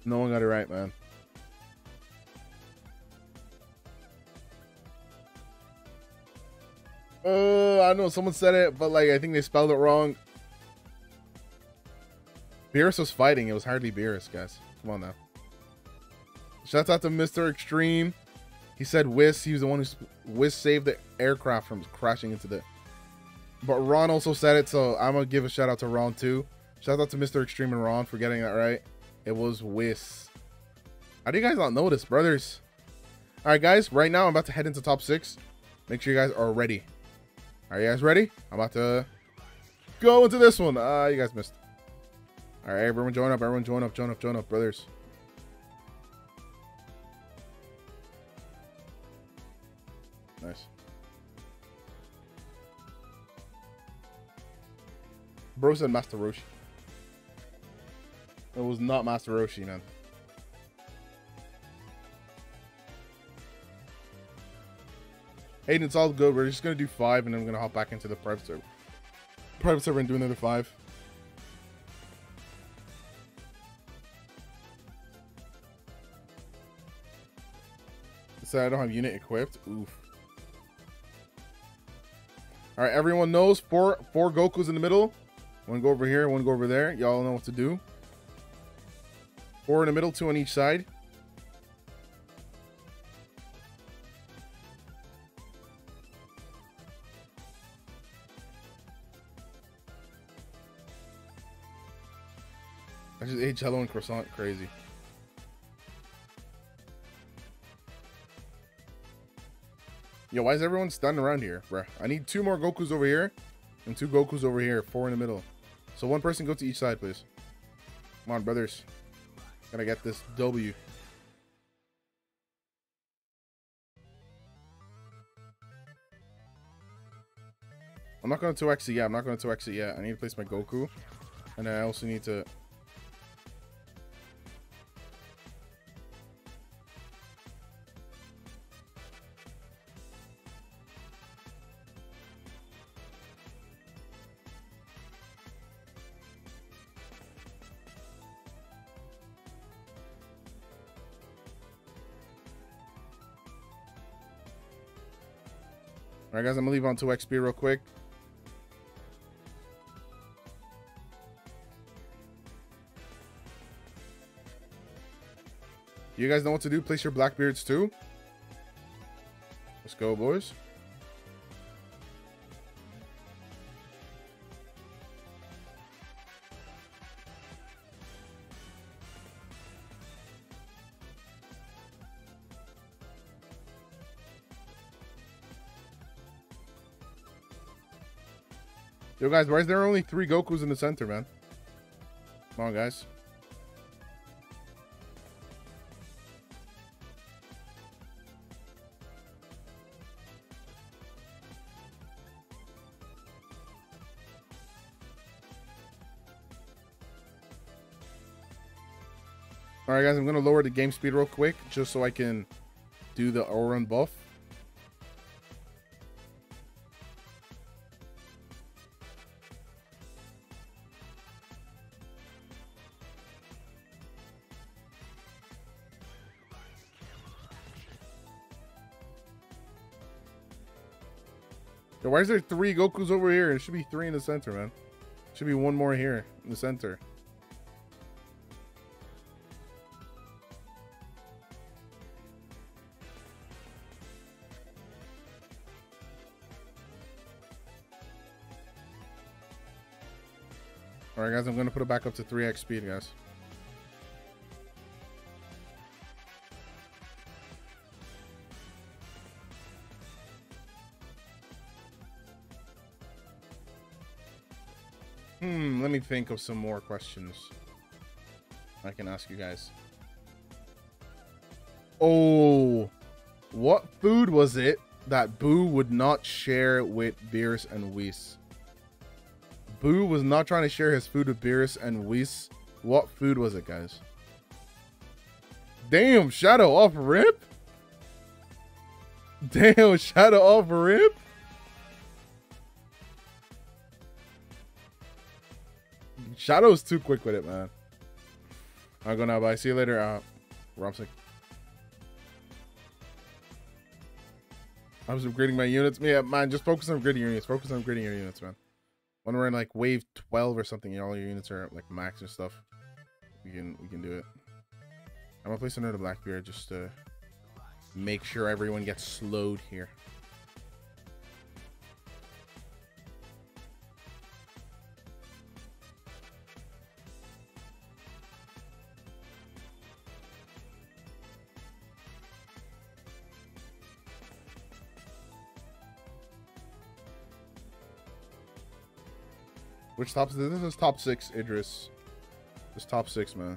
No one got it right, man. I don't know. Someone said it, but like I think they spelled it wrong. Beerus was fighting. It was hardly Beerus, guys. Come on now. Shout out to Mr. Extreme. He said Whis. He was the one who Whis saved the aircraft from crashing into the... But Ron also said it, so I'm going to give a shout out to Ron too. Shout out to Mr. Extreme and Ron for getting that right. It was Whis. How do you guys not know this, brothers? All right, guys. Right now, I'm about to head into top 6. Make sure you guys are ready. Are you guys ready? I'm about to go into this one. You guys missed. All right, everyone join up. Everyone join up. Join up. Join up, brothers. Nice. Bro said Master Roshi. It was not Master Roshi, man. Hayden, it's all good. We're just going to do 5, and then I'm going to hop back into the private server. Private server and do another 5. So I don't have unit equipped. Oof. All right, everyone knows four Gokus in the middle. One go over here, one go over there. Y'all know what to do. 4 in the middle, 2 on each side. I just ate jello and croissant, crazy. Yo, why is everyone stunned around here, bruh? I need 2 more Gokus over here and two Gokus over here, four in the middle. So one person go to each side, please. Come on, brothers. Gotta get this W. I'm not going to 2x it yet. I need to place my Goku. And I also need to... Alright guys, I'm going to leave on 2xp real quick. You guys know what to do. Place your Blackbeards too. Let's go, boys. Yo, guys, why is there only three Gokus in the center, man? Come on, guys. All right, guys, I'm going to lower the game speed real quick just so I can do the Oran buff. Yo, why is there three Gokus over here? It should be three in the center, man. Should be one more here in the center. All right, guys, I'm going to put it back up to 3x speed, guys. Let me think of some more questions I can ask you guys. Oh, what food was it that Boo would not share with Beerus and Whis? Boo was not trying to share his food with Beerus and Whis. What food was it, guys? Damn, Shadow off rip? Shadow's too quick with it, man. I'll go now, bye. See you later, Romsick. I was upgrading my units. Yeah, man, just focus on upgrading your units. Man. When we're in like wave 12 or something, and all your units are like max and stuff, we can do it. I'm gonna place another Blackbeard just to make sure everyone gets slowed here. Which top is this? This is top 6, Idris. This top 6, man.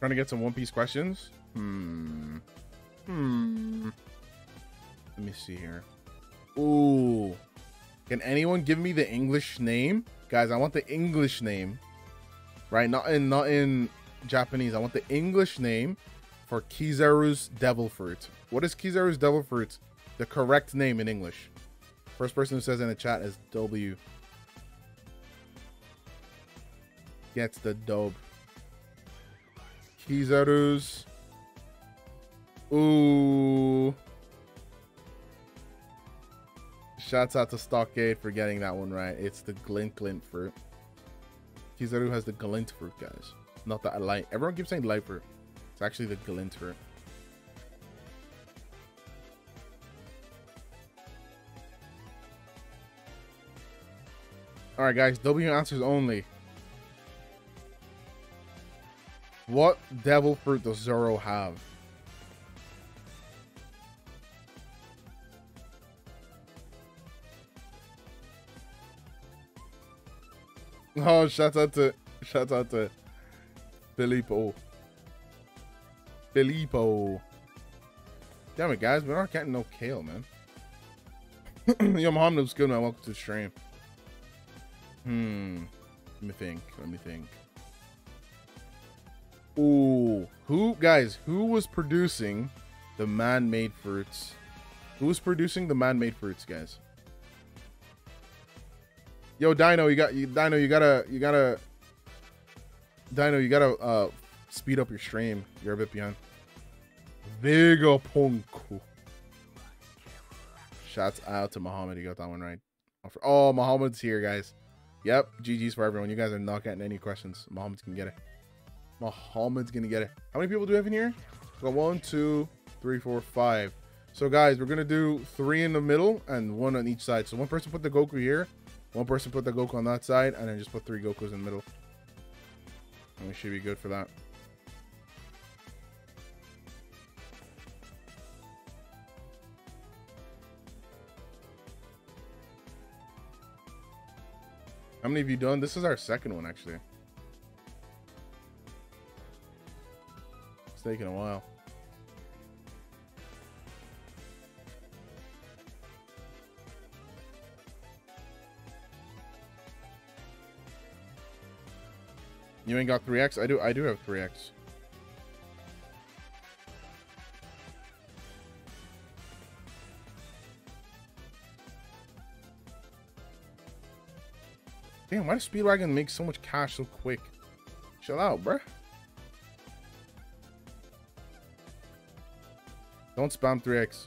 Trying to get some One Piece questions. Let me see here. Ooh. Can anyone give me the English name? Guys, I want the English name. Right? Not in Japanese. I want the English name for Kizaru's devil fruit. What is Kizaru's devil fruit? The correct name in English. First person who says in the chat is W. Gets the dope. Kizaru's. Ooh. Shouts out to Stockade for getting that one right. It's the glint fruit. Kizaru has the glint fruit, guys. Not the light. Everyone keeps saying light fruit. It's actually the glint fruit. All right, guys. W answers only. What devil fruit does Zoro have? Oh, shout out to Filippo. Damn it, guys, we're not getting no kale, man. Yo, Mohamed's good, man. Welcome to the stream. Let me think. Ooh, who was producing the man-made fruits? Who was producing the man-made fruits, guys? Yo, Dino, you gotta speed up your stream. You're a bit behind. Vegapunku. Shouts out to Mohammed. You got that one right. Oh, Mohammed's here, guys. Yep, GG's for everyone. You guys are not getting any questions. Mohammed's gonna get it. Mohammed's gonna get it. How many people do we have in here? We got 1, 2, 3, 4, 5. So, guys, we're gonna do 3 in the middle and 1 on each side. So, one person put the Goku here. One person put the Goku on that side, and then just put 3 Gokus in the middle. And we should be good for that. How many have you done? This is our second one, actually. It's taking a while. You ain't got 3x? I do have 3x. Damn, why does Speedwagon make so much cash so quick? Chill out, bruh. Don't spam 3x.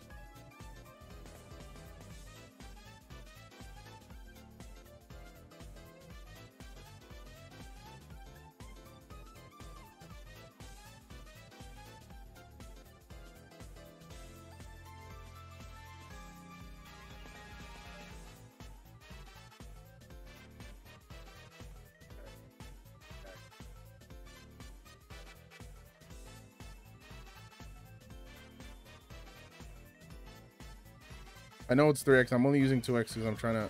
I know it's 3x. I'm only using 2x because I'm trying to...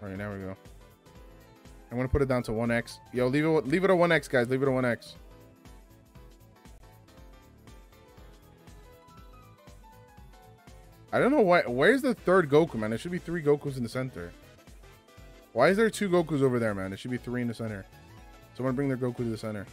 All right, now we go. I'm going to put it down to 1x. Yo, leave it at 1x, guys. Leave it at 1x. I don't know why... Where's the third Goku, man? There should be 3 Gokus in the center. Why is there 2 Gokus over there, man? There should be 3 in the center. Someone bring their Goku to the center.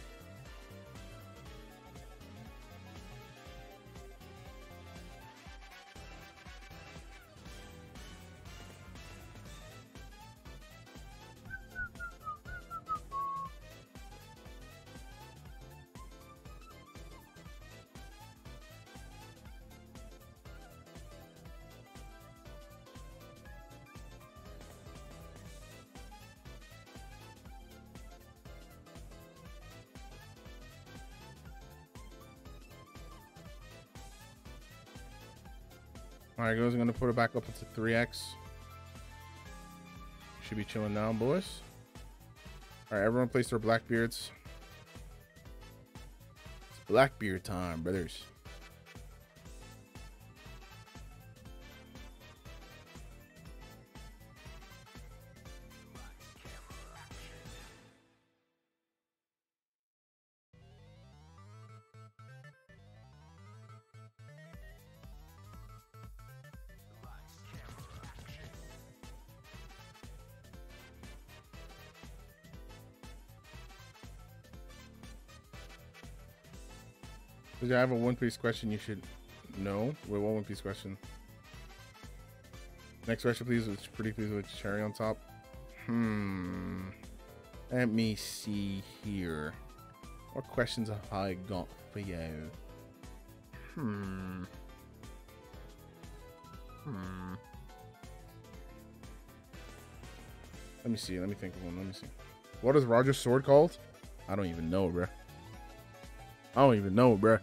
Alright, guys, I'm going to put it back up into 3x. Should be chilling now, boys. Alright, everyone place their Blackbeards. It's Blackbeard time, brothers. I have a One Piece question you should know. Wait, what One Piece question? Next question, please. It's pretty please with cherry on top. Let me see here. What questions have I got for you? Let me see. Let me think of one. Let me see. What is Roger's sword called? I don't even know, bruh. I don't even know, bruh.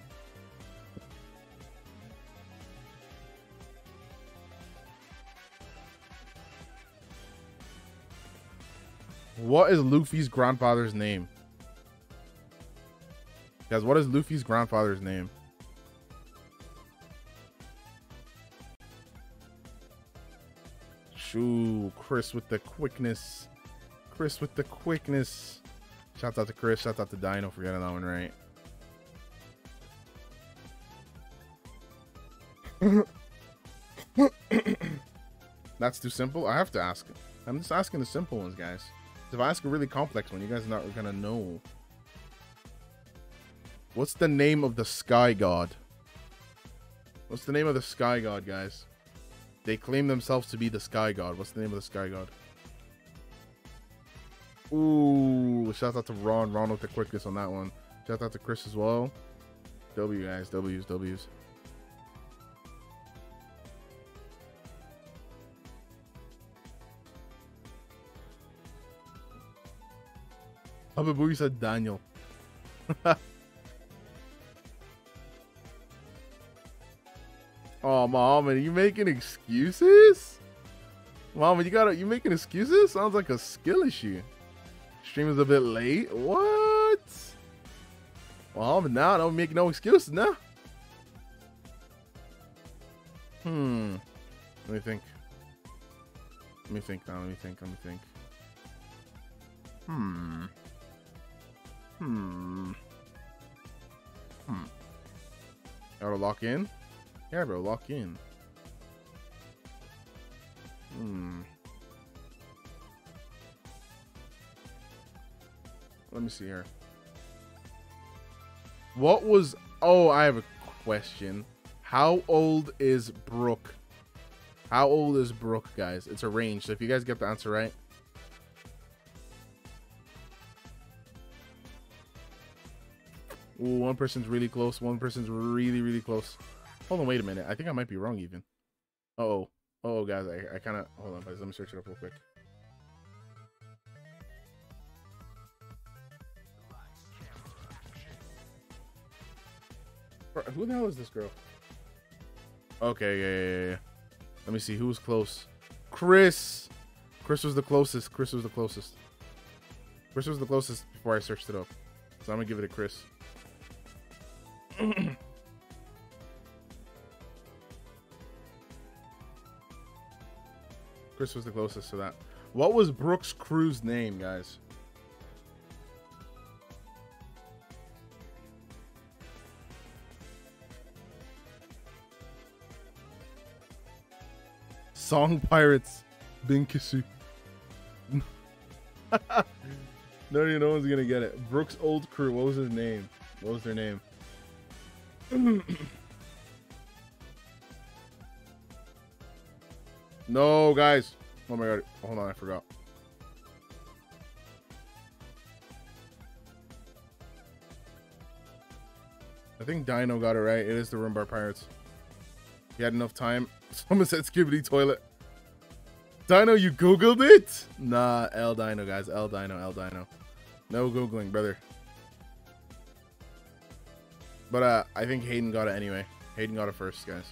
What is Luffy's grandfather's name? Guys, what is Luffy's grandfather's name? Shoo, Chris with the quickness. Chris with the quickness. Shout out to Chris. Shout out to Dino for getting that one right. That's too simple. I have to ask. I'm just asking the simple ones, guys. If I ask a really complex one, you guys are not gonna know. What's the name of the sky god? What's the name of the sky god, guys? They claim themselves to be the sky god. What's the name of the sky god? Ooh, shout out to Ron. Ron with the quickness on that one. Shout out to Chris as well. W, guys. W's, W's. Ababu said Daniel. Oh, Mom, are you making excuses? Mom, you making excuses? Sounds like a skill issue. Stream is a bit late. What? Mom, nah, don't make no excuses, nah. Let me think. Let me think. Gotta lock in? Yeah, bro, lock in. Let me see here. What was... Oh, I have a question. How old is Brook? How old is Brook, guys? It's a range, so if you guys get the answer right... Ooh, one person's really close. One person's really, really close. Hold on, wait a minute. I think I might be wrong even. Uh-oh. Uh-oh, guys. I kind of... Hold on, guys. Let me search it up real quick. Who the hell is this girl? Okay, yeah. Let me see. Who was close? Chris! Chris was the closest. Chris was the closest before I searched it up. So I'm going to give it to Chris. Chris was the closest to that. What was Brook's crew's name, guys? Song Pirates Binkisu. No one's gonna get it. Brook's old crew, what was his name? What was their name? No, guys. Oh my god. Hold on, I forgot. I think Dino got it right. It is the Roomba Pirates. He had enough time. Someone said Skibbity Toilet. Dino, you Googled it? Nah, L Dino, guys. L Dino, L Dino. No Googling, brother. But I think Hayden got it anyway. Hayden got it first, guys.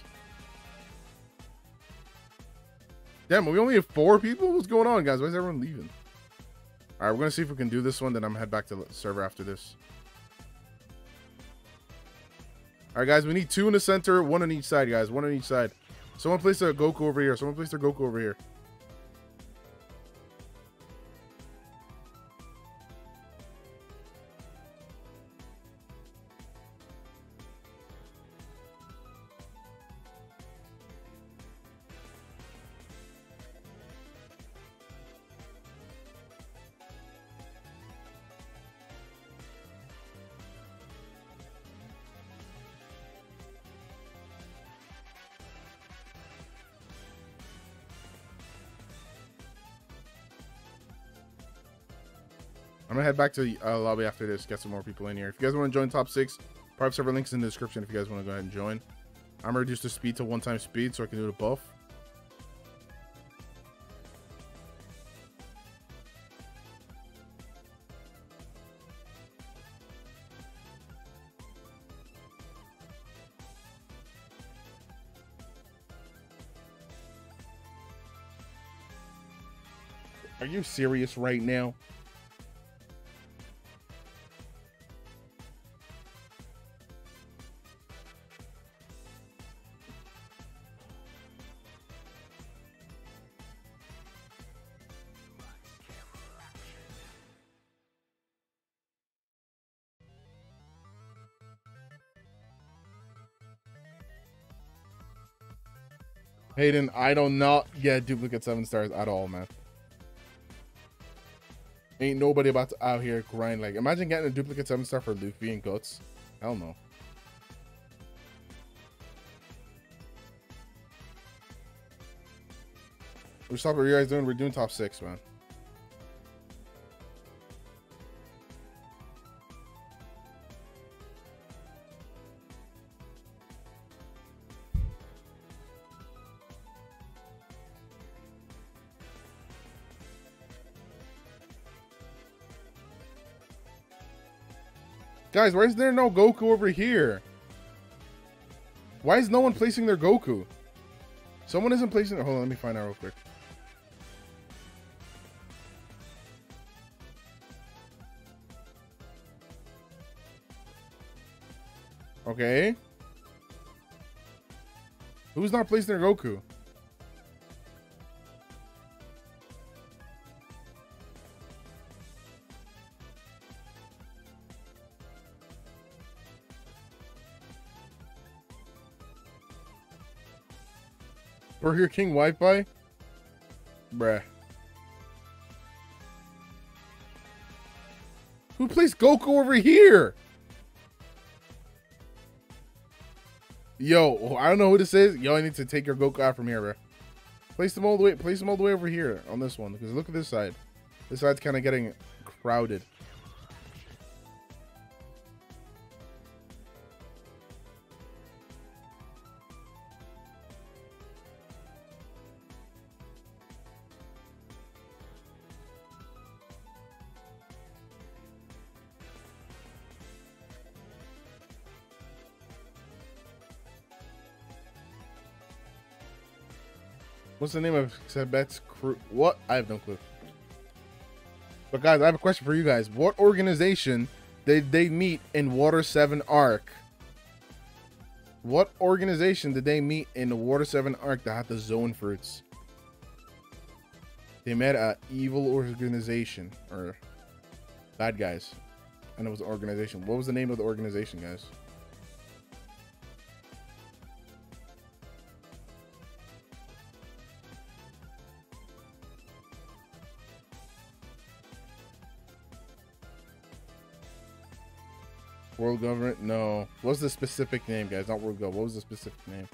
Damn, we only have 4 people? What's going on, guys? Why is everyone leaving? All right, we're going to see if we can do this one. Then I'm going to head back to the server after this. All right, guys. We need 2 in the center. 1 on each side, guys. 1 on each side. Someone place their Goku over here. Someone place their Goku over here. I'm gonna head back to the lobby after this, get some more people in here. If you guys want to join top 6, private server links in the description if you guys want to go ahead and join. I'm gonna reduce the speed to 1x speed so I can do the buff. Are you serious right now? Hayden, I don't not get duplicate 7 stars at all, man. Ain't nobody about to out here grind. Like, imagine getting a duplicate 7 star for Luffy and Guts. Hell no. We're stopping what you guys doing. We're doing top 6, man. Guys, why is there no Goku over here? Why is no one placing their Goku? Someone isn't placing their... Hold on, let me find out real quick. Okay. Who's not placing their Goku? Burger King Wi-Fi? Bruh. Who placed Goku over here? Yo, I don't know who this is. Yo, I need to take your Goku out from here, bruh. Place them all the way over here on this one. Because look at this side. This side's kind of getting crowded. What's the name of Sebet's crew? What? I have no clue. But guys, I have a question for you guys. What organization did they meet in Water 7 Arc? What organization did they meet in the Water 7 Arc that had the zone fruits? They met an evil organization or bad guys. And it was an organization. What was the name of the organization, guys? World government? No. What's the specific name, guys? Not World Gov. What was the specific name?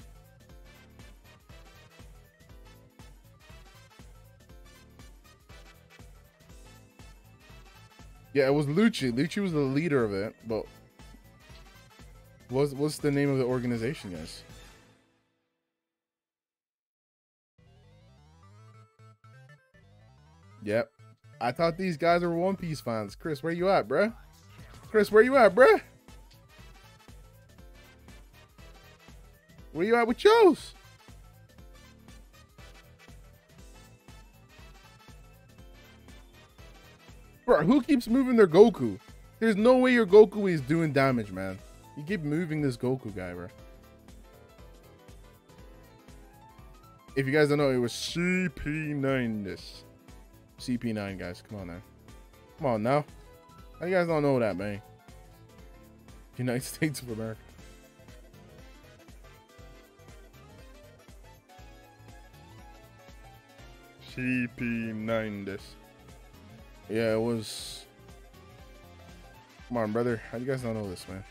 Yeah, it was Lucci. Lucci was the leader of it, but what's the name of the organization, guys? Yep. I thought these guys were One Piece fans. Chris, where you at, bruh? Chris, where you at, bruh? Where you at with yours? Bro, who keeps moving their Goku? There's no way your Goku is doing damage, man. You keep moving this Goku guy, bro. If you guys don't know, it was CP9 this. CP9, guys. Come on now. Come on now. How you guys don't know that, man? United States of America. CP9 this. Yeah, it was. Come on, brother. How you guys don't know this, man?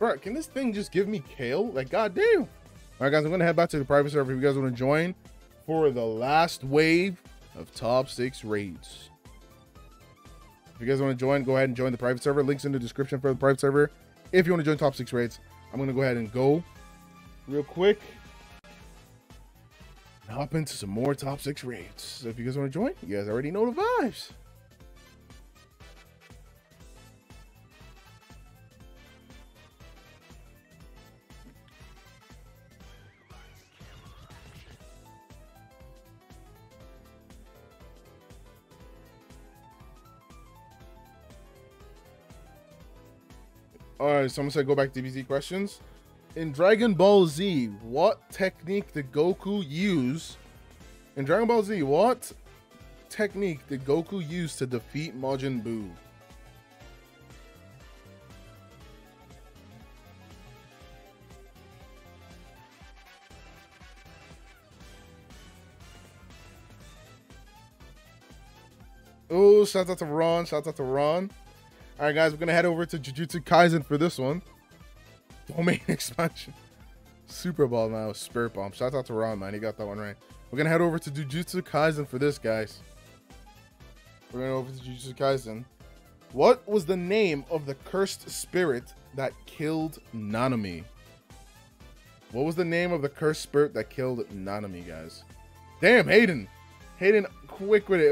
Bro, can this thing just give me kale? Like, goddamn. All right, guys, I'm going to head back to the private server if you guys want to join for the last wave of top 6 raids. If you guys want to join, go ahead and join the private server. Links in the description for the private server. If you want to join top 6 raids, I'm going to go ahead and go real quick and hop into some more top 6 raids. So if you guys want to join, you guys already know the vibes. Alright, someone said go back to DBZ questions. In Dragon Ball Z, what technique did Goku use? In Dragon Ball Z, what technique did Goku use to defeat Majin Buu? Oh, shout out to Ron, shout out to Ron. All right, guys, we're going to head over to Jujutsu Kaisen for this one. Domain expansion. Super Ball now, Spirit Bomb. Shout out to Ron, man. He got that one right. We're going to head over to Jujutsu Kaisen for this, guys. We're going over to Jujutsu Kaisen. What was the name of the cursed spirit that killed Nanami? What was the name of the cursed spirit that killed Nanami, guys? Damn, Hayden. Hayden, quick with it.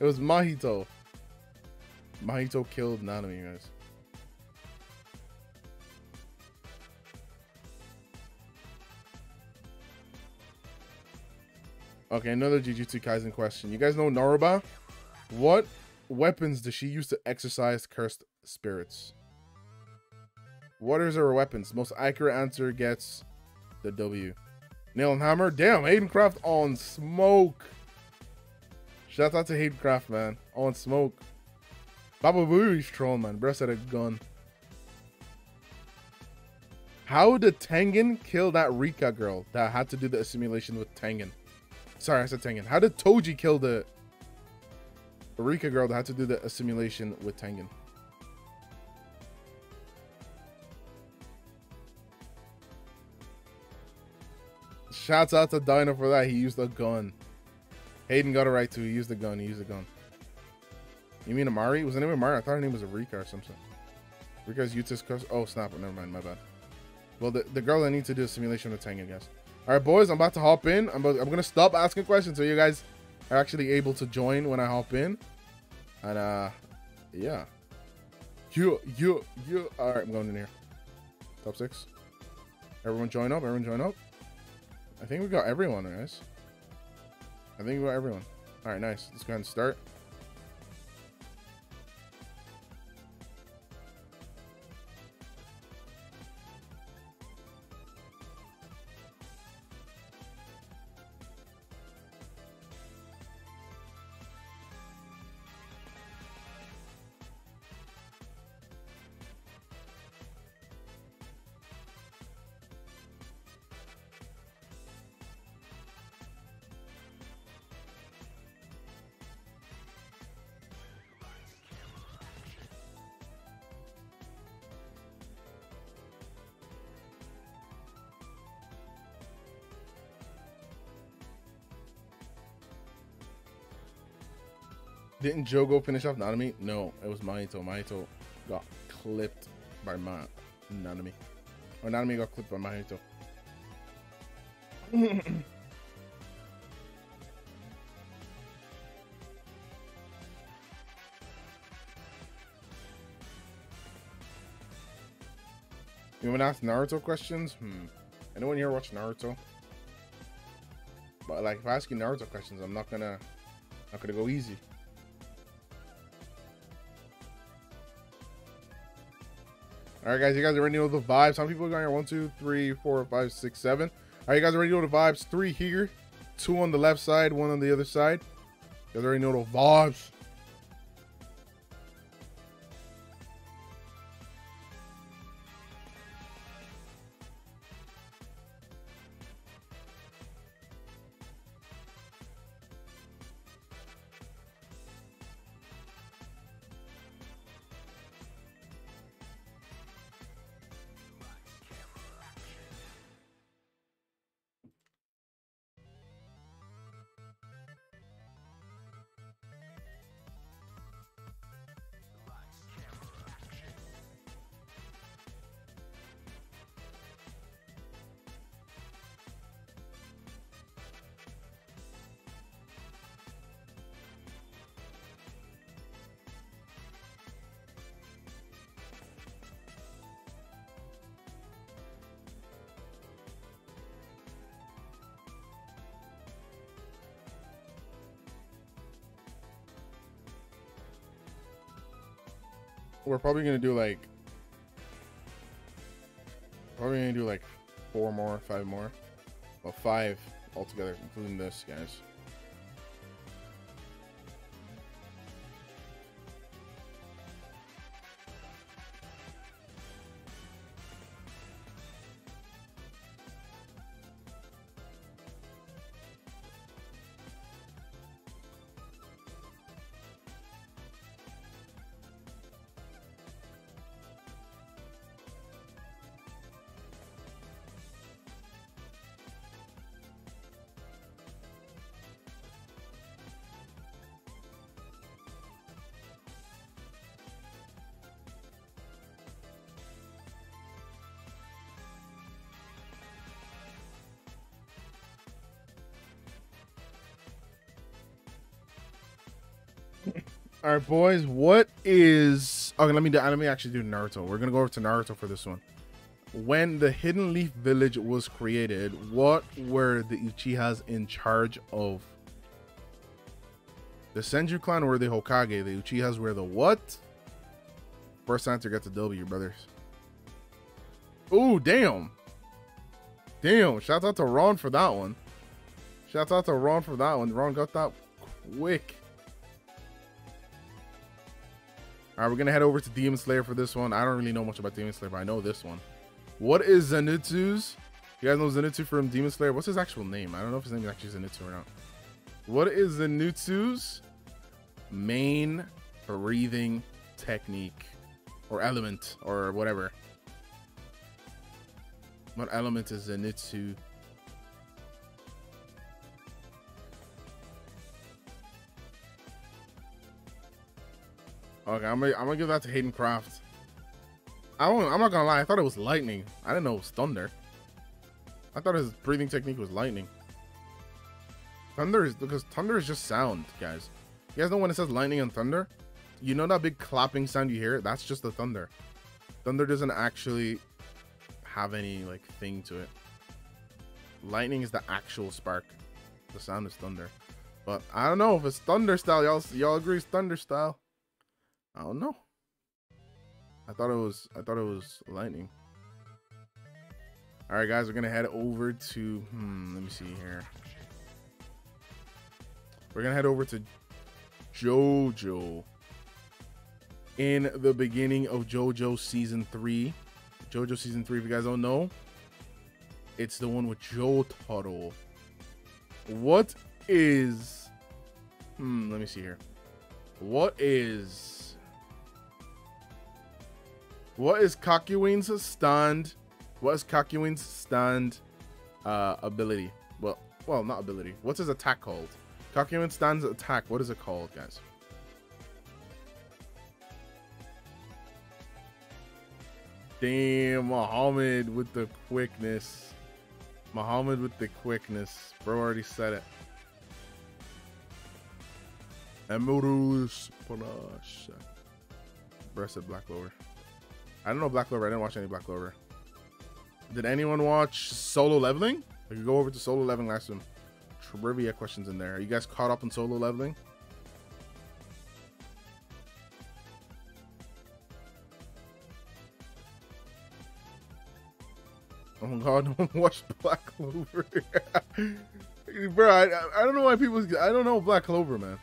It was Mahito. Mahito killed Nanami, guys. Okay, another Jujutsu Kaisen question. You guys know Naruba? What weapons does she use to exorcise cursed spirits? What is her weapons? Most accurate answer gets the W. Nail and hammer. Damn, Haydencraft on smoke. Shout out to Haydencraft, man. On smoke. Baba Booey's troll, man. Bro said a gun. How did Tengen kill that Rika girl that had to do the assimilation with Tengen? Sorry, I said Tengen. How did Toji kill the Rika girl that had to do the assimilation with Tengen? Shouts out to Dino for that. He used a gun. Hayden got it right too. He used a gun. He used a gun. You mean Amari? Was the name Amari? I thought her name was Arika or something. Rika's Yuta's curse. Oh, snap. Never mind. My bad. Well, the girl that needs to do a simulation of Tengen, guys. All right, boys. I'm about to hop in. I'm going to stop asking questions so you guys are actually able to join when I hop in. And, yeah. All right. I'm going in here. Top 6. Everyone join up. Everyone join up. I think we got everyone, guys. I think we got everyone. All right. Nice. Let's go ahead and start. Didn't Jogo finish off Nanami? No, it was Mahito. Mahito got clipped by Nanami. Or Nanami got clipped by Mahito. You want to ask Naruto questions? Anyone here watch Naruto? But like, if I ask you Naruto questions, I'm not gonna go easy. All right, guys, you guys already know the vibes. How many people are going here? 1, 2, 3, 4, 5, 6, 7. All right, you guys already know the vibes. 3 here, 2 on the left side, 1 on the other side. You guys already know the vibes. we're probably gonna do like four more, five more. Well, five altogether, including this, guys. All right, boys, what is... Okay, let me actually do Naruto. We're going to go over to Naruto for this one. When the Hidden Leaf Village was created, what were the Uchihas in charge of? The Senju clan were the Hokage. The Uchihas were the what? First answer got the W, brothers. Ooh, damn. Damn, shout out to Ron for that one. Shout out to Ron for that one. Ron got that quick. All right, we're going to head over to Demon Slayer for this one. I don't really know much about Demon Slayer, but I know this one. What is Zenitsu's? You guys know Zenitsu from Demon Slayer? What's his actual name? I don't know if his name is actually Zenitsu or not. What is Zenitsu's main breathing technique or element or whatever? What element is Zenitsu? Okay, I'm gonna give that to Hayden Craft. I'm not gonna lie, I thought it was lightning. I didn't know it was thunder. I thought his breathing technique was lightning. Thunder is because thunder is just sound, guys. You guys know when it says lightning and thunder? You know that big clapping sound you hear? That's just the thunder. Thunder doesn't actually have any like thing to it. Lightning is the actual spark. The sound is thunder. But I don't know if it's thunder style. Y'all agree it's thunder style? I don't know. I thought it was lightning. All right, guys, we're gonna head over to let me see here. We're gonna head over to JoJo. In the beginning of JoJo season 3, if you guys don't know, it's the one with Jotaro. What is? Let me see here. What is Kakyoin's stand? What is Kakyoin's stand ability? Well, not ability. What's his attack called? Kakyoin's stand's attack. What is it called, guys? Damn, Muhammad with the quickness. Bro already said it. Emerald Splash. Breasted Black Clover. I don't know Black Clover. I didn't watch any Black Clover. Did anyone watch Solo Leveling? I could go over to Solo Leveling last time. Trivia questions in there. Are you guys caught up on Solo Leveling? Oh my God, no one watched Black Clover. Bro, I don't know why people... I don't know Black Clover, man.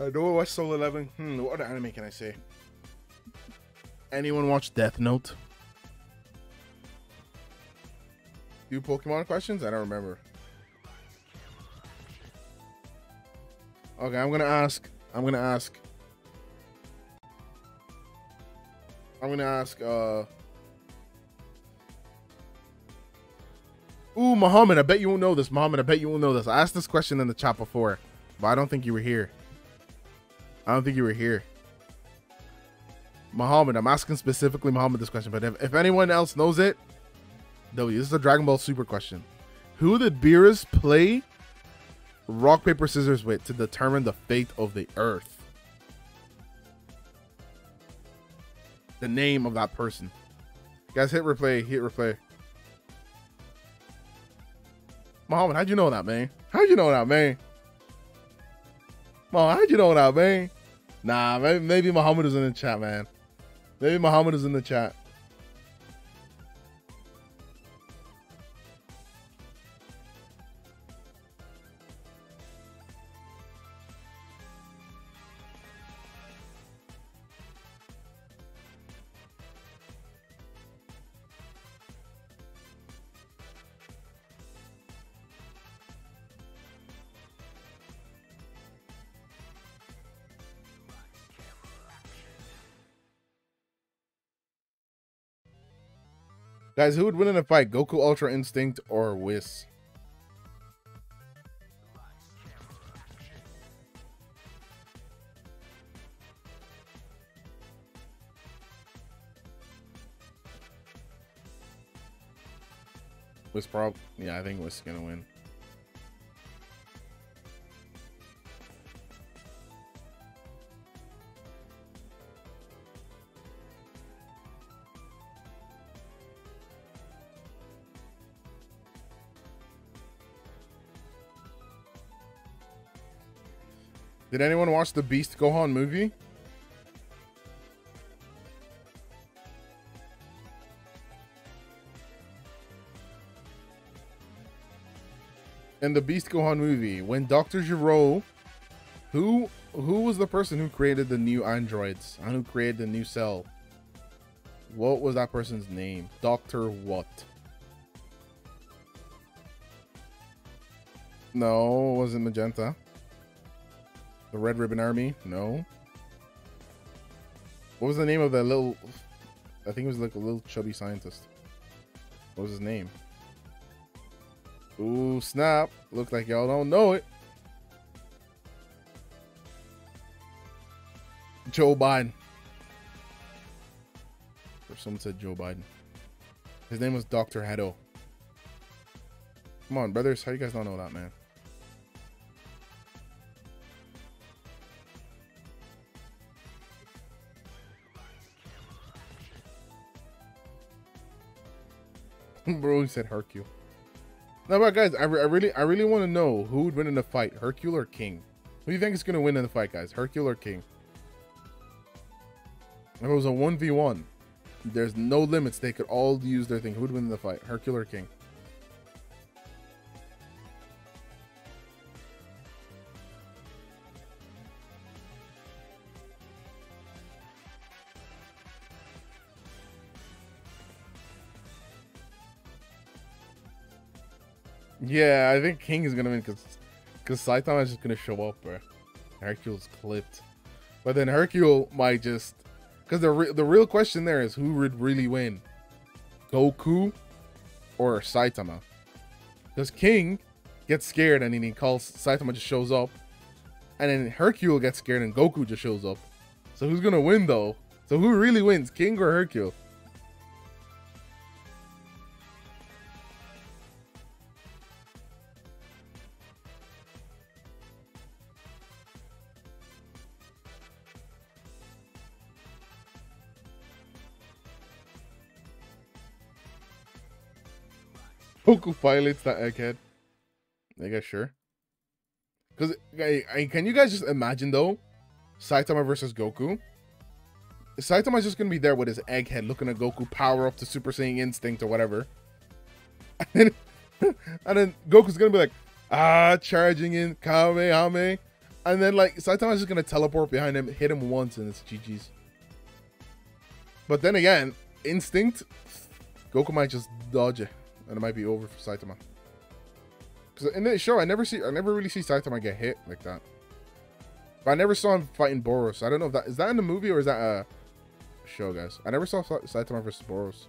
I don't watch Soul 11. What anime can I say? Anyone watch Death Note? Do Pokemon questions? I don't remember. Okay, I'm gonna ask. Ooh, Muhammad, I bet you won't know this. I asked this question in the chat before, but I don't think you were here. Muhammad, I'm asking specifically Muhammad this question, but if anyone else knows it, W, this is a Dragon Ball Super question. Who did Beerus play rock, paper, scissors with to determine the fate of the earth? The name of that person. Guys, hit replay, Muhammad, how'd you know that, man? Come on, how'd you know that, man? Nah, maybe Muhammad is in the chat, man. Maybe Muhammad is in the chat. Guys, who would win in a fight, Goku Ultra Instinct or Whis? Whis probably, yeah, I think Whis is gonna win. Did anyone watch the Beast Gohan movie? In the Beast Gohan movie, when Dr. Gero, who was the person who created the new androids and who created the new Cell? What was that person's name? Dr. What? No, it wasn't Magenta. The Red Ribbon Army? No. What was the name of that little... I think it was like a little chubby scientist. What was his name? Ooh, snap. Looked like y'all don't know it. Joe Biden. Or someone said Joe Biden. His name was Dr. Hedo. Come on, brothers. How you guys don't know that, man? Bro, he said Hercule. Now, but guys, I really want to know who would win in the fight, Hercule or King? Who do you think is going to win in the fight, guys? Hercule or King? If it was a 1v1, there's no limits. They could all use their thing. Who would win in the fight, Hercule or King? Yeah, I think King is gonna win because Saitama is just gonna show up, bro. Hercule's clipped, but then Hercule might just because the real question there is who would really win, Goku or Saitama? Because King gets scared and then he calls Saitama just shows up, and then Hercule gets scared and Goku just shows up. So who's gonna win though? So who really wins, King or Hercule? Goku violates that egghead. I guess, sure. Because, can you guys just imagine, though? Saitama versus Goku. Saitama's just going to be there with his egghead looking at Goku power up to Super Saiyan Instinct or whatever. And then Goku's going to be like, charging in, Kamehame. And then, like, Saitama's just going to teleport behind him, hit him once, and it's GG's. But then again, Instinct, Goku might just dodge it. And it might be over for Saitama. Because in the show, I never really see Saitama get hit like that. But I never saw him fighting Boros. I don't know if that is that in the movie or is that a show, guys. I never saw Saitama versus Boros.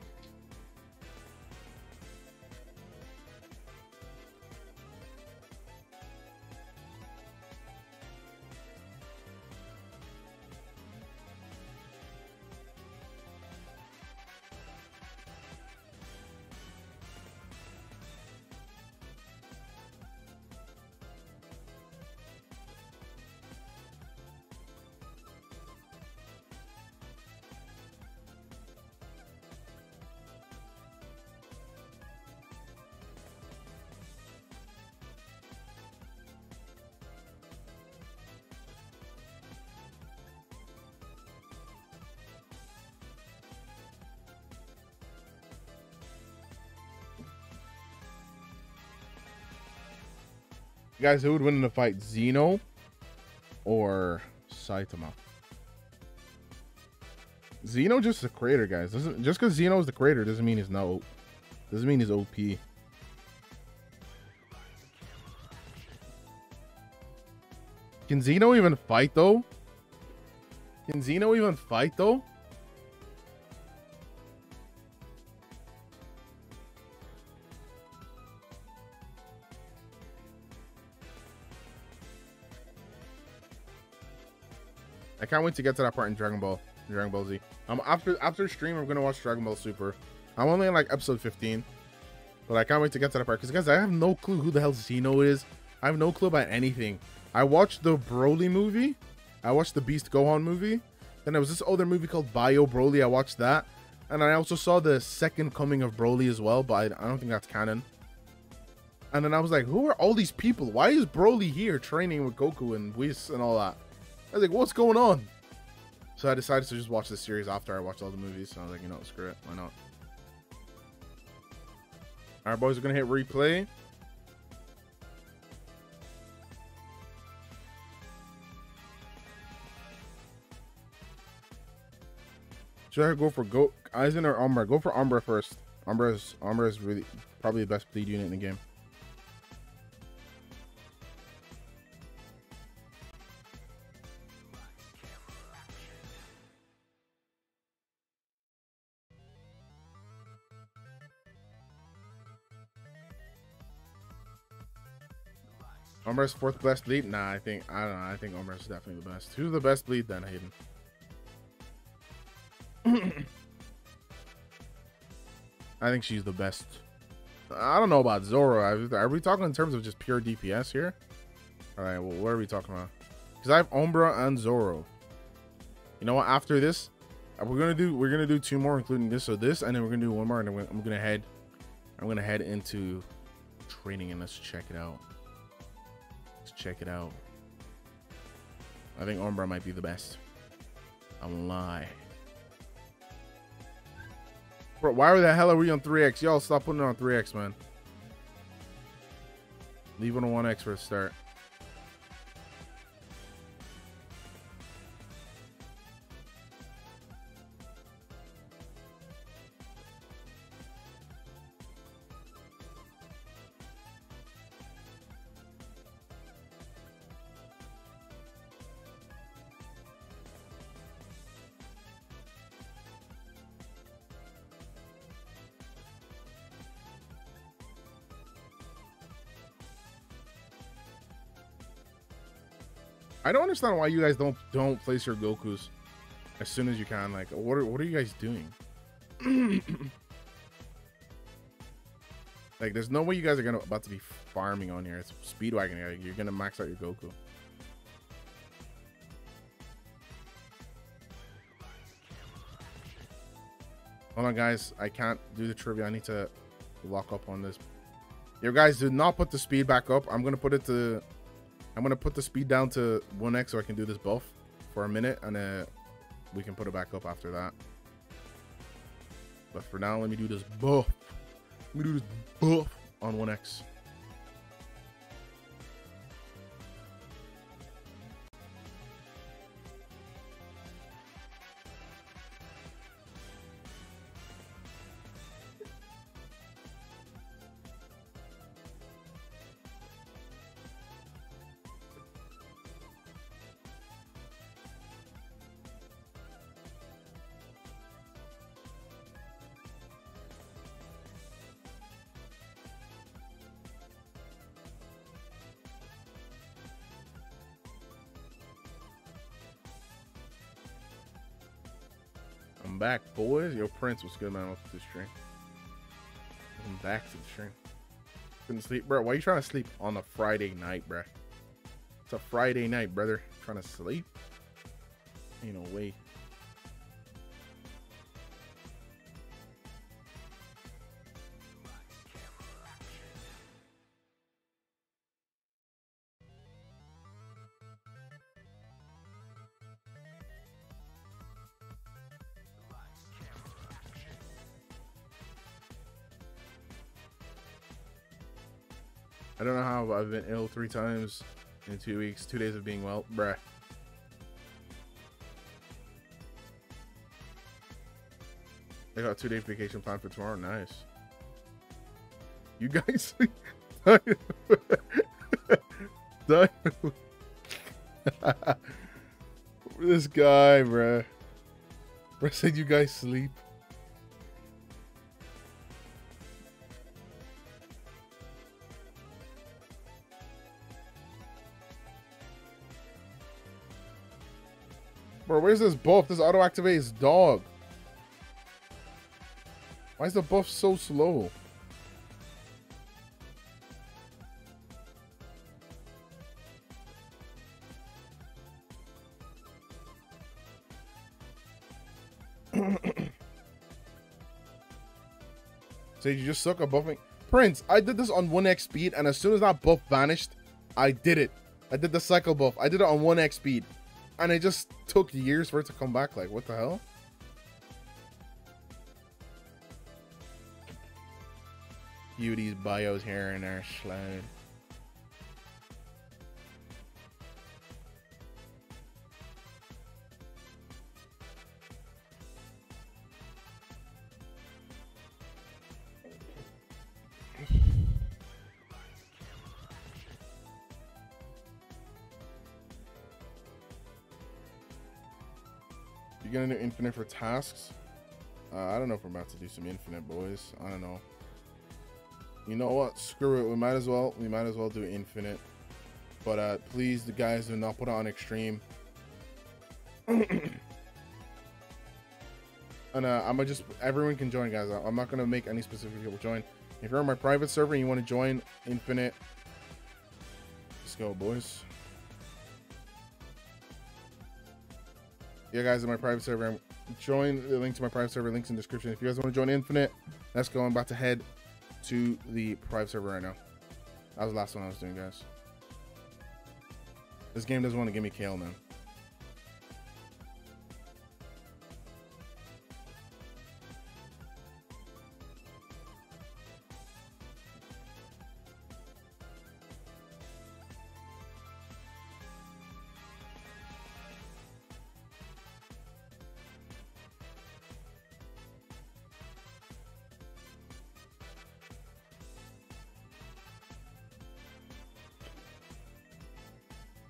Guys, who would win in the fight, Zeno or Saitama? Zeno just the creator, guys. Doesn't just because Zeno is the creator doesn't mean he's no, doesn't mean he's OP. Can Zeno even fight though? Can Zeno even fight though? I can't wait to get to that part in Dragon Ball Z. After stream, I'm gonna watch Dragon Ball Super. I'm only in like episode 15, but I can't wait to get to that part because guys, I have no clue who the hell Zeno is. I have no clue about anything. I watched the Broly movie, I watched the Beast Gohan movie, then there was this other movie called Bio Broly. I watched that, and I also saw the Second Coming of Broly as well, but I don't think that's canon. And then I was like, who are all these people? Why is Broly here training with Goku and Whis and all that? I was like, what's going on? So I decided to just watch the series after I watched all the movies. So I was like, you know, screw it. Why not? All right, boys, we're going to hit replay. Should I go for Aizen or Umbra? Go for Umbra first. Umbra is really probably the best bleed unit in the game. Umbra's fourth best bleed? Nah, I think Umbra's definitely the best. Who's the best bleed then, Hayden? I think she's the best. I don't know about Zoro. Are we talking in terms of just pure DPS here? All right, well, what are we talking about? Because I have Umbra and Zoro. You know what? After this, we're gonna do two more, including this or this, and then we're gonna do one more, and then I'm gonna head into training, and let's check it out. I think Umbra might be the best. I won't lie. Bro, why the hell are we on 3x? Y'all stop putting it on 3x, man. Leave it on 1x for a start. I don't understand why you guys don't place your Gokus as soon as you can. Like, what are you guys doing? Like, there's no way you guys are about to be farming on here. It's Speedwagon. Like, you're gonna max out your Goku. Hold on, guys. I can't do the trivia. I need to lock up on this. Yo, guys, do not put the speed back up. I'm going to put the speed down to 1x so I can do this buff for a minute, and we can put it back up after that. But for now, let me do this buff. Let me do this buff on 1x. Back, boys. Yo, Prince, what's good, man? Welcome to the stream. I'm back to the stream. Couldn't sleep, bro. Why are you trying to sleep on a Friday night, bro? It's a Friday night, brother. Trying to sleep? Ain't no way. I don't know how I've been ill 3 times in 2 weeks, 2 days of being well, bruh. I got a 2-day vacation planned for tomorrow, nice. You guys this guy, bruh. Bruh said you guys sleep. Bro, where's this buff? This auto activates his dog. Why is the buff so slow? Say you just suck at buffing. Prince, I did this on 1x speed, and as soon as that buff vanished, I did it. I did the cycle buff. I did it on 1x speed. And it just took years for it to come back. Like, what the hell? You, these bios here and there, slide. You're gonna do infinite for tasks? I don't know if we're about to do some infinite, boys. I don't know. You know what? Screw it. We might as well do infinite. But please, the guys, do not put it on extreme. And I'ma just, everyone can join, guys. I'm not gonna make any specific people join. If you're on my private server and you want to join infinite, let's go, boys. Yeah, guys, in my private server, join. The link to my private server, links in the description. If you guys want to join infinite, let's go. I'm about to head to the private server right now. That was the last one I was doing, guys. This game doesn't want to give me kale, man.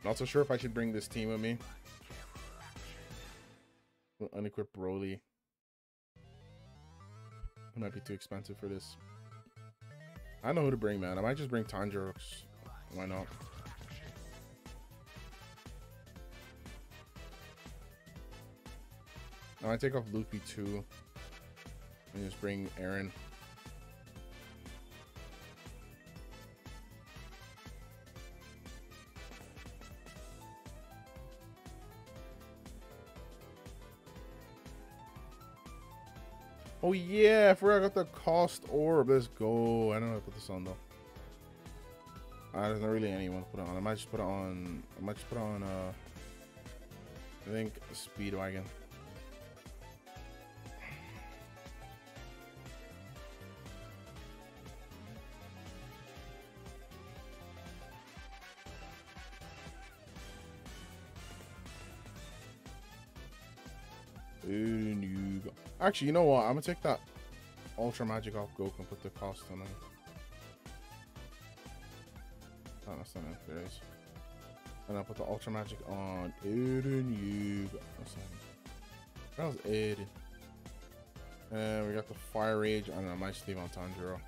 Not so sure if I should bring this team with me. We'll unequip Broly. It might be too expensive for this. I don't know who to bring, man. I might just bring Tanjiro. Why not? I might take off Luffy too and just bring Eren. Oh yeah, I forgot I got the cost orb. Let's go. I don't know how to put this on though. There's not really anyone to put it on. I might just put it on I think Speedwagon. Actually, you know what? I'm gonna take that ultra magic off Goku and put the cost on him. Oh, that's not it. There it is. And I'll put the ultra magic on Eren Yuga. That was Eren. And we got the fire rage. I don't know. I might just leave on Tanjiro.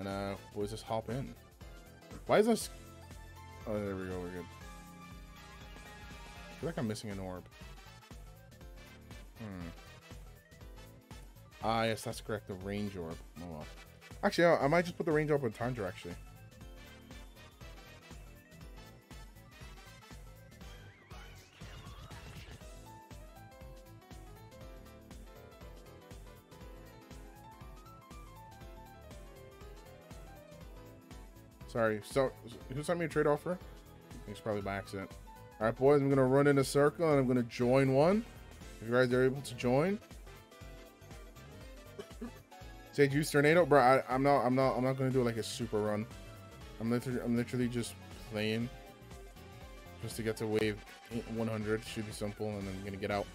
And boys, just hop in. Why is this? Oh, there we go. We're good. I feel like I'm missing an orb. Ah, yes, that's correct. The range orb. Oh, well. Actually, I might just put the range orb on Tanjiro, actually. Sorry. So, who sent me a trade offer? I think it's probably by accident. All right, boys, I'm going to run in a circle, and I'm going to join one. If you guys are able to join. Jake, use tornado, bro. I'm not gonna do like a super run. I'm literally just playing just to get to wave 100. Should be simple, and then I'm gonna get out.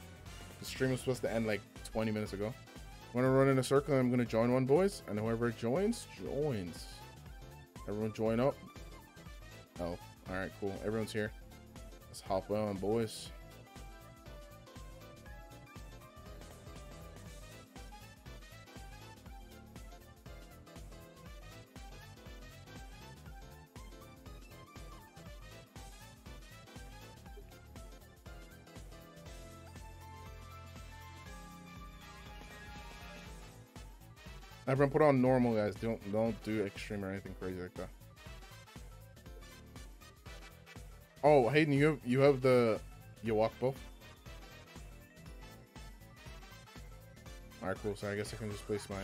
The stream was supposed to end like 20 minutes ago. I'm gonna run in a circle and I'm gonna join one, boys, and whoever joins. Everyone join up. Oh, all right, cool. Everyone's here. Let's hop on, boys. Everyone put on normal, guys. Don't do extreme or anything crazy like that. Oh, Hayden, you have the Yawak bow. All right, cool. So I guess I can just place my.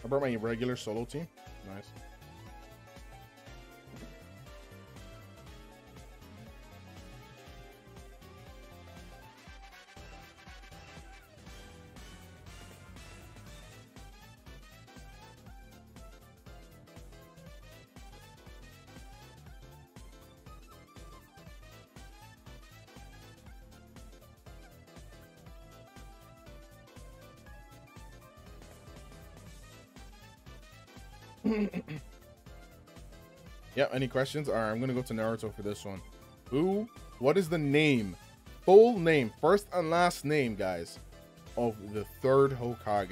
I brought my regular solo team. Nice. Yeah, any questions? All right, I'm gonna go to Naruto for this one. What is the name, full name, first and last name, guys, of the third Hokage?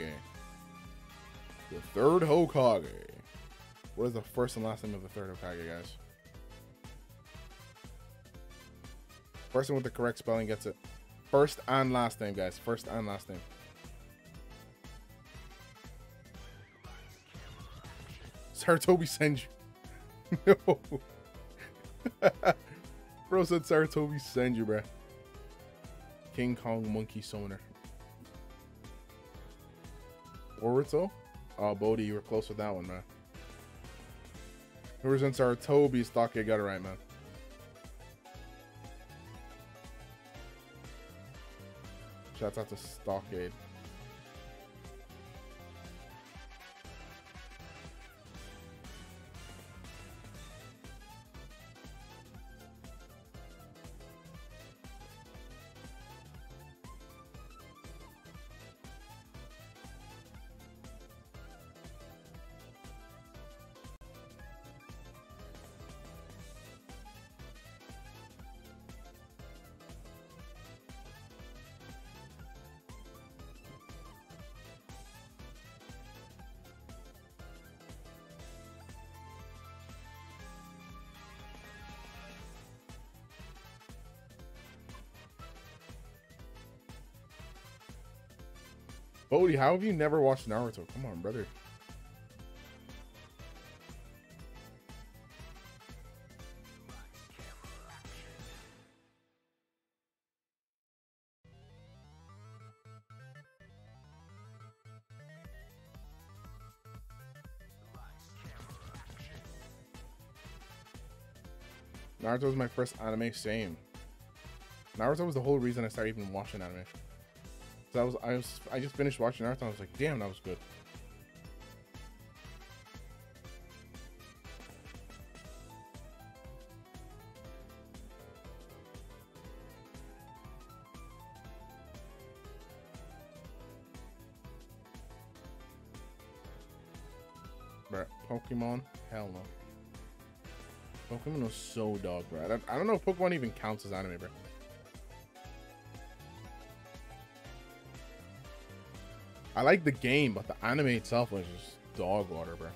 The third Hokage. What is the first and last name of the third Hokage, guys? Person with the correct spelling gets it. First and last name, guys. First and last name. Saratobi send you. No. Bro said Saratobi send you, bro. King Kong Monkey Summoner. Boruto? Oh, Bodhi, you were close with that one, man. Whoever's in Saratobi's Stocky got it right, man. Shouts out to Stockade. Bodhi, how have you never watched Naruto? Come on, brother. Naruto was my first anime, same. Naruto was the whole reason I started even watching anime. I just finished watching Naruto. I was like, damn, that was good. Bruh, Pokemon? Hell no. Pokemon was so dog, bruh. I don't know if Pokemon even counts as anime, bruh. I like the game, but the anime itself was just dog water, bro.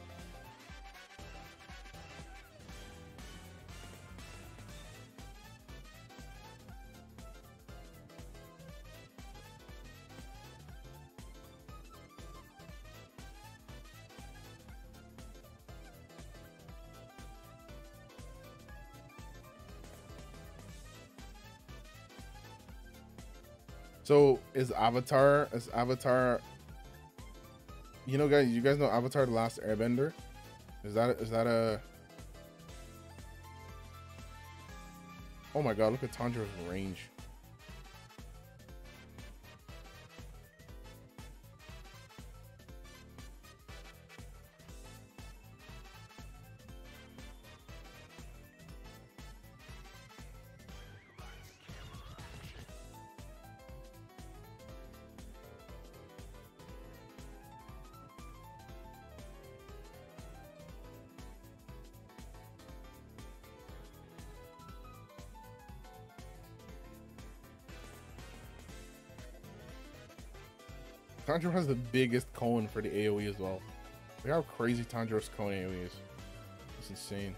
So is Avatar, you know, guys, you guys know Avatar: The Last Airbender? Is that a, oh my God, look at Tanjiro's range. Tanjiro has the biggest cone for the AoE as well. Look how crazy Tanjiro's cone AoE is. It's insane.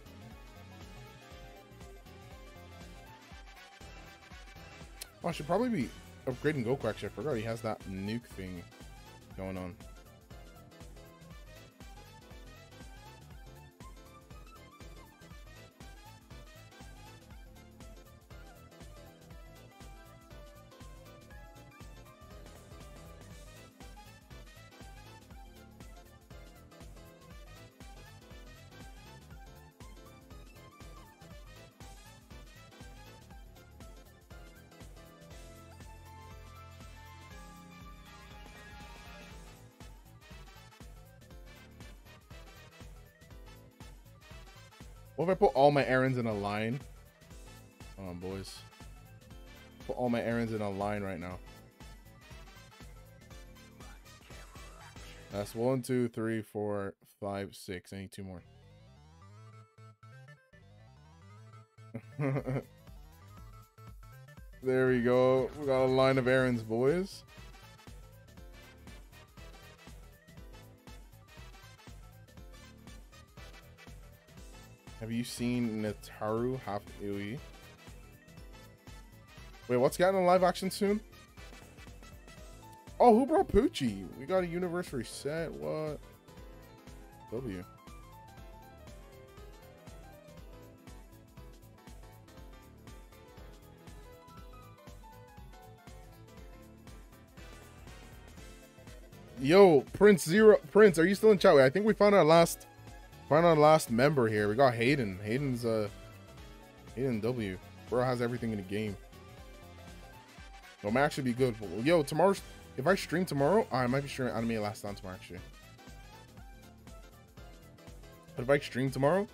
Oh, I should probably be upgrading Goku actually. I forgot he has that nuke thing going on. What if I put all my errands in a line? Come on, boys. Put all my errands in a line right now. That's 1, 2, 3, 4, 5, 6. I need 2 more. There we go. We got a line of errands, boys. Have you seen Nataru half AoE? Wait, what's getting a live action soon? Oh, who brought Poochie? We got a universe reset. What? W. Yo, Prince Zero. Prince, are you still in chat? I think we found our last member here. We got Hayden. Hayden W. Bro has everything in the game. So it might actually be good. Yo, tomorrow's, if I stream tomorrow, I might be streaming Anime Last Stand tomorrow actually. But if I stream tomorrow,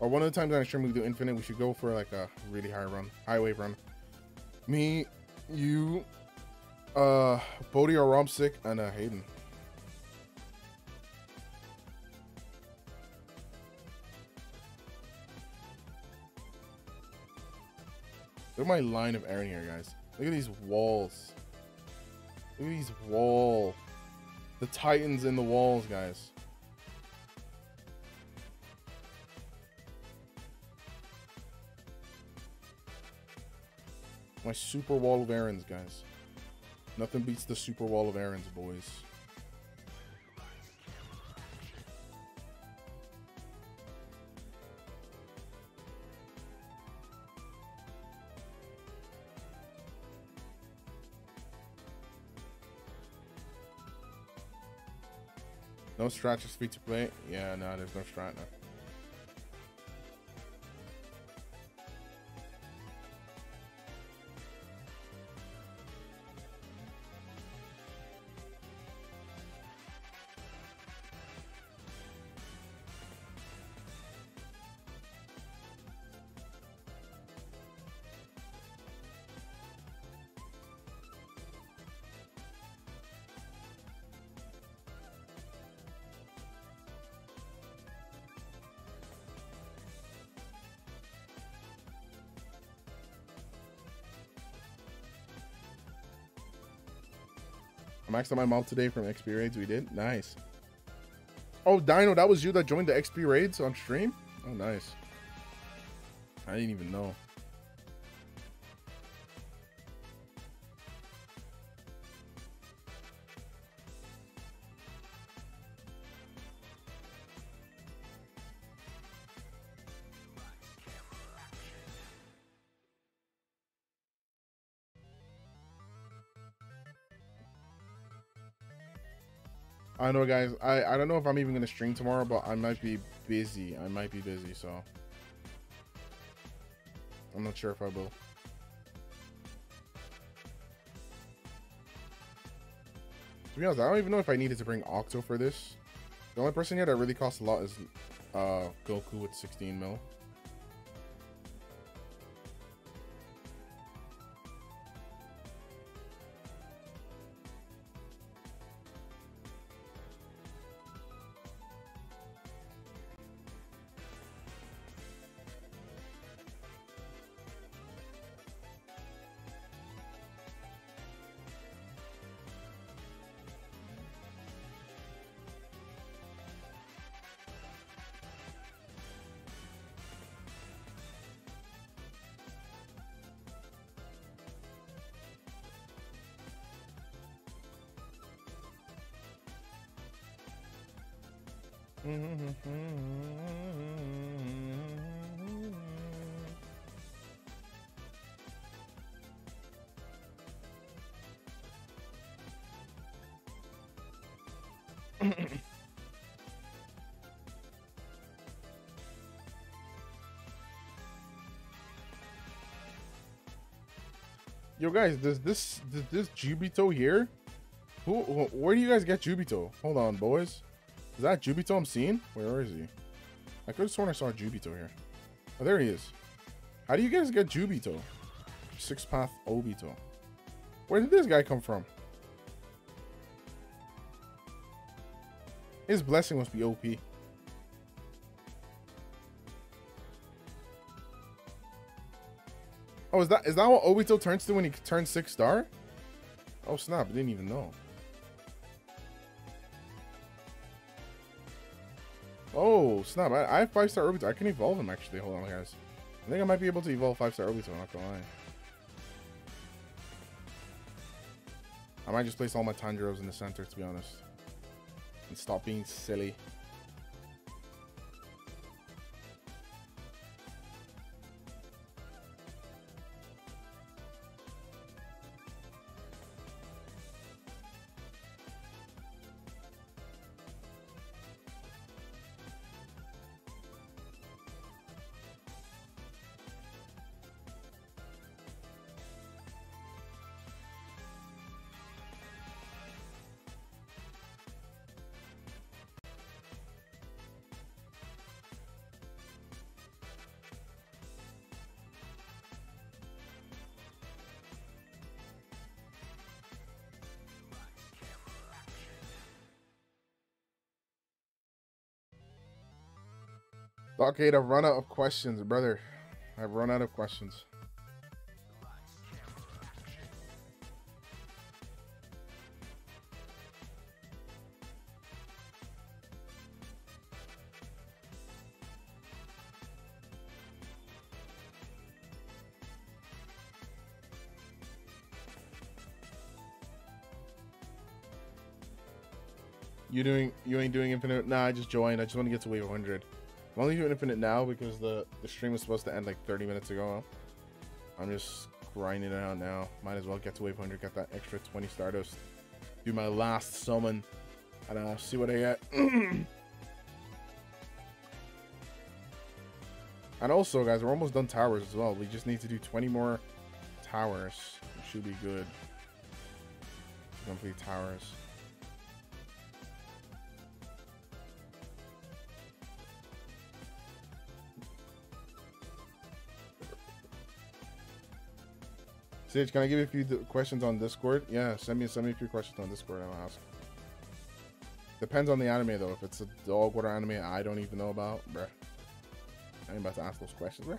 or one of the times that I stream we do Infinite, we should go for like a really high run, high wave run. Me, you, Bodhi or Romsick, and Hayden. Look at my line of Eren here, guys. Look at these walls. Look at these walls. The Titans in the walls, guys. My super wall of Erens, guys. Nothing beats the super wall of Erens, boys. No strat, just free to play. Yeah, no, there's no strat now. Maxed out my mouth today from XP raids. We did? Nice. Oh, Dino, that was you that joined the XP raids on stream? Oh, nice. I didn't even know. I know, guys. I don't know if I'm even gonna stream tomorrow, but I might be busy. So I'm not sure if I will. To be honest, I don't even know if I needed to bring Octo for this. The only person here that really costs a lot is Goku with 16 mil. Yo guys, does this Jubito here? Where do you guys get Jubito? Hold on, boys. Is that Jubito I'm seeing? Where is he? I could have sworn I saw Jubito here. Oh, there he is. How do you guys get Jubito? Six Path Obito. Where did this guy come from? His blessing must be OP. Oh, is that what Obito turns to when he turns 6-star? Oh snap, I didn't even know. Oh snap, I have 5-star Obito. I can evolve him actually. Hold on guys. I think I might be able to evolve 5-star Obito, I'm not gonna lie. I might just place all my Tanjiros in the center to be honest. And stop being silly. Okay, I've run out of questions, brother. I've run out of questions. You ain't doing infinite? Nah, I just joined. I just want to get to wave 100. I'm only doing infinite now because the stream was supposed to end like 30 minutes ago. I'm just grinding it out now. Might as well get to wave 100, get that extra 20 Stardust, do my last summon, and I'll see what I get. And also, guys, we're almost done towers as well. We just need to do 20 more towers. It should be good to complete towers. Sage, can I give you a few questions on Discord? Yeah, send me a few questions on Discord. I'll ask. Depends on the anime though. If it's a dog water anime I don't even know about, bruh, I ain't about to ask those questions, bruh.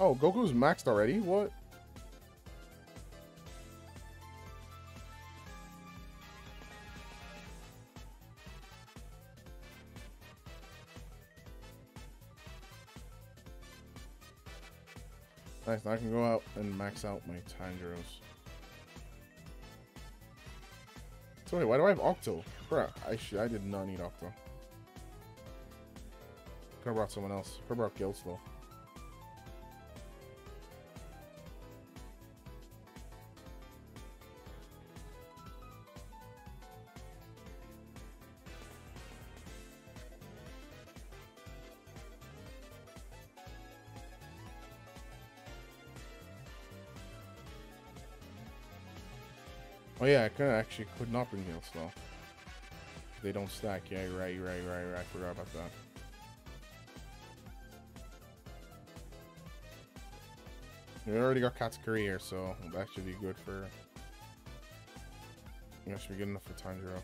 Oh, Goku's maxed already. What? Nice, now I can go out and max out my Tanjiros. So wait, why do I have Octo? Crap, I did not need Octo. Could have brought someone else. Could have brought Gills though. Oh yeah, I could not bring heals though. They don't stack. Yeah, you're right, I forgot about that. We already got Katakuri here, so that should be good for... That should be good enough for Tanjiro.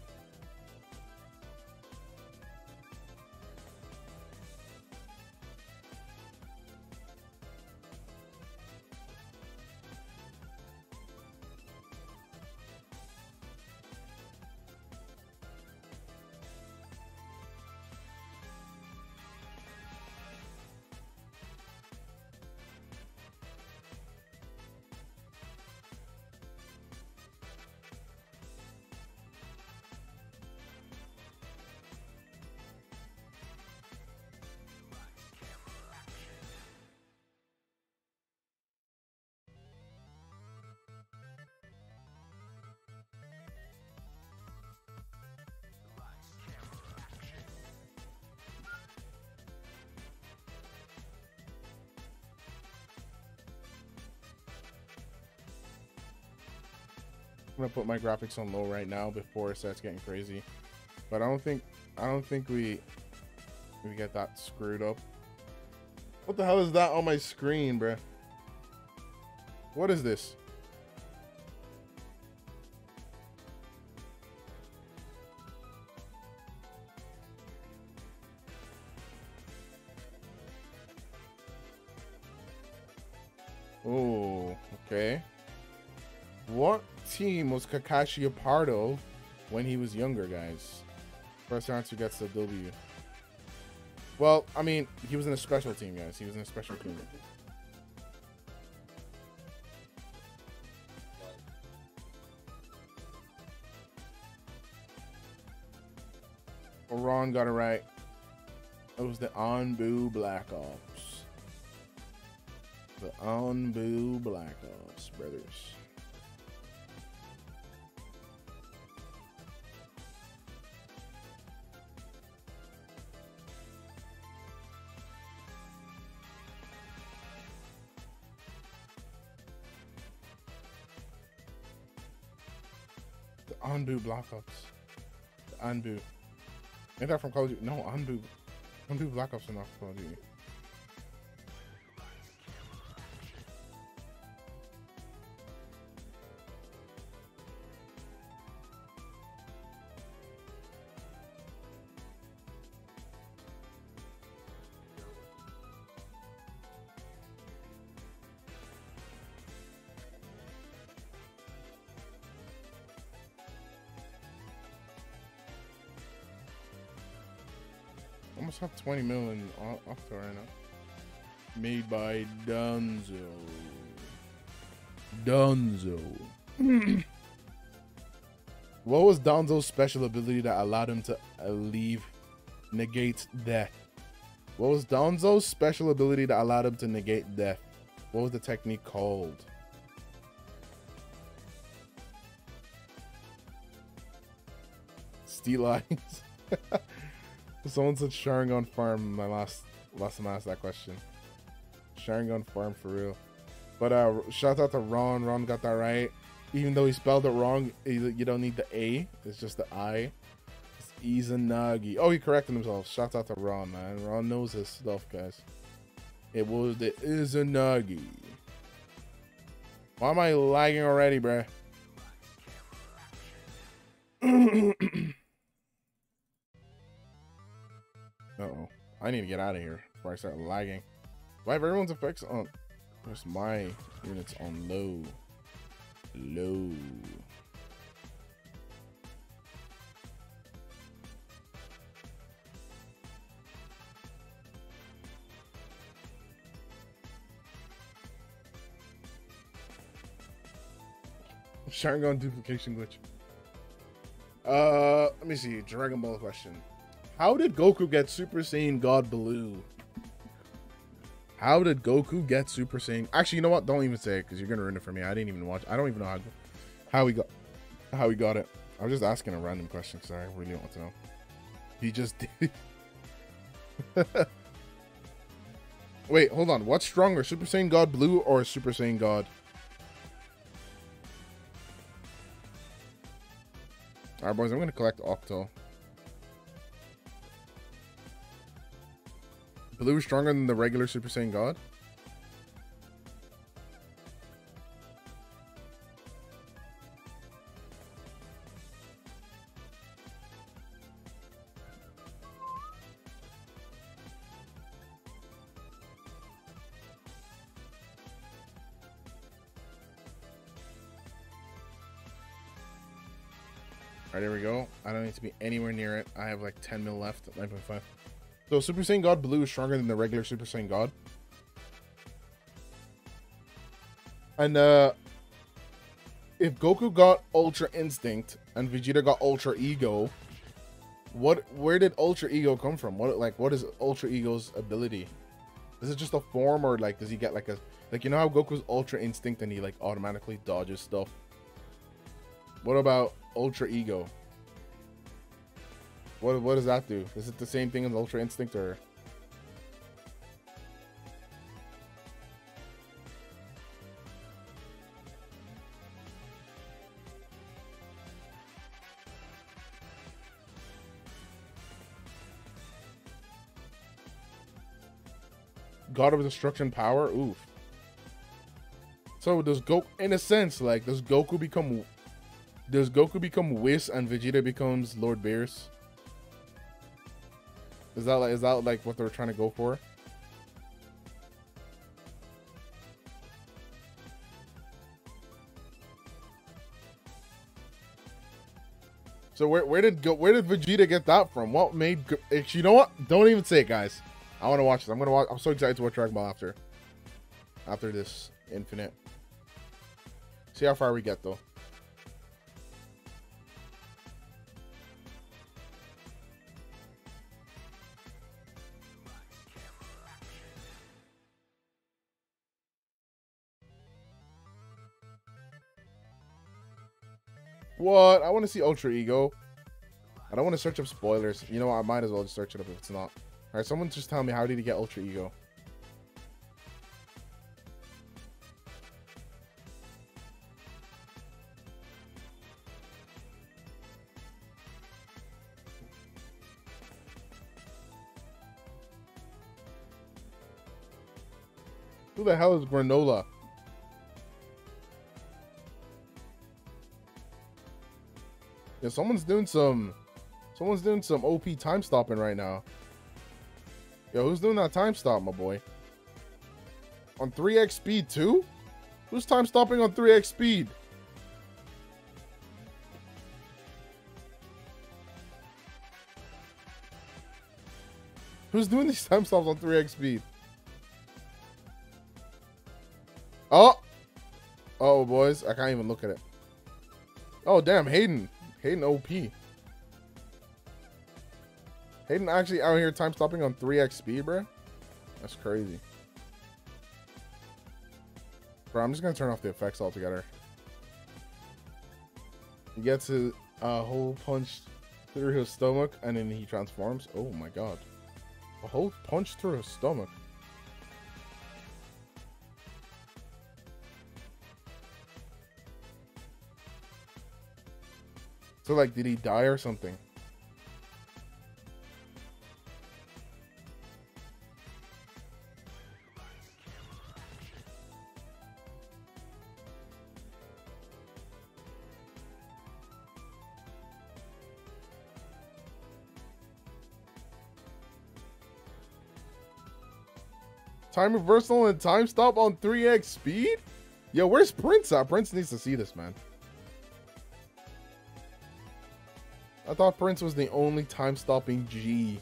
I'm gonna put my graphics on low right now before it starts getting crazy, but I don't think we get that screwed up. What the hell is that on my screen, bruh? What is this? Oh, okay. What team was Kakashi a part of when he was younger, guys? First answer gets the W. Well, I mean, he was in a special team, guys. He was in a special team. Oran got it right. It was the Anbu Black Ops. The Anbu Black Ops, brothers. Anbu Black Ops. Anbu. Ain't that from Call of Duty? No, Anbu. Anbu Black Ops are not from Call of Duty. Almost have 20 million Octo right now. Made by Dunzo. Dunzo. What was Dunzo's special ability that allowed him to negate death? What was Dunzo's special ability that allowed him to negate death? What was the technique called? Steel Eyes. Someone said Sharingan Farm. My last time I asked that question. Sharingan Farm for real. But shout out to Ron. Ron got that right. Even though he spelled it wrong, you don't need the A. It's just the I. It's Izanagi. Oh, he corrected himself. Shout out to Ron, man. Ron knows his stuff, guys. It was the Izanagi. Why am I lagging already, bruh? Uh-oh. I need to get out of here before I start lagging. Do I have everyone's effects on? Where's my units on low? Low. Sharingan duplication glitch. Let me see. Dragon Ball question. How did Goku get Super Saiyan God Blue? How did Goku get Super Saiyan? Actually, you know what? Don't even say it because you're gonna ruin it for me. I didn't even watch. I don't even know how he got it. I'm just asking a random question because I really don't want to know. He just did. Wait, hold on. What's stronger, Super Saiyan God Blue or Super Saiyan God? All right, boys, I'm going to collect Octo. Blue is stronger than the regular Super Saiyan God? Alright, there we go. I don't need to be anywhere near it. I have like 10 mil left at 9.5. So Super Saiyan God Blue is stronger than the regular Super Saiyan God. And if Goku got Ultra Instinct and Vegeta got Ultra Ego, where did Ultra Ego come from? What is Ultra Ego's ability? Is it just a form, or like does he get like a, like, you know how Goku's Ultra Instinct and he like automatically dodges stuff? What about Ultra Ego? What does that do? Is it the same thing as Ultra Instinct, or? God of Destruction power? Oof. So does Goku, in a sense, like, does Goku become Whis and Vegeta becomes Lord Beerus? Is that like what they're trying to go for? So where did Vegeta get that from? What made, you know what? Don't even say it, guys. I want to watch this. I'm so excited to watch Dragon Ball after this Infinite. See how far we get though. What? I want to see Ultra Ego. I don't want to search up spoilers. You know what? I might as well just search it up if it's not. Alright, someone just tell me, how did he get Ultra Ego? Who the hell is Granola? Yeah, someone's doing some OP time stopping right now. Yo, who's doing that time stop, my boy? On 3x speed too? Who's time stopping on 3x speed? Who's doing these time stops on 3x speed? Oh! Oh, boys, I can't even look at it. Oh, damn, Hayden. Hayden OP. Hayden actually out here time stopping on 3x speed, bro. That's crazy. Bro, I'm just going to turn off the effects altogether. He gets his hole punched through his stomach, and then he transforms. Oh, my God. A hole punched through his stomach. So, like, did he die or something? Time reversal and time stop on 3x speed? Yo, where's Prince at? Prince needs to see this, man. I thought Prince was the only time-stopping G.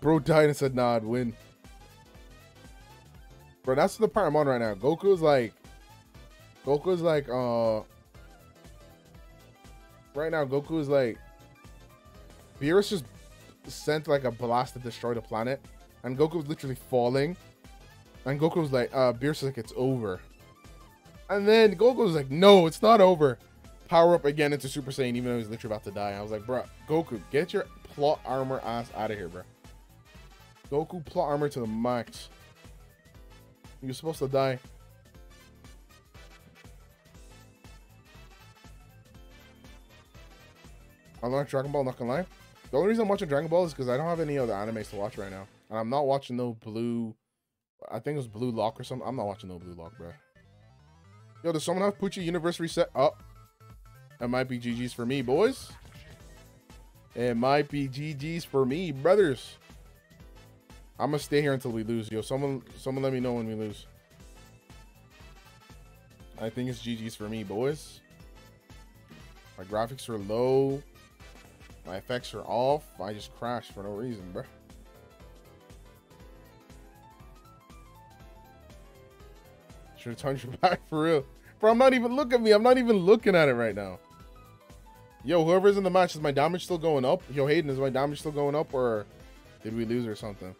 Bro died and said, nah, I'd win. Bro, that's the part I'm on right now. Goku is like, Beerus just sent like a blast to destroy the planet, and Goku was literally falling, and Goku was like, Beerus is like, it's over. And then Goku was like, no, it's not over. Power up again into Super Saiyan, even though he's literally about to die. I was like, bro, Goku, get your plot armor ass out of here, bro. Goku, plot armor to the max. You're supposed to die. I don't like Dragon Ball, not gonna lie. The only reason I'm watching Dragon Ball is because I don't have any other animes to watch right now. And I'm not watching no Blue... I think it was Blue Lock or something. I'm not watching no Blue Lock, bro. Yo, does someone have Pucci Universe Reset up? That might be GG's for me, boys. It might be GG's for me, brothers. I'm gonna stay here until we lose. Yo, someone let me know when we lose. I think it's GG's for me, boys. My graphics are low. My effects are off. I just crashed for no reason, bro. Should have turned your back for real. Bro, I'm not even looking at me. I'm not even looking at it right now. Yo, whoever's in the match, is my damage still going up? Yo, Hayden, is my damage still going up, or did we lose or something?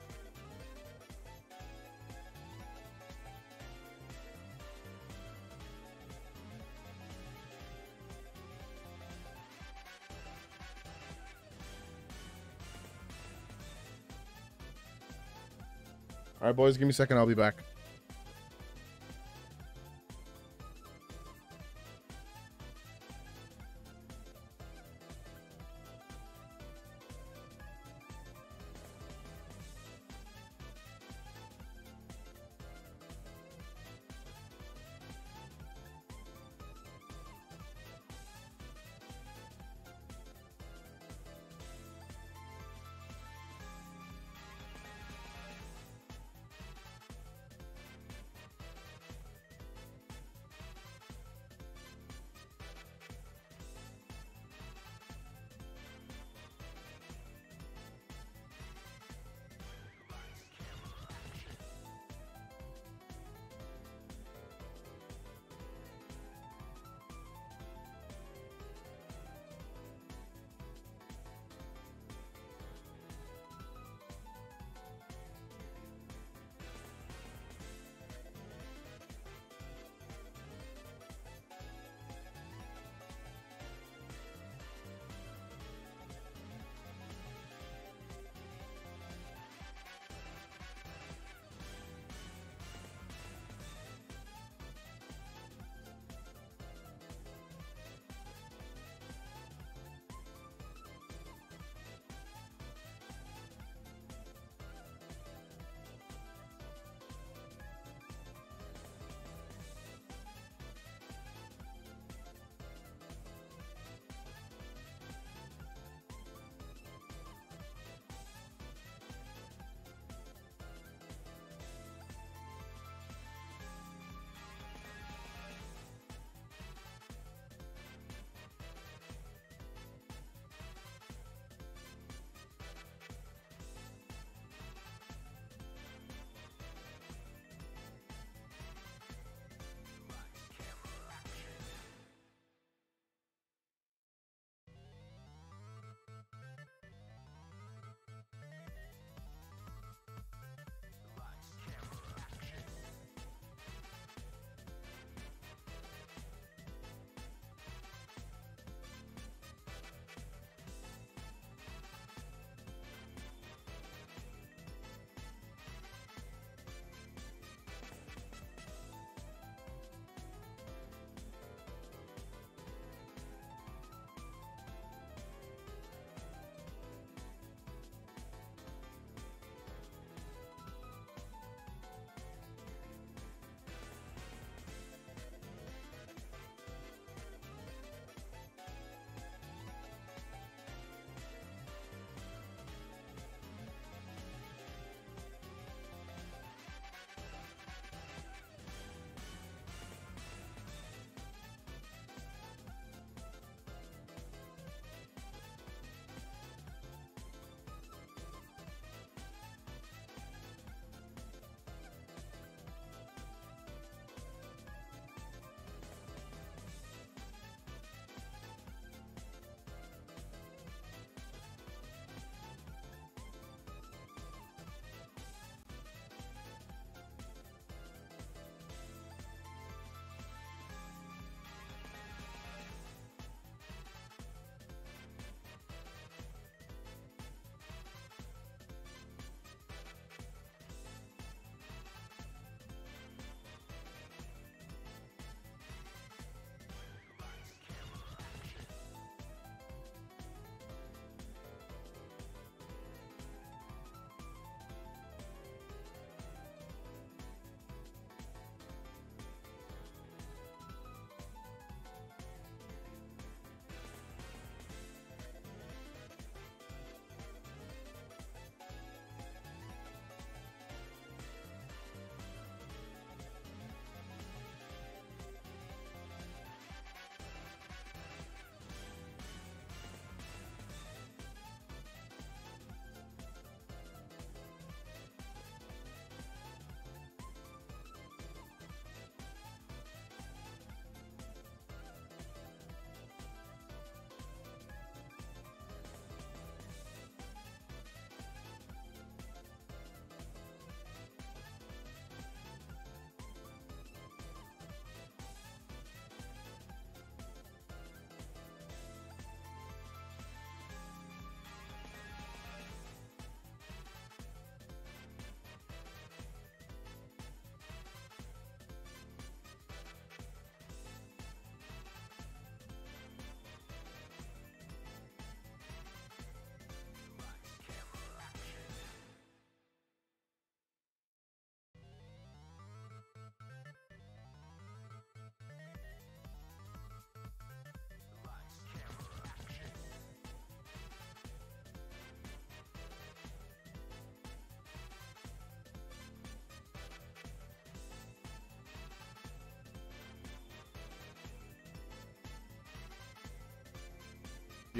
All right, boys, give me a second. I'll be back.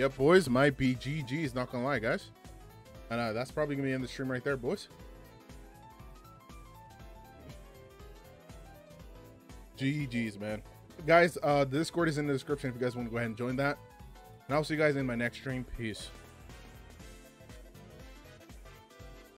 Yeah, boys, my BGG is not gonna lie, guys. And that's probably gonna be in the stream right there, boys. GG's, man. Guys, the Discord is in the description if you guys want to go ahead and join that. And I'll see you guys in my next stream. Peace.